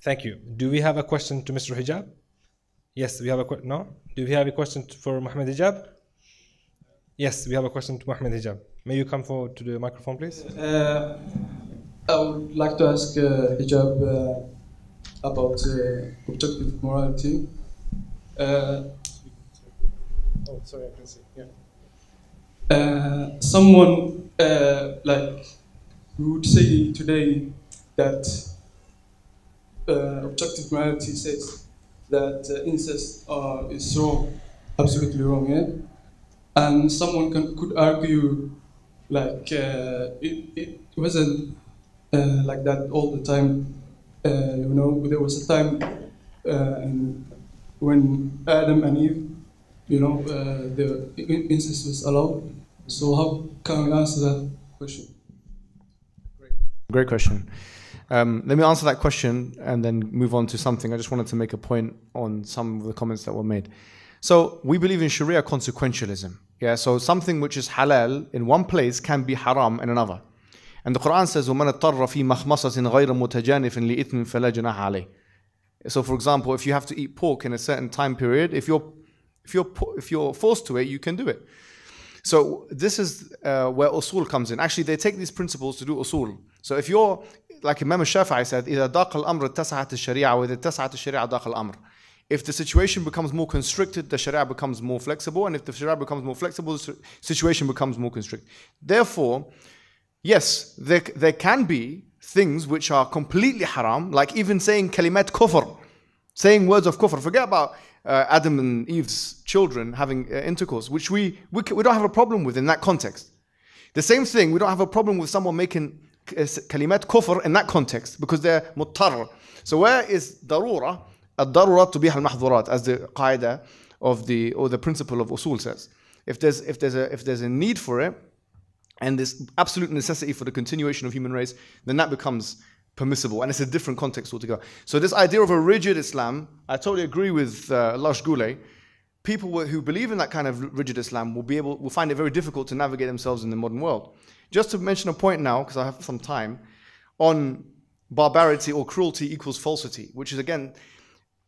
Thank you. Do we have a question to Mister Hijab? Yes, we have a question. No? Do we have a question for Muhammad Hijab? Yes, we have a question to Muhammad Hijab. May you come forward to the microphone, please? Uh, I would like to ask uh, Hijab. Uh, about uh, objective morality. Uh, oh, sorry, I can see. Yeah. Uh, someone uh, like who would say today that uh, objective morality says that uh, incest uh, is wrong, absolutely wrong, yeah? And someone can, could argue like uh, it, it wasn't uh, like that all the time. Uh, you know, there was a time uh, when Adam and Eve, you know, uh, the incest was allowed. So how can we answer that question? Great, Great question. Um, let me answer that question and then move on to something. I just wanted to make a point on some of the comments that were made. So we believe in Sharia consequentialism. Yeah. So something which is halal in one place can be haram in another. And the Quran says, وَمَنَ اضْطَرَّ فِي مَخْمَصَةٍ غَيْرَ مُتَجَانِفٍ لِإِثْمٍ فَلَا جُنَاحَ عَلَيْهِ. So, for example, if you have to eat pork in a certain time period, if you're if you're if you're forced to it, you can do it. So this is uh, where usul comes in. Actually, they take these principles to do usul. So if you're like Imam al-Shafi'i said, إذا ضاق الأمر اتسعت الشريعة وإذا اتسعت الشريعة ضاق الأمر. If the situation becomes more constricted, the sharia becomes more flexible, and if the sharia becomes more flexible, the situation becomes more constricted. Therefore, yes, there, there can be things which are completely haram, like even saying kalimat kufr, saying words of kufr. Forget about uh, Adam and Eve's children having uh, intercourse, which we, we, we don't have a problem with in that context. The same thing, we don't have a problem with someone making uh, kalimat kufr in that context, because they're muttar. So where is darura? الضرورات تبيح المحظورات, as the qaida of the or the principle of usul says. If there's if there's a if there's a need for it, and this absolute necessity for the continuation of human race, then that becomes permissible, and it's a different context altogether. So this idea of a rigid Islam, I totally agree with uh, Lars Gule. People who believe in that kind of rigid Islam will be able will find it very difficult to navigate themselves in the modern world. Just to mention a point now, because I have some time, on barbarity or cruelty equals falsity, which is again.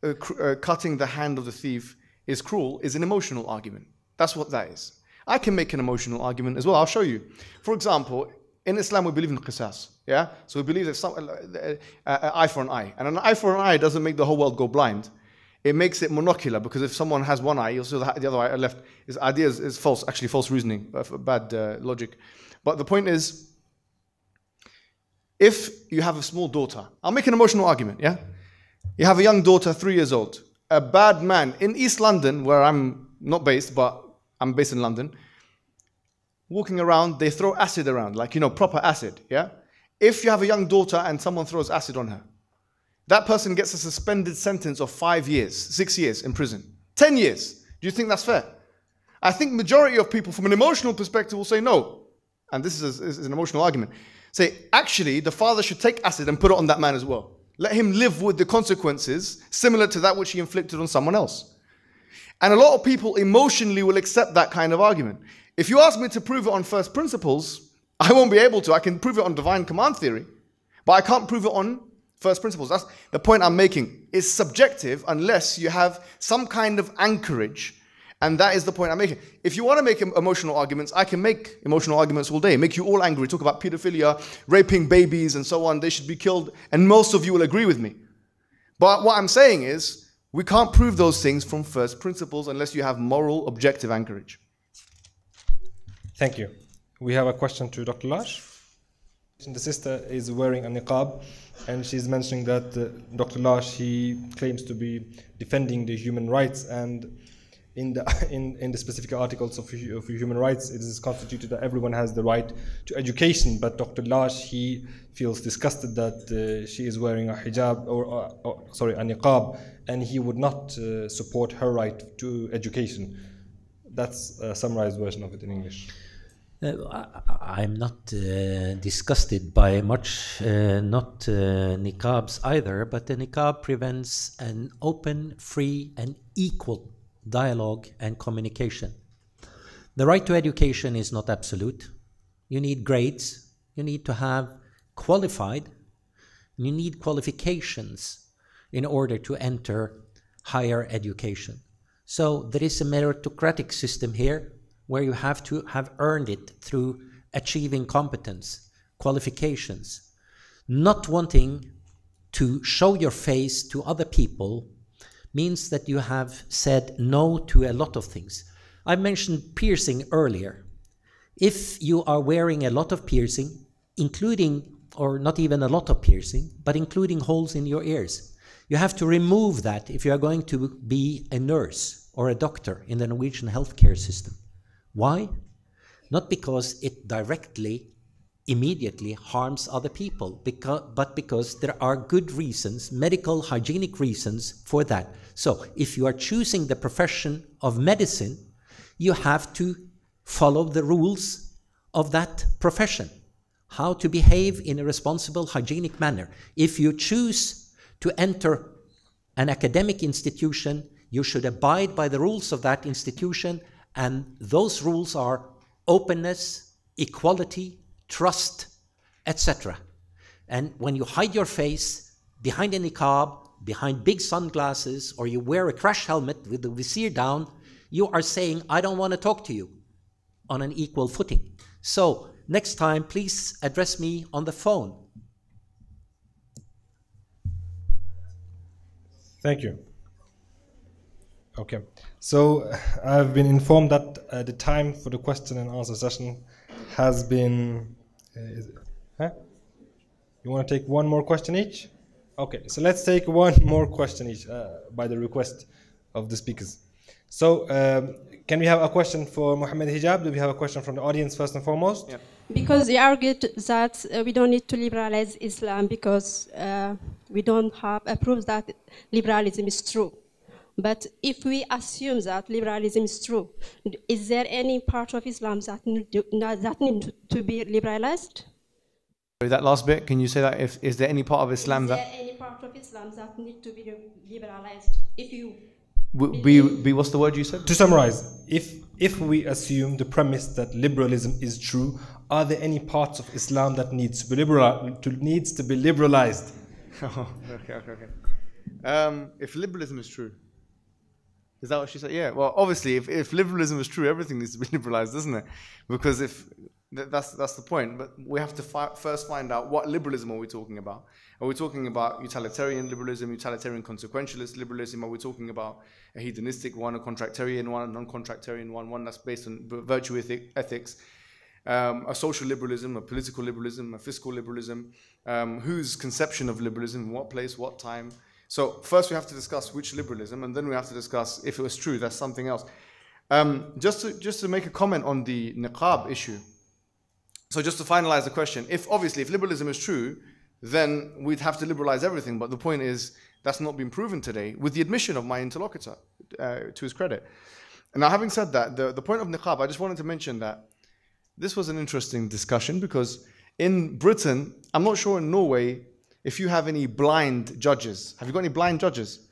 Uh, uh, cutting the hand of the thief is cruel is an emotional argument. That's what that is. I can make an emotional argument as well. I'll show you. For example, in Islam we believe in qisas. Yeah, so we believe that some, uh, uh, an eye for an eye, and an eye for an eye doesn't make the whole world go blind. It makes it monocular, because if someone has one eye, you'll see the other eye left. This idea is, is false. Actually, false reasoning, bad uh, logic. But the point is, if you have a small daughter, I'll make an emotional argument. Yeah. You have a young daughter, three years old. A bad man in East London, where I'm not based, but I'm based in London, walking around, they throw acid around, like, you know, proper acid, yeah? If you have a young daughter and someone throws acid on her, that person gets a suspended sentence of five years, six years in prison, ten years. Do you think that's fair? I think majority of people, from an emotional perspective, will say no. And this is, a, is an emotional argument. Say, actually, the father should take acid and put it on that man as well. Let him live with the consequences similar to that which he inflicted on someone else. And a lot of people emotionally will accept that kind of argument. If you ask me to prove it on first principles, I won't be able to. I can prove it on divine command theory, but I can't prove it on first principles. That's the point I'm making. It's subjective unless you have some kind of anchorage. And that is the point I'm making. If you want to make emotional arguments, I can make emotional arguments all day, make you all angry, talk about pedophilia, raping babies and so on, they should be killed, and most of you will agree with me. But what I'm saying is, we can't prove those things from first principles unless you have moral, objective anchorage. Thank you. We have a question to Doctor Lars. The sister is wearing a niqab, and she's mentioning that uh, Doctor Lars, he claims to be defending the human rights, and In the, in, in the specific articles of, of human rights, it is constituted that everyone has the right to education, but Doctor Lars, he feels disgusted that uh, she is wearing a hijab, or, or, or sorry, a niqab, and he would not uh, support her right to education. That's a summarized version of it in English. Uh, I, I'm not uh, disgusted by much, uh, not uh, niqabs either, but the niqab prevents an open, free, and equal dialogue and communication. The right to education is not absolute. You need grades, you need to have qualified, you need qualifications in order to enter higher education. So there is a meritocratic system here where you have to have earned it through achieving competence, qualifications, not wanting to show your face to other people means that you have said no to a lot of things. I mentioned piercing earlier. If you are wearing a lot of piercing, including, or not even a lot of piercing, but including holes in your ears, you have to remove that if you are going to be a nurse or a doctor in the Norwegian healthcare system. Why? Not because it directly, immediately harms other people, because, but because there are good reasons, medical, hygienic reasons for that. So if you are choosing the profession of medicine, you have to follow the rules of that profession, how to behave in a responsible, hygienic manner. If you choose to enter an academic institution, you should abide by the rules of that institution, and those rules are openness, equality, trust, et cetera. And when you hide your face behind a niqab behind big sunglasses, or you wear a crash helmet with the visor down, you are saying, I don't want to talk to you on an equal footing. So next time, please address me on the phone. Thank you. Okay, so I've been informed that uh, the time for the question and answer session has been, uh, is it, huh? You want to take one more question each? Okay, so let's take one more question each uh, by the request of the speakers. So um, can we have a question for Muhammad Hijab? Do we have a question from the audience first and foremost? Yeah. Because they argued that uh, we don't need to liberalize Islam because uh, we don't have a proof that liberalism is true. But if we assume that liberalism is true, is there any part of Islam that need to, that need to be liberalized? Sorry, that last bit, can you say that? If, is there any part of Islam is that... Is there any part of Islam that need to be liberalized? If you... We, we, what's the word you said? To summarize, if, if we assume the premise that liberalism is true, are there any parts of Islam that needs to be, liberal, to, needs to be liberalized? Oh, okay, okay, okay. Um, if liberalism is true... Is that what she said? Yeah. Well, obviously, if, if liberalism is true, everything needs to be liberalized, doesn't it? Because if th that's that's the point. But we have to fi first find out what liberalism are we talking about. Are we talking about utilitarian liberalism, utilitarian consequentialist liberalism? Are we talking about a hedonistic one, a contractarian one, a non-contractarian one, one that's based on virtue ethics, um, a social liberalism, a political liberalism, a fiscal liberalism? Um, whose conception of liberalism? What place? What time? So first we have to discuss which liberalism, and then we have to discuss if it was true, that's something else. Um, just, to, just to make a comment on the niqab issue. So just to finalize the question, if obviously if liberalism is true, then we'd have to liberalize everything. But the point is that's not been proven today with the admission of my interlocutor uh, to his credit. And now having said that, the, the point of niqab, I just wanted to mention that this was an interesting discussion because in Britain, I'm not sure in Norway, if you have any blind judges. Have you got any blind judges?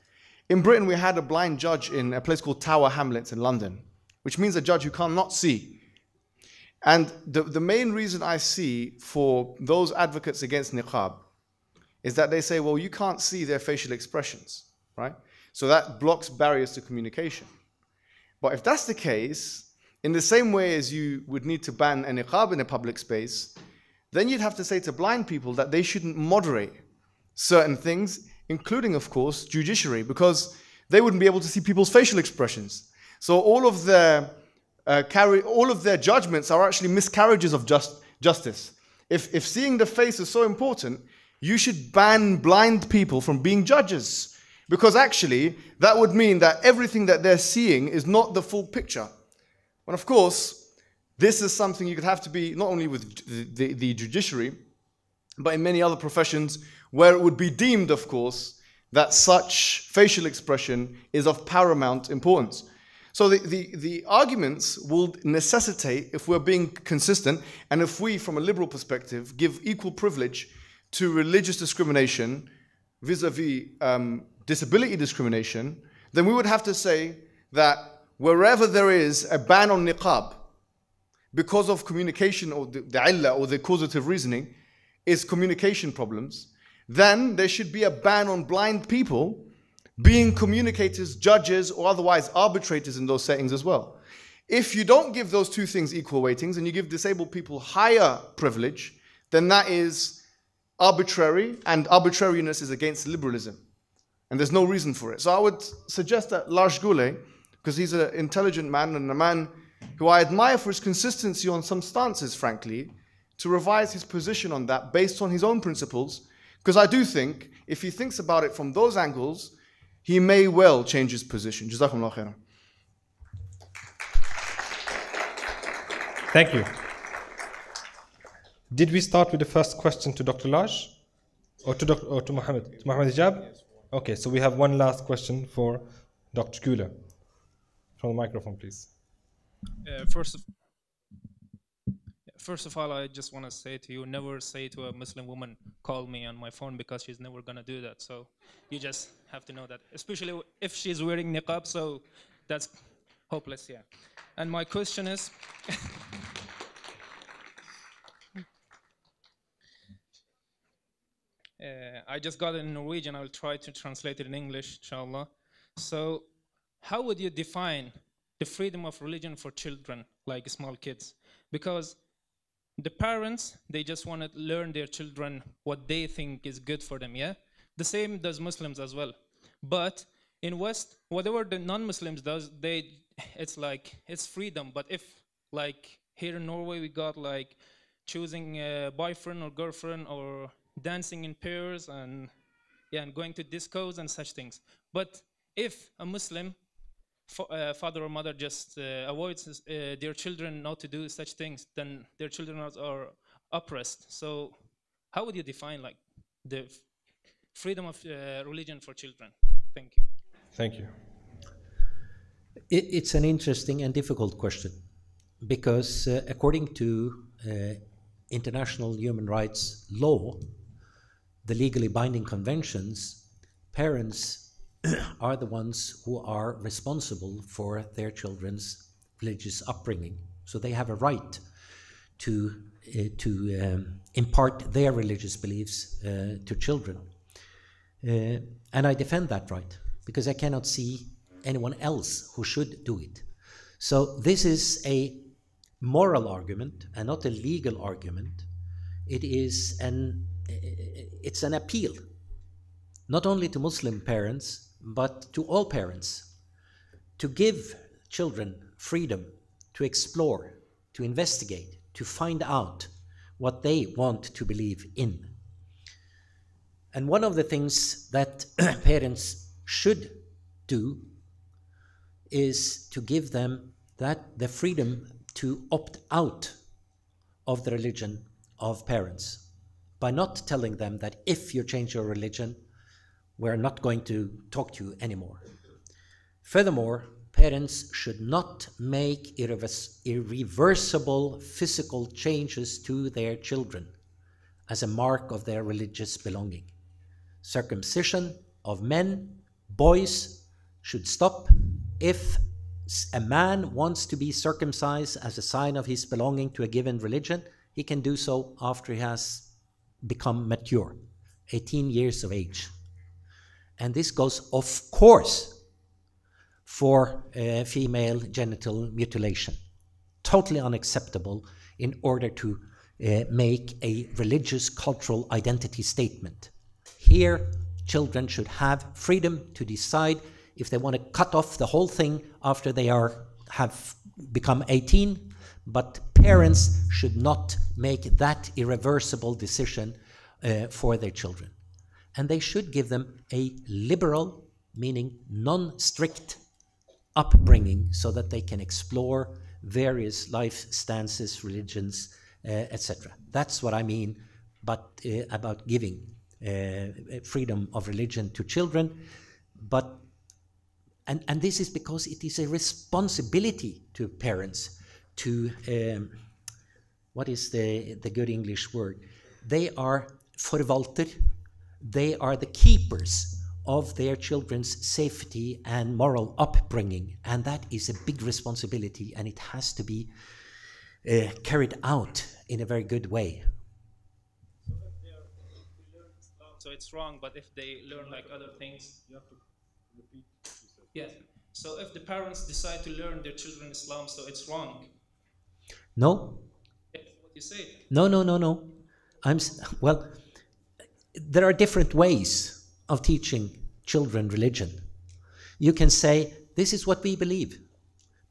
In Britain, we had a blind judge in a place called Tower Hamlets in London, which means a judge who cannot see. And the, the main reason I see for those advocates against niqab is that they say, well, you can't see their facial expressions, right? So that blocks barriers to communication. But if that's the case, in the same way as you would need to ban a niqab in a public space, then you'd have to say to blind people that they shouldn't moderate certain things, including, of course, judiciary, because they wouldn't be able to see people's facial expressions. So all of their, uh, carry, all of their judgments are actually miscarriages of just, justice. If, if seeing the face is so important, you should ban blind people from being judges, because actually that would mean that everything that they're seeing is not the full picture. And of course, this is something you could have to be, not only with the, the, the judiciary, but in many other professions where it would be deemed, of course, that such facial expression is of paramount importance. So the, the, the arguments will necessitate, if we're being consistent, and if we, from a liberal perspective, give equal privilege to religious discrimination vis-a-vis um, disability discrimination, then we would have to say that wherever there is a ban on niqab, because of communication or the, the illah or the causative reasoning is communication problems, then there should be a ban on blind people being communicators, judges, or otherwise arbitrators in those settings as well. If you don't give those two things equal weightings and you give disabled people higher privilege, then that is arbitrary, and arbitrariness is against liberalism. And there's no reason for it. So I would suggest that Lars Gule, because he's an intelligent man and a man who I admire for his consistency on some stances, frankly, to revise his position on that based on his own principles, because I do think if he thinks about it from those angles, he may well change his position. Jazakumullah khairan. Thank you. Did we start with the first question to Doctor Laj? Or to, Doctor, or to Muhammad? To Muhammad Hijab? Okay, so we have one last question for Doctor Gule. From the microphone, please. Uh, first, of, first of all, I just want to say to you, never say to a Muslim woman, call me on my phone, because she's never going to do that. So you just have to know that, especially if she's wearing niqab, so that's hopeless, yeah. And my question is, Uh, I just got it in Norwegian. I will try to translate it in English, inshallah. So, how would you define the freedom of religion for children, like small kids? Because the parents, they just want to learn their children what they think is good for them, yeah? The same does Muslims as well. But in West, whatever the non-Muslims does, they, it's like, it's freedom. But if, like, here in Norway, we got, like, choosing a boyfriend or girlfriend or dancing in pairs and, yeah, and going to discos and such things. But if a Muslim Uh, father or mother just uh, avoids uh, their children not to do such things, then their children are, are oppressed. So how would you define like the freedom of uh, religion for children? Thank you. Thank you. It, it's an interesting and difficult question because uh, according to uh, international human rights law, the legally binding conventions, parents are the ones who are responsible for their children's religious upbringing. So they have a right to, uh, to um, impart their religious beliefs uh, to children. Uh, and I defend that right because I cannot see anyone else who should do it. So this is a moral argument and not a legal argument. It is an, it's an appeal, not only to Muslim parents, but to all parents, to give children freedom to explore, to investigate, to find out what they want to believe in. And one of the things that parents should do is to give them that the freedom to opt out of the religion of parents by not telling them that if you change your religion, we're not going to talk to you anymore. Furthermore, parents should not make irreverse, irreversible physical changes to their children as a mark of their religious belonging. Circumcision of men, boys, should stop. If a man wants to be circumcised as a sign of his belonging to a given religion, he can do so after he has become mature, eighteen years of age. And this goes, of course, for uh, female genital mutilation. Totally unacceptable in order to uh, make a religious cultural identity statement. Here, children should have freedom to decide if they want to cut off the whole thing after they are, have become eighteen, but parents should not make that irreversible decision uh, for their children. And they should give them a liberal, meaning non-strict, upbringing so that they can explore various life stances, religions, uh, et cetera. That's what I mean but, uh, about giving uh, freedom of religion to children. But, and, and this is because it is a responsibility to parents to, um, what is the, the good English word? They are forvalter. They are the keepers of their children's safety and moral upbringing, and that is a big responsibility, and it has to be uh, carried out in a very good way. So if they are, if they learn Islam, so it's wrong, but if they learn like other things, you have to repeat yourself. Yes. So if the parents decide to learn their children Islam, so it's wrong. No. That's what you say. No, no, no, no. I'm well. There are different ways of teaching children religion. You can say, this is what we believe,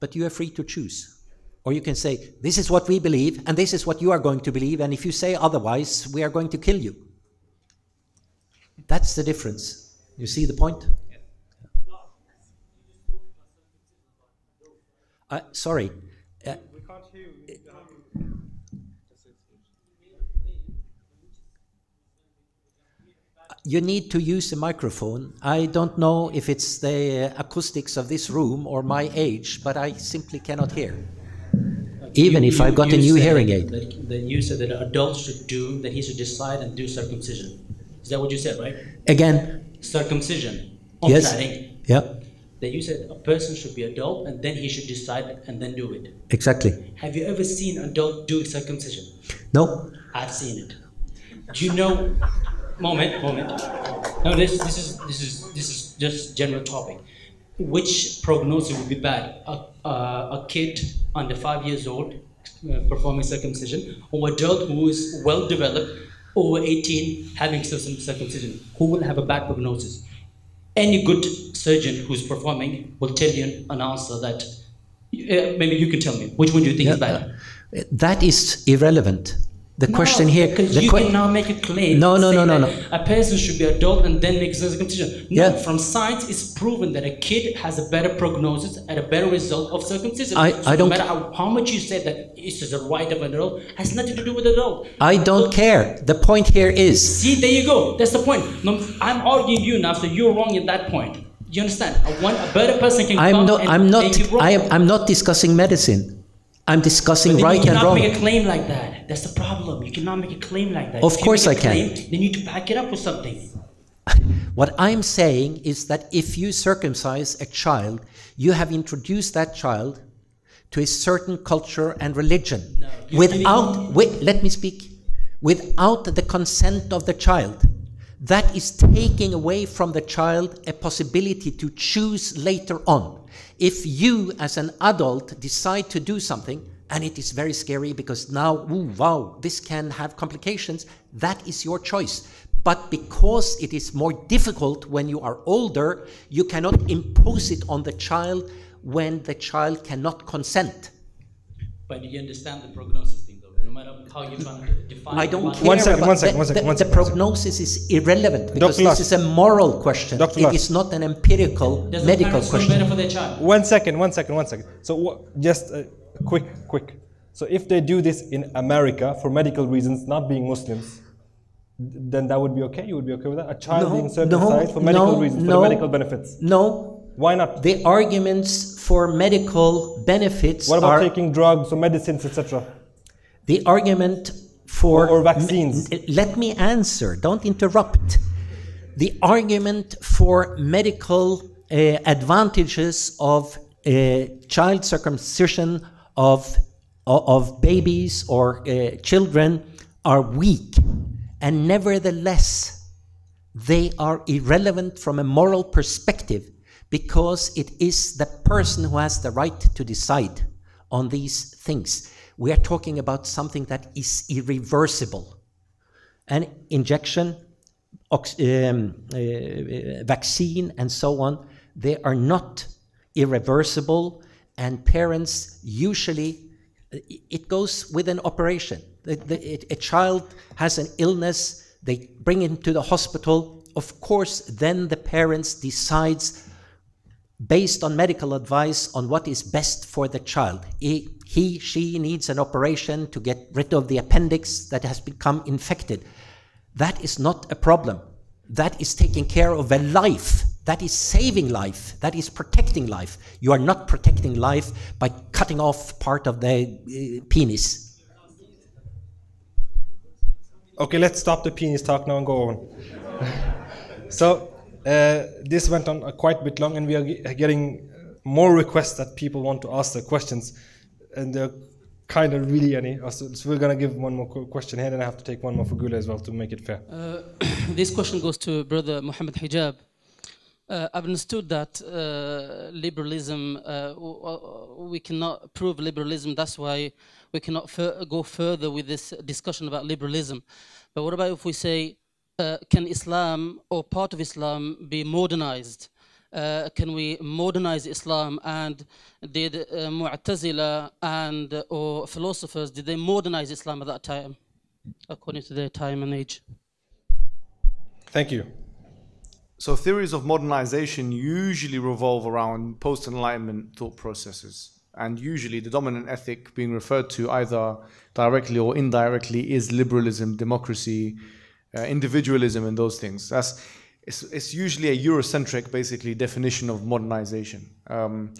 but you are free to choose. Or you can say, this is what we believe, and this is what you are going to believe, and if you say otherwise, we are going to kill you. That's the difference. You see the point? Uh, sorry. Uh, we can't hear you. You need to use a microphone. I don't know if it's the acoustics of this room or my age, but I simply cannot hear, even if I've got a new hearing aid. Then you said that adults should do, that he should decide and do circumcision. Is that what you said, right? Again. Circumcision. Yes. Yeah. That you said a person should be adult and then he should decide and then do it. Exactly. Have you ever seen an adult do circumcision? No. I've seen it. Do you know... moment, moment. No, this, this is this is this is just general topic. Which prognosis would be bad? A, uh, a kid under five years old uh, performing circumcision, or an adult who is well developed over eighteen having circumcision? Who will have a bad prognosis? Any good surgeon who's performing will tell you an answer that uh, maybe you can tell me. Which one do you think yeah, is better? Uh, that is irrelevant. The no, question here, because you que can now make a claim. No, no, no, no, no. A person should be adult and then make circumcision. No, yeah. From science, it's proven that a kid has a better prognosis and a better result of circumcision. I, so I don't no matter how, how much you say that this is a right of an adult, has nothing to do with adult. I don't so, care. The point here is. See, there you go. That's the point. I'm arguing you now, so you're wrong at that point. You understand? A, one, a better person can. I'm not. And I'm not. I am. I'm not discussing medicine. I'm discussing right and wrong. You cannot make a claim like that. That's the problem. You cannot make a claim like that. Of course I can. They need to back it up with something. What I'm saying is that if you circumcise a child, you have introduced that child to a certain culture and religion. No, without, wait, let me speak. Without the consent of the child. That is taking away from the child a possibility to choose later on. If you, as an adult, decide to do something, and it is very scary because now, ooh, wow, this can have complications, that is your choice. But because it is more difficult when you are older, you cannot impose it on the child when the child cannot consent. But you understand the prognosis thing, though, no matter how you define it. I don't care. One second, one second, one second. The, the, the prognosis is irrelevant because Doctor this Lars. is a moral question. Doctor It Lars. is not an empirical Does medical question. Better for their child? One second, one second, one second. So what, just uh, quick, quick. So if they do this in America for medical reasons, not being Muslims, then that would be okay? You would be okay with that? A child no, being circumcised no, for medical no, reasons, no, for the medical benefits? No. Why not? The arguments for medical benefits What about are, taking drugs or medicines, et cetera? The argument for... Or, or vaccines. Let me answer. Don't interrupt. The argument for medical uh, advantages of uh, child circumcision of, of babies or uh, children are weak. And nevertheless, they are irrelevant from a moral perspective. Because it is the person who has the right to decide on these things. We are talking about something that is irreversible. An injection, ox um, uh, vaccine, and so on, they are not irreversible. And parents usually, it goes with an operation. The, the, it, a child has an illness, they bring him to the hospital. Of course, then the parents decides based on medical advice on what is best for the child. He, he, she needs an operation to get rid of the appendix that has become infected. That is not a problem. That is taking care of a life. That is saving life. That is protecting life. You are not protecting life by cutting off part of the uh, penis. Okay, let's stop the penis talk now and go on. So. Uh, this went on a quite bit long, and we are getting more requests that people want to ask their questions, and they're kind of really any. So we're going to give one more question here, and I have to take one more for Gule as well to make it fair. Uh, this question goes to Brother Muhammad Hijab. Uh, I've understood that uh, liberalism, uh, we cannot prove liberalism, that's why we cannot fur go further with this discussion about liberalism. But what about if we say, Uh, can Islam or part of Islam be modernized? Uh, can we modernize Islam? And did uh, Mu'tazila and uh, or philosophers, did they modernize Islam at that time, according to their time and age? Thank you. So theories of modernization usually revolve around post-Enlightenment thought processes. And usually the dominant ethic being referred to either directly or indirectly is liberalism, democracy, Uh, individualism and those things. That's, it's, it's usually a Eurocentric, basically, definition of modernization. Um,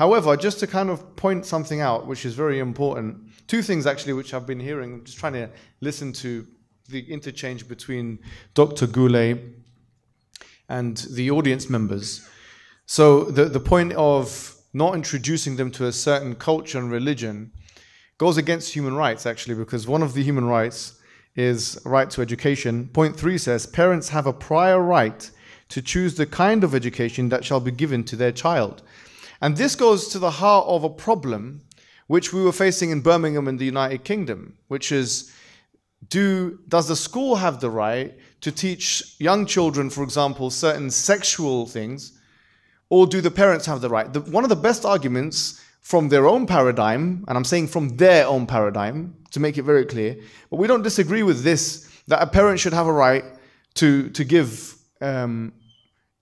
however, just to kind of point something out, which is very important, two things actually which I've been hearing, I'm just trying to listen to the interchange between Doctor Gule and the audience members. So the, the point of not introducing them to a certain culture and religion goes against human rights, actually, because one of the human rights is right to education. Point three says, parents have a prior right to choose the kind of education that shall be given to their child. And this goes to the heart of a problem which we were facing in Birmingham in the United Kingdom, which is, do, does the school have the right to teach young children, for example, certain sexual things, or do the parents have the right? The, one of the best arguments from their own paradigm, and I'm saying from their own paradigm, to make it very clear, but we don't disagree with this, that a parent should have a right to, to give um,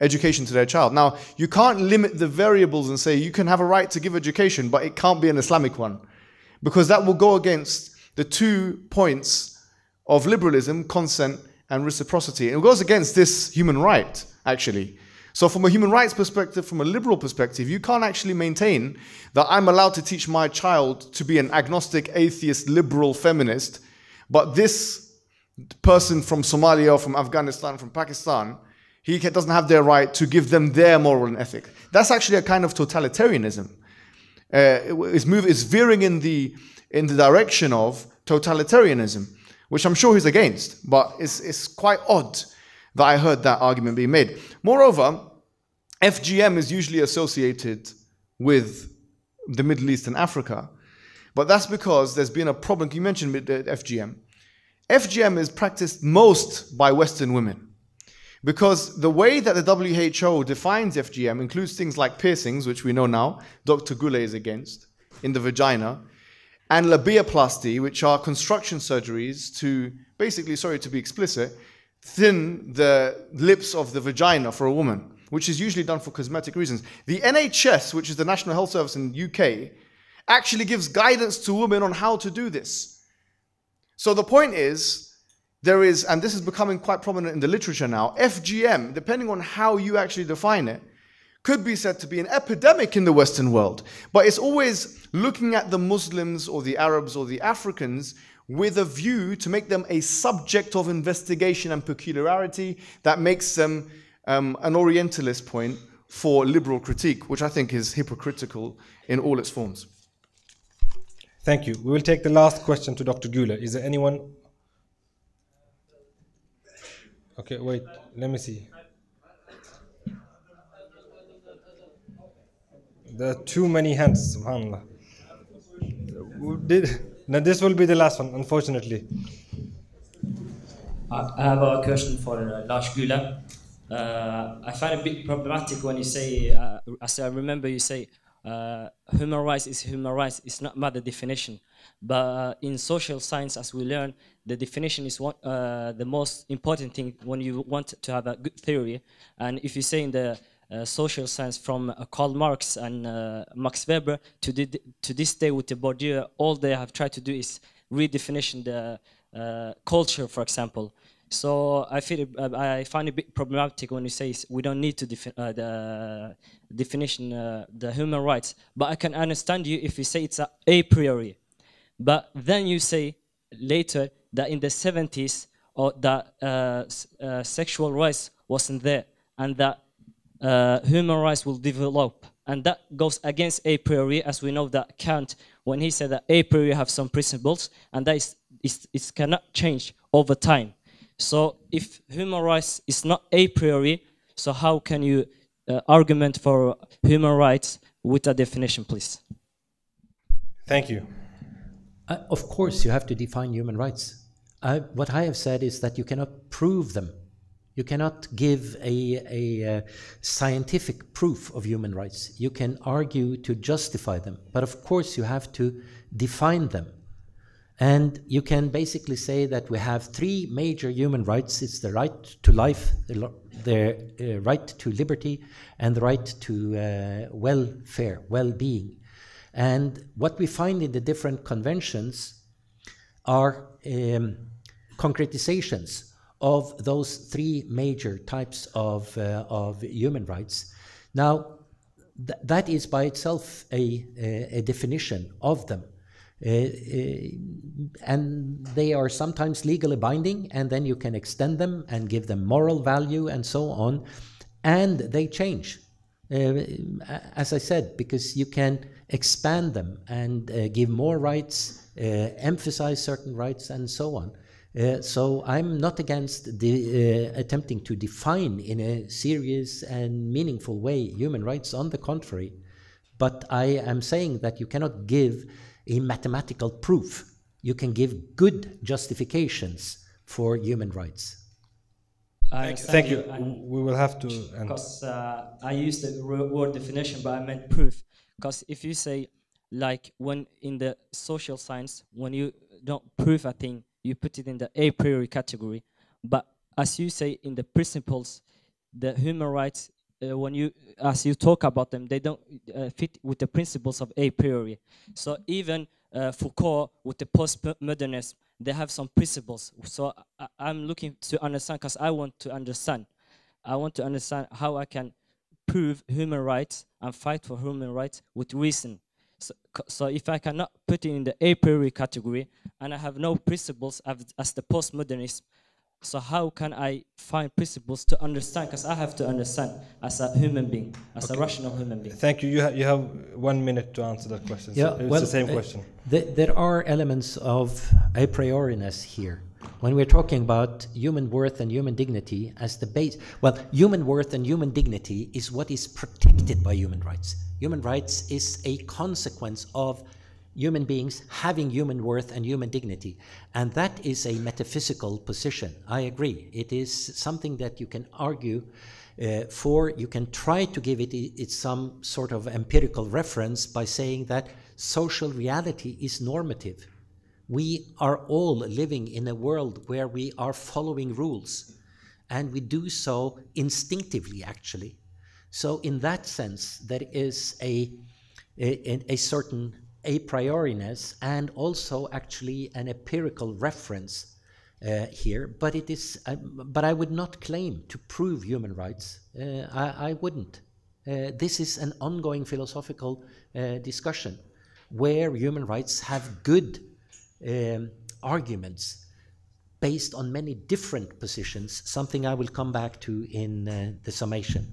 education to their child. Now, you can't limit the variables and say you can have a right to give education, but it can't be an Islamic one, because that will go against the two points of liberalism, consent and reciprocity. It goes against this human right, actually. So from a human rights perspective, from a liberal perspective, you can't actually maintain that I'm allowed to teach my child to be an agnostic, atheist, liberal, feminist, but this person from Somalia, from Afghanistan, from Pakistan, he doesn't have their right to give them their moral and ethic. That's actually a kind of totalitarianism. Uh, it's, move, it's veering in the, in the direction of totalitarianism, which I'm sure he's against, but it's, it's quite odd that I heard that argument being made. Moreover, F G M is usually associated with the Middle East and Africa, but that's because there's been a problem. You mentioned F G M. F G M is practiced most by Western women because the way that the W H O defines F G M includes things like piercings, which we know now, Doctor Gule is against, in the vagina, and labiaplasty, which are construction surgeries to basically, sorry to be explicit, thin the lips of the vagina for a woman, which is usually done for cosmetic reasons. The N H S, which is the National Health Service in the U K, actually gives guidance to women on how to do this. So the point is, there is, and this is becoming quite prominent in the literature now, F G M, depending on how you actually define it, could be said to be an epidemic in the Western world. But it's always looking at the Muslims or the Arabs or the Africans with a view to make them a subject of investigation and peculiarity that makes them um, an Orientalist point for liberal critique, which I think is hypocritical in all its forms. Thank you. We will take the last question to Doctor Gule. Is there anyone? Okay, wait, let me see. There are too many hands, subhanAllah. Did... Now this will be the last one, unfortunately. I have a question for uh, Lars Gule. Uh, I find it a bit problematic when you say, uh, as I remember you say, uh, human rights is human rights, it's not about the definition. But uh, in social science, as we learn, the definition is one, uh, the most important thing when you want to have a good theory. And if you say in the Uh, social science from uh, Karl Marx and uh, Max Weber to, the, to this day with the Bourdieu, all they have tried to do is redefinition the uh, culture, for example. So I feel uh, I find it a bit problematic when you say we don't need to defi uh, the definition uh, the human rights. But I can understand you if you say it's a, a priori. But then you say later that in the seventies or that uh, uh, sexual rights wasn't there and that Uh, human rights will develop, and that goes against a priori, as we know that Kant, when he said that a priori have some principles, and that is, is, it cannot change over time. So if human rights is not a priori, so how can you uh, argument for human rights with a definition, please? Thank you. Uh, of course you have to define human rights. I, what I have said is that you cannot prove them. You cannot give a, a, a scientific proof of human rights. You can argue to justify them, but of course you have to define them. And you can basically say that we have three major human rights. It's the right to life, the, the uh, right to liberty, and the right to uh, welfare, well-being. And what we find in the different conventions are um, concretizations of those three major types of, uh, of human rights. Now, th that is by itself a, a, a definition of them. Uh, uh, and they are sometimes legally binding, and then you can extend them and give them moral value and so on. And they change, uh, as I said, because you can expand them and uh, give more rights, uh, emphasize certain rights and so on. Uh, so I'm not against the, uh, attempting to define in a serious and meaningful way human rights, on the contrary. But I am saying that you cannot give a mathematical proof. You can give good justifications for human rights. Thank, thank you. you. I, we will have to end. Because uh, I used the word definition, but I meant proof. Because if you say, like, when in the social science, when you don't prove a thing, you put it in the a priori category. But as you say in the principles, the human rights, uh, when you, as you talk about them, they don't uh, fit with the principles of a priori. So even uh, Foucault with the postmodernism, they have some principles. So I, I'm looking to understand, because I want to understand. I want to understand how I can prove human rights and fight for human rights with reason. So, so if I cannot put it in the a priori category, and I have no principles as, as the postmodernist, so how can I find principles to understand? Because I have to understand as a human being, as okay. a rational human being. Thank you. You, ha you have one minute to answer that question. Yeah, so it's well, the same uh, question. Th there are elements of a prioriness here. When we're talking about human worth and human dignity as the base, well, human worth and human dignity is what is protected by human rights. Human rights is a consequence of human beings having human worth and human dignity. And that is a metaphysical position. I agree. It is something that you can argue uh, for. You can try to give it, it some sort of empirical reference by saying that social reality is normative. We are all living in a world where we are following rules, and we do so instinctively, actually. So in that sense, there is a, a, a certain a prioriness and also actually an empirical reference uh, here. But it is, uh, but I would not claim to prove human rights. Uh, I, I wouldn't. Uh, this is an ongoing philosophical uh, discussion where human rights have good Um, arguments based on many different positions, something I will come back to in uh, the summation.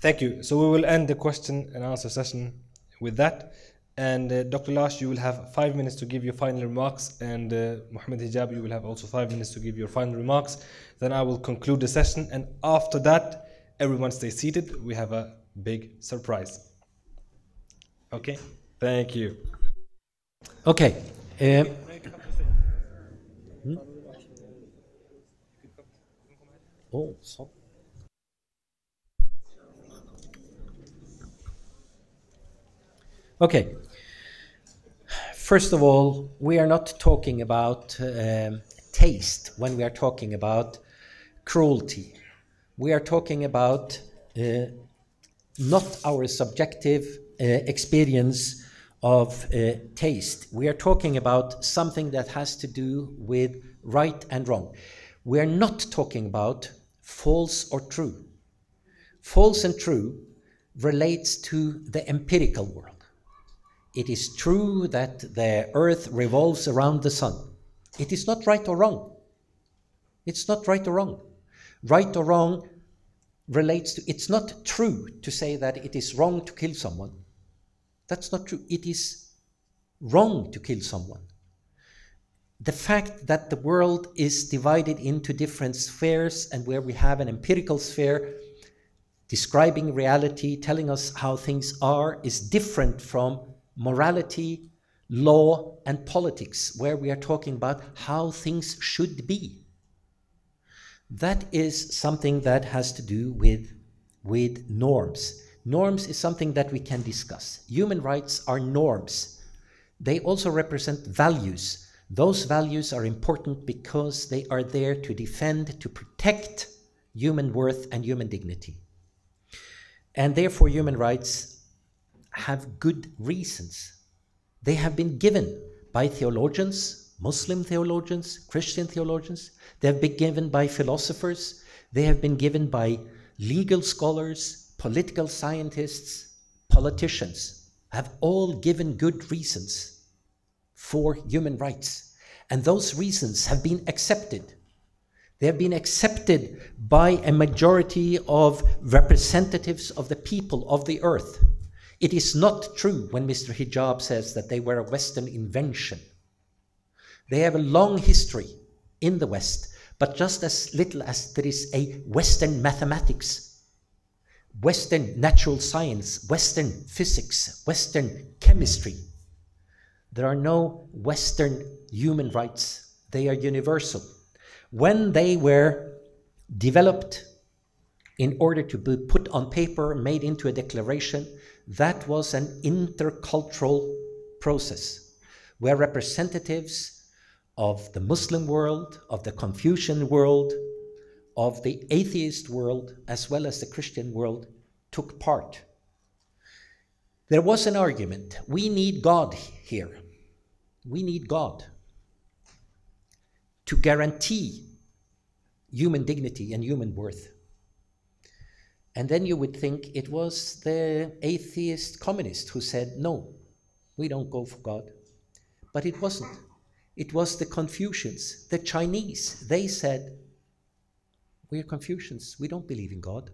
Thank you. So we will end the question and answer session with that. And uh, Doctor Lars, you will have five minutes to give your final remarks, and uh, Muhammad Hijab, you will have also five minutes to give your final remarks. Then I will conclude the session, and after that, everyone stay seated. We have a big surprise. Okay, thank you. Okay. Um, Hmm? Oh, so. Okay. First of all, we are not talking about um, taste when we are talking about cruelty. We are talking about uh, not our subjective uh, experience of uh, taste. We are talking about something that has to do with right and wrong. We are not talking about false or true. False and true relates to the empirical world. It is true that the earth revolves around the sun. It is not right or wrong. It's not right or wrong. Right or wrong relates to, it's not true to say that it is wrong to kill someone. That's not true. It is wrong to kill someone. The fact that the world is divided into different spheres, and where we have an empirical sphere describing reality, telling us how things are, is different from morality, law, and politics, where we are talking about how things should be. That is something that has to do with, with norms. Norms is something that we can discuss. Human rights are norms. They also represent values. Those values are important because they are there to defend, to protect human worth and human dignity. And therefore, human rights have good reasons. They have been given by theologians, Muslim theologians, Christian theologians. They have been given by philosophers. They have been given by legal scholars, political scientists, politicians, have all given good reasons for human rights. And those reasons have been accepted. They have been accepted by a majority of representatives of the people of the earth. It is not true when Mister Hijab says that they were a Western invention. They have a long history in the West, but just as little as there is a Western mathematics, Western natural science, Western physics, Western chemistry, there are no Western human rights. They are universal. When they were developed in order to be put on paper, made into a declaration, that was an intercultural process where representatives of the Muslim world, of the Confucian world, of the atheist world, as well as the Christian world, took part. There was an argument. We need God here. We need God to guarantee human dignity and human worth. And then you would think it was the atheist communist who said, no, we don't go for God. But it wasn't. It was the Confucians, the Chinese. They said, we are Confucians. We don't believe in God.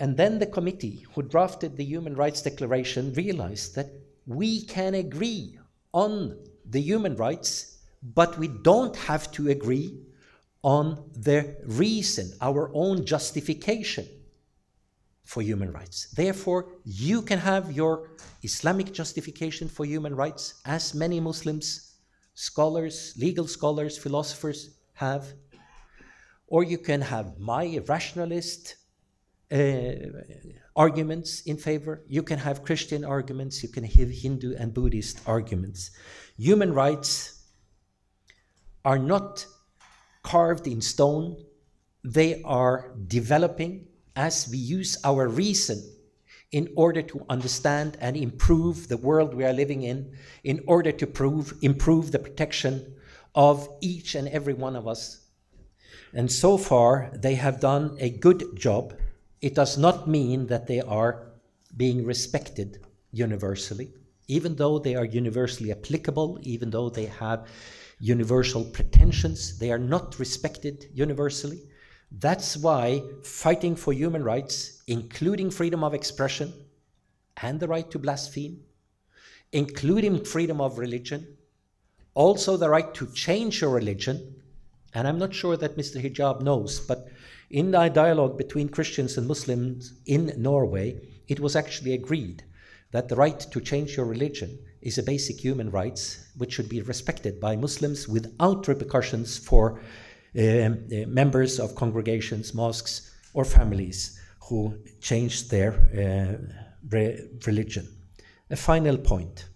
And then the committee who drafted the Human Rights Declaration realized that we can agree on the human rights, but we don't have to agree on the reason, our own justification for human rights. Therefore, you can have your Islamic justification for human rights, as many Muslims, scholars, legal scholars, philosophers have, or you can have my rationalist uh, arguments in favor. You can have Christian arguments. You can have Hindu and Buddhist arguments. Human rights are not carved in stone. They are developing as we use our reason in order to understand and improve the world we are living in, in order to prove, improve the protection of each and every one of us. And so far, they have done a good job. It does not mean that they are being respected universally, even though they are universally applicable, even though they have universal pretensions. They are not respected universally. That's why fighting for human rights, including freedom of expression and the right to blaspheme, including freedom of religion, also the right to change your religion, and I'm not sure that Mister Hijab knows, but in the dialogue between Christians and Muslims in Norway, it was actually agreed that the right to change your religion is a basic human right which should be respected by Muslims without repercussions for uh, uh, members of congregations, mosques, or families who change their uh, re religion. A final point.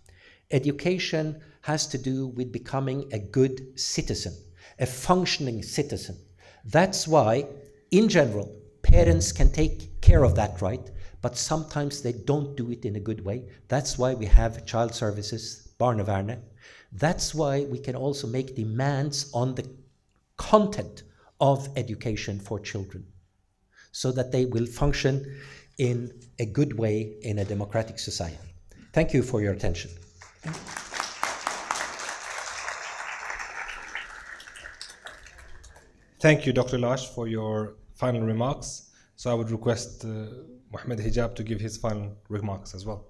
Education has to do with becoming a good citizen, a functioning citizen. That's why, in general, parents can take care of that right, but sometimes they don't do it in a good way. That's why we have child services, barnevernet. That's why we can also make demands on the content of education for children so that they will function in a good way in a democratic society. Thank you for your attention. Thank you, Doctor Lars, for your final remarks. So I would request uh, Muhammad Hijab to give his final remarks as well.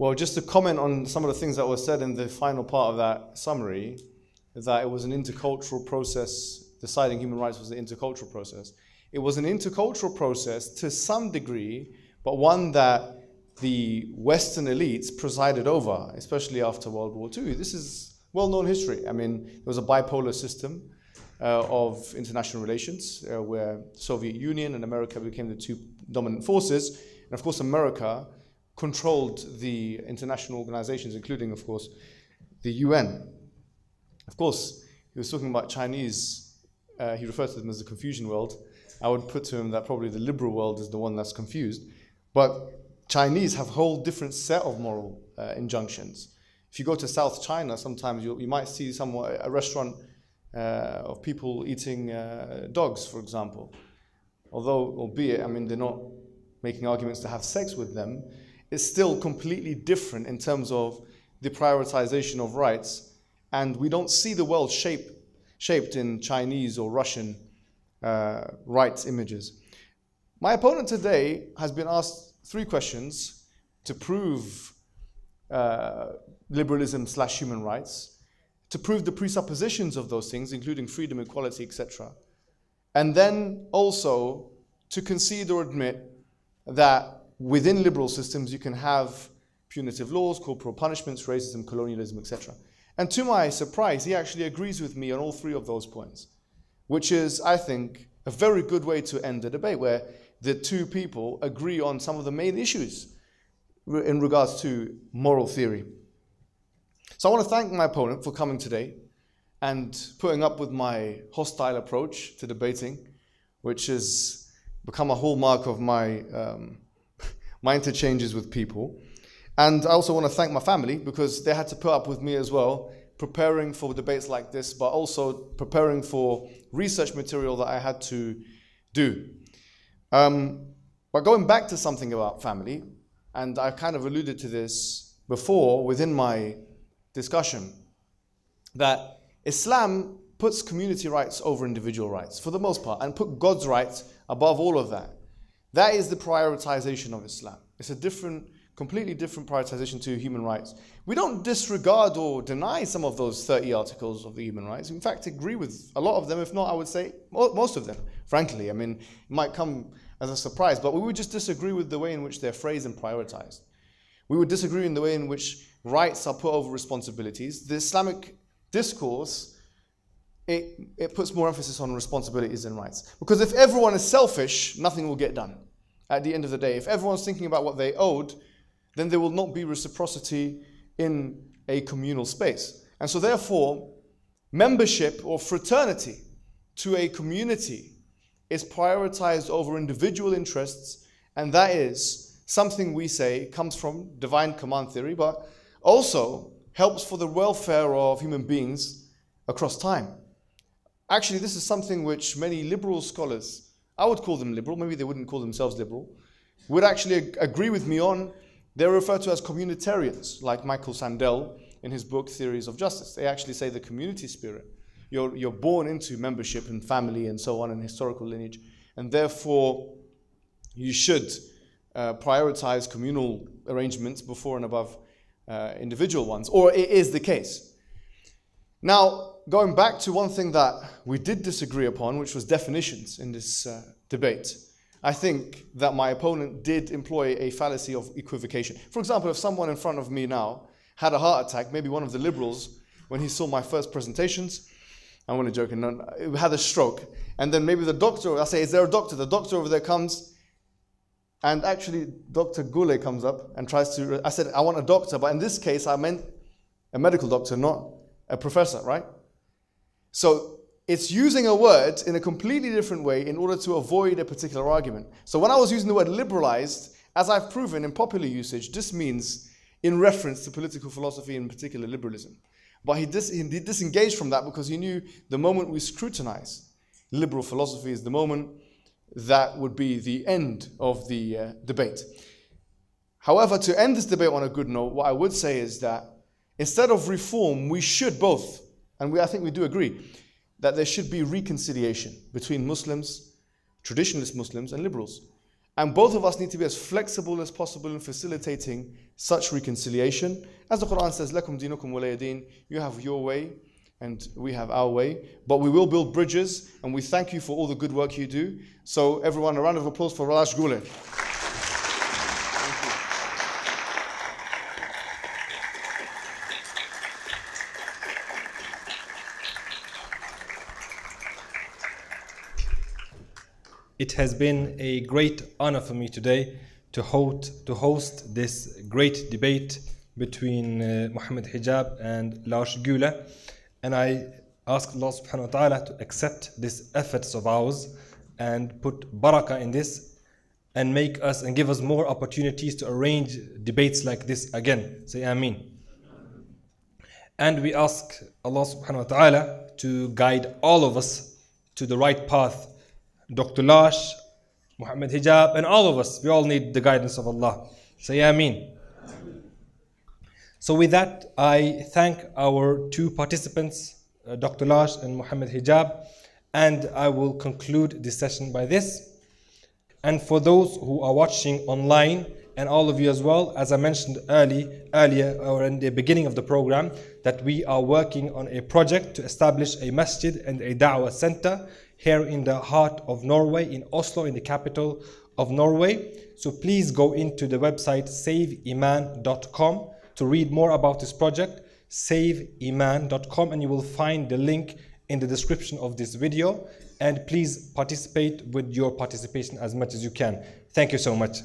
Well, just to comment on some of the things that were said in the final part of that summary, is that it was an intercultural process. Deciding human rights was an intercultural process. It was an intercultural process to some degree, but one that the Western elites presided over, especially after World War Two. This is well-known history. I mean, there was a bipolar system Uh, of international relations, uh, where the Soviet Union and America became the two dominant forces. And of course, America controlled the international organizations, including, of course, the U N. Of course, he was talking about Chinese. Uh, he referred to them as the Confucian world. I would put to him that probably the liberal world is the one that's confused. But Chinese have a whole different set of moral uh, injunctions. If you go to South China, sometimes you, you might see somewhat a restaurant Uh, of people eating uh, dogs, for example. Although, albeit, I mean, they're not making arguments to have sex with them, it's still completely different in terms of the prioritization of rights. And we don't see the world shape, shaped in Chinese or Russian uh, rights images. My opponent today has been asked three questions to prove uh, liberalism slash human rights, to prove the presuppositions of those things, including freedom, equality, et cetera. And then also to concede or admit that within liberal systems you can have punitive laws, corporal punishments, racism, colonialism, et cetera. And to my surprise, he actually agrees with me on all three of those points, which is, I think, a very good way to end the debate, where the two people agree on some of the main issues in regards to moral theory. So I want to thank my opponent for coming today and putting up with my hostile approach to debating, which has become a hallmark of my, um, my interchanges with people. And I also want to thank my family, because they had to put up with me as well, preparing for debates like this, but also preparing for research material that I had to do. Um, but going back to something about family, and I kind of alluded to this before within my discussion, that Islam puts community rights over individual rights for the most part, and put God's rights above all of that. That is the prioritization of Islam. It's a different, completely different prioritization to human rights. We don't disregard or deny some of those thirty articles of the human rights. In fact, agree with a lot of them, if not, I would say most of them, frankly. I mean, it might come as a surprise, but we would just disagree with the way in which they're phrased and prioritized. We would disagree in the way in which rights are put over responsibilities. The Islamic discourse, it, it puts more emphasis on responsibilities than rights. Because if everyone is selfish, nothing will get done at the end of the day. If everyone's thinking about what they owed, then there will not be reciprocity in a communal space. And so therefore, membership or fraternity to a community is prioritized over individual interests, and that is something we say comes from divine command theory, but also helps for the welfare of human beings across time. Actually, this is something which many liberal scholars, I would call them liberal, maybe they wouldn't call themselves liberal, would actually agree with me on. They're referred to as communitarians, like Michael Sandel in his book, Theories of Justice. They actually say the community spirit. You're, you're born into membership and family and so on and historical lineage, and therefore you should uh, prioritize communal arrangements before and above uh, individual ones, or it is the case. Now, going back to one thing that we did disagree upon, which was definitions in this uh, debate. I think that my opponent did employ a fallacy of equivocation. For example, if someone in front of me now had a heart attack, maybe one of the liberals, when he saw my first presentations, I'm only joking, had a stroke, and then maybe the doctor, I say, is there a doctor? The doctor over there comes, and actually Doctor Gule comes up and tries to, I said, I want a doctor, but in this case I meant a medical doctor, not a professor, right? So it's using a word in a completely different way in order to avoid a particular argument. So when I was using the word liberalized, as I've proven in popular usage, this means in reference to political philosophy, in particular liberalism. But he, dis he disengaged from that because he knew the moment we scrutinize liberal philosophy is the moment that would be the end of the uh, debate. However, to end this debate on a good note, what I would say is that instead of reform, we should both, and we, I think we do agree, that there should be reconciliation between Muslims, traditionalist Muslims, and liberals. And both of us need to be as flexible as possible in facilitating such reconciliation. As the Quran says, "Lakum dinukum walayadeen," you have your way and we have our way. But we will build bridges, and we thank you for all the good work you do. So everyone, a round of applause for Lars Gule. It has been a great honor for me today to host, to host this great debate between uh, Muhammad Hijab and Lars Gule. And I ask Allah subhanahu wa ta'ala to accept these efforts of ours and put barakah in this and make us and give us more opportunities to arrange debates like this again. Say Ameen. And we ask Allah subhanahu wa ta'ala to guide all of us to the right path. Doctor Lars, Muhammad Hijab, and all of us, we all need the guidance of Allah. Say Ameen. So with that, I thank our two participants, uh, Doctor Lars and Muhammad Hijab, and I will conclude this session by this. And for those who are watching online and all of you as well, as I mentioned early, earlier or in the beginning of the program, that we are working on a project to establish a masjid and a da'wah center here in the heart of Norway, in Oslo, in the capital of Norway. So please go into the website save iman dot com to read more about this project, save iman dot com, and you will find the link in the description of this video. And please participate with your participation as much as you can. Thank you so much.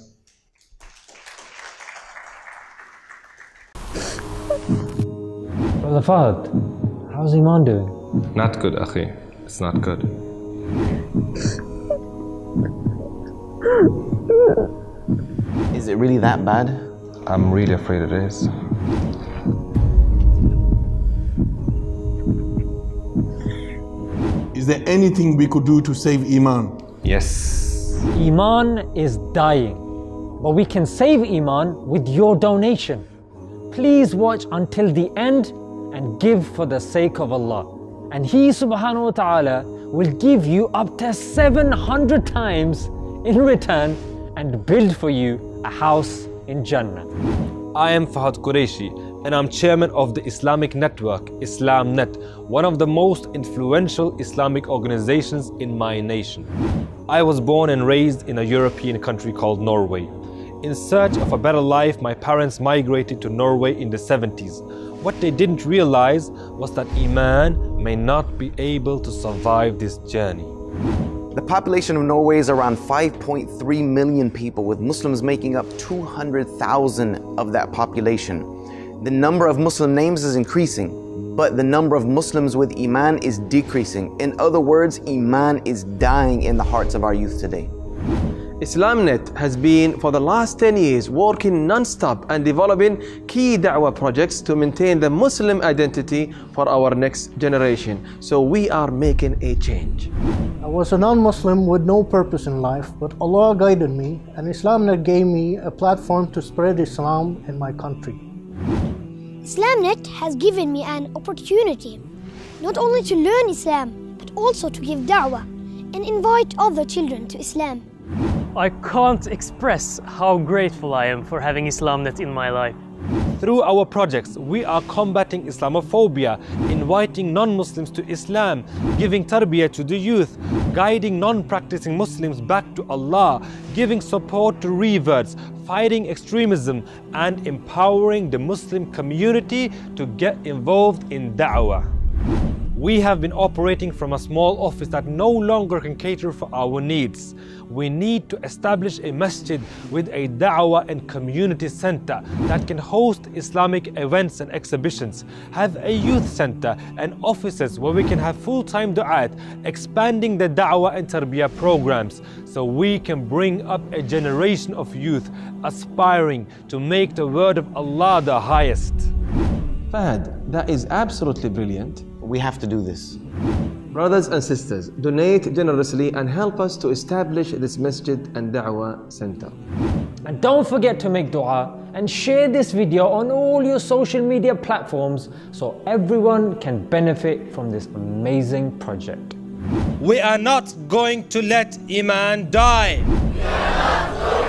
Brother Fahad, how's Iman doing? Not good, Akhi. It's not good. Is it really that bad? I'm really afraid it is. Is there anything we could do to save Iman? Yes. Iman is dying, but we can save Iman with your donation. Please watch until the end and give for the sake of Allah. And He subhanahu wa ta'ala will give you up to seven hundred times in return and build for you a house in Jannah. I am Fahad Qureshi, and I'm chairman of the Islamic network, IslamNet, one of the most influential Islamic organizations in my nation. I was born and raised in a European country called Norway. In search of a better life, my parents migrated to Norway in the seventies. What they didn't realize was that Iman may not be able to survive this journey. The population of Norway is around five point three million people, with Muslims making up two hundred thousand of that population. The number of Muslim names is increasing, but the number of Muslims with Iman is decreasing. In other words, Iman is dying in the hearts of our youth today. IslamNet has been, for the last ten years, working non-stop and developing key da'wah projects to maintain the Muslim identity for our next generation. So we are making a change. I was a non-Muslim with no purpose in life, but Allah guided me, and IslamNet gave me a platform to spread Islam in my country. IslamNet has given me an opportunity, not only to learn Islam, but also to give da'wah and invite other children to Islam. I can't express how grateful I am for having IslamNet in my life. Through our projects, we are combating Islamophobia, inviting non-Muslims to Islam, giving tarbiyah to the youth, guiding non-practicing Muslims back to Allah, giving support to reverts, fighting extremism, and empowering the Muslim community to get involved in da'wah. We have been operating from a small office that no longer can cater for our needs. We need to establish a masjid with a da'wah and community center that can host Islamic events and exhibitions, have a youth center and offices where we can have full-time du'at, expanding the da'wah and tarbiyah programs, so we can bring up a generation of youth aspiring to make the word of Allah the highest. Fahad, that is absolutely brilliant. We have to do this. Brothers and sisters, donate generously and help us to establish this masjid and da'wah center. And don't forget to make dua and share this video on all your social media platforms so everyone can benefit from this amazing project. We are not going to let Iman die. We are not going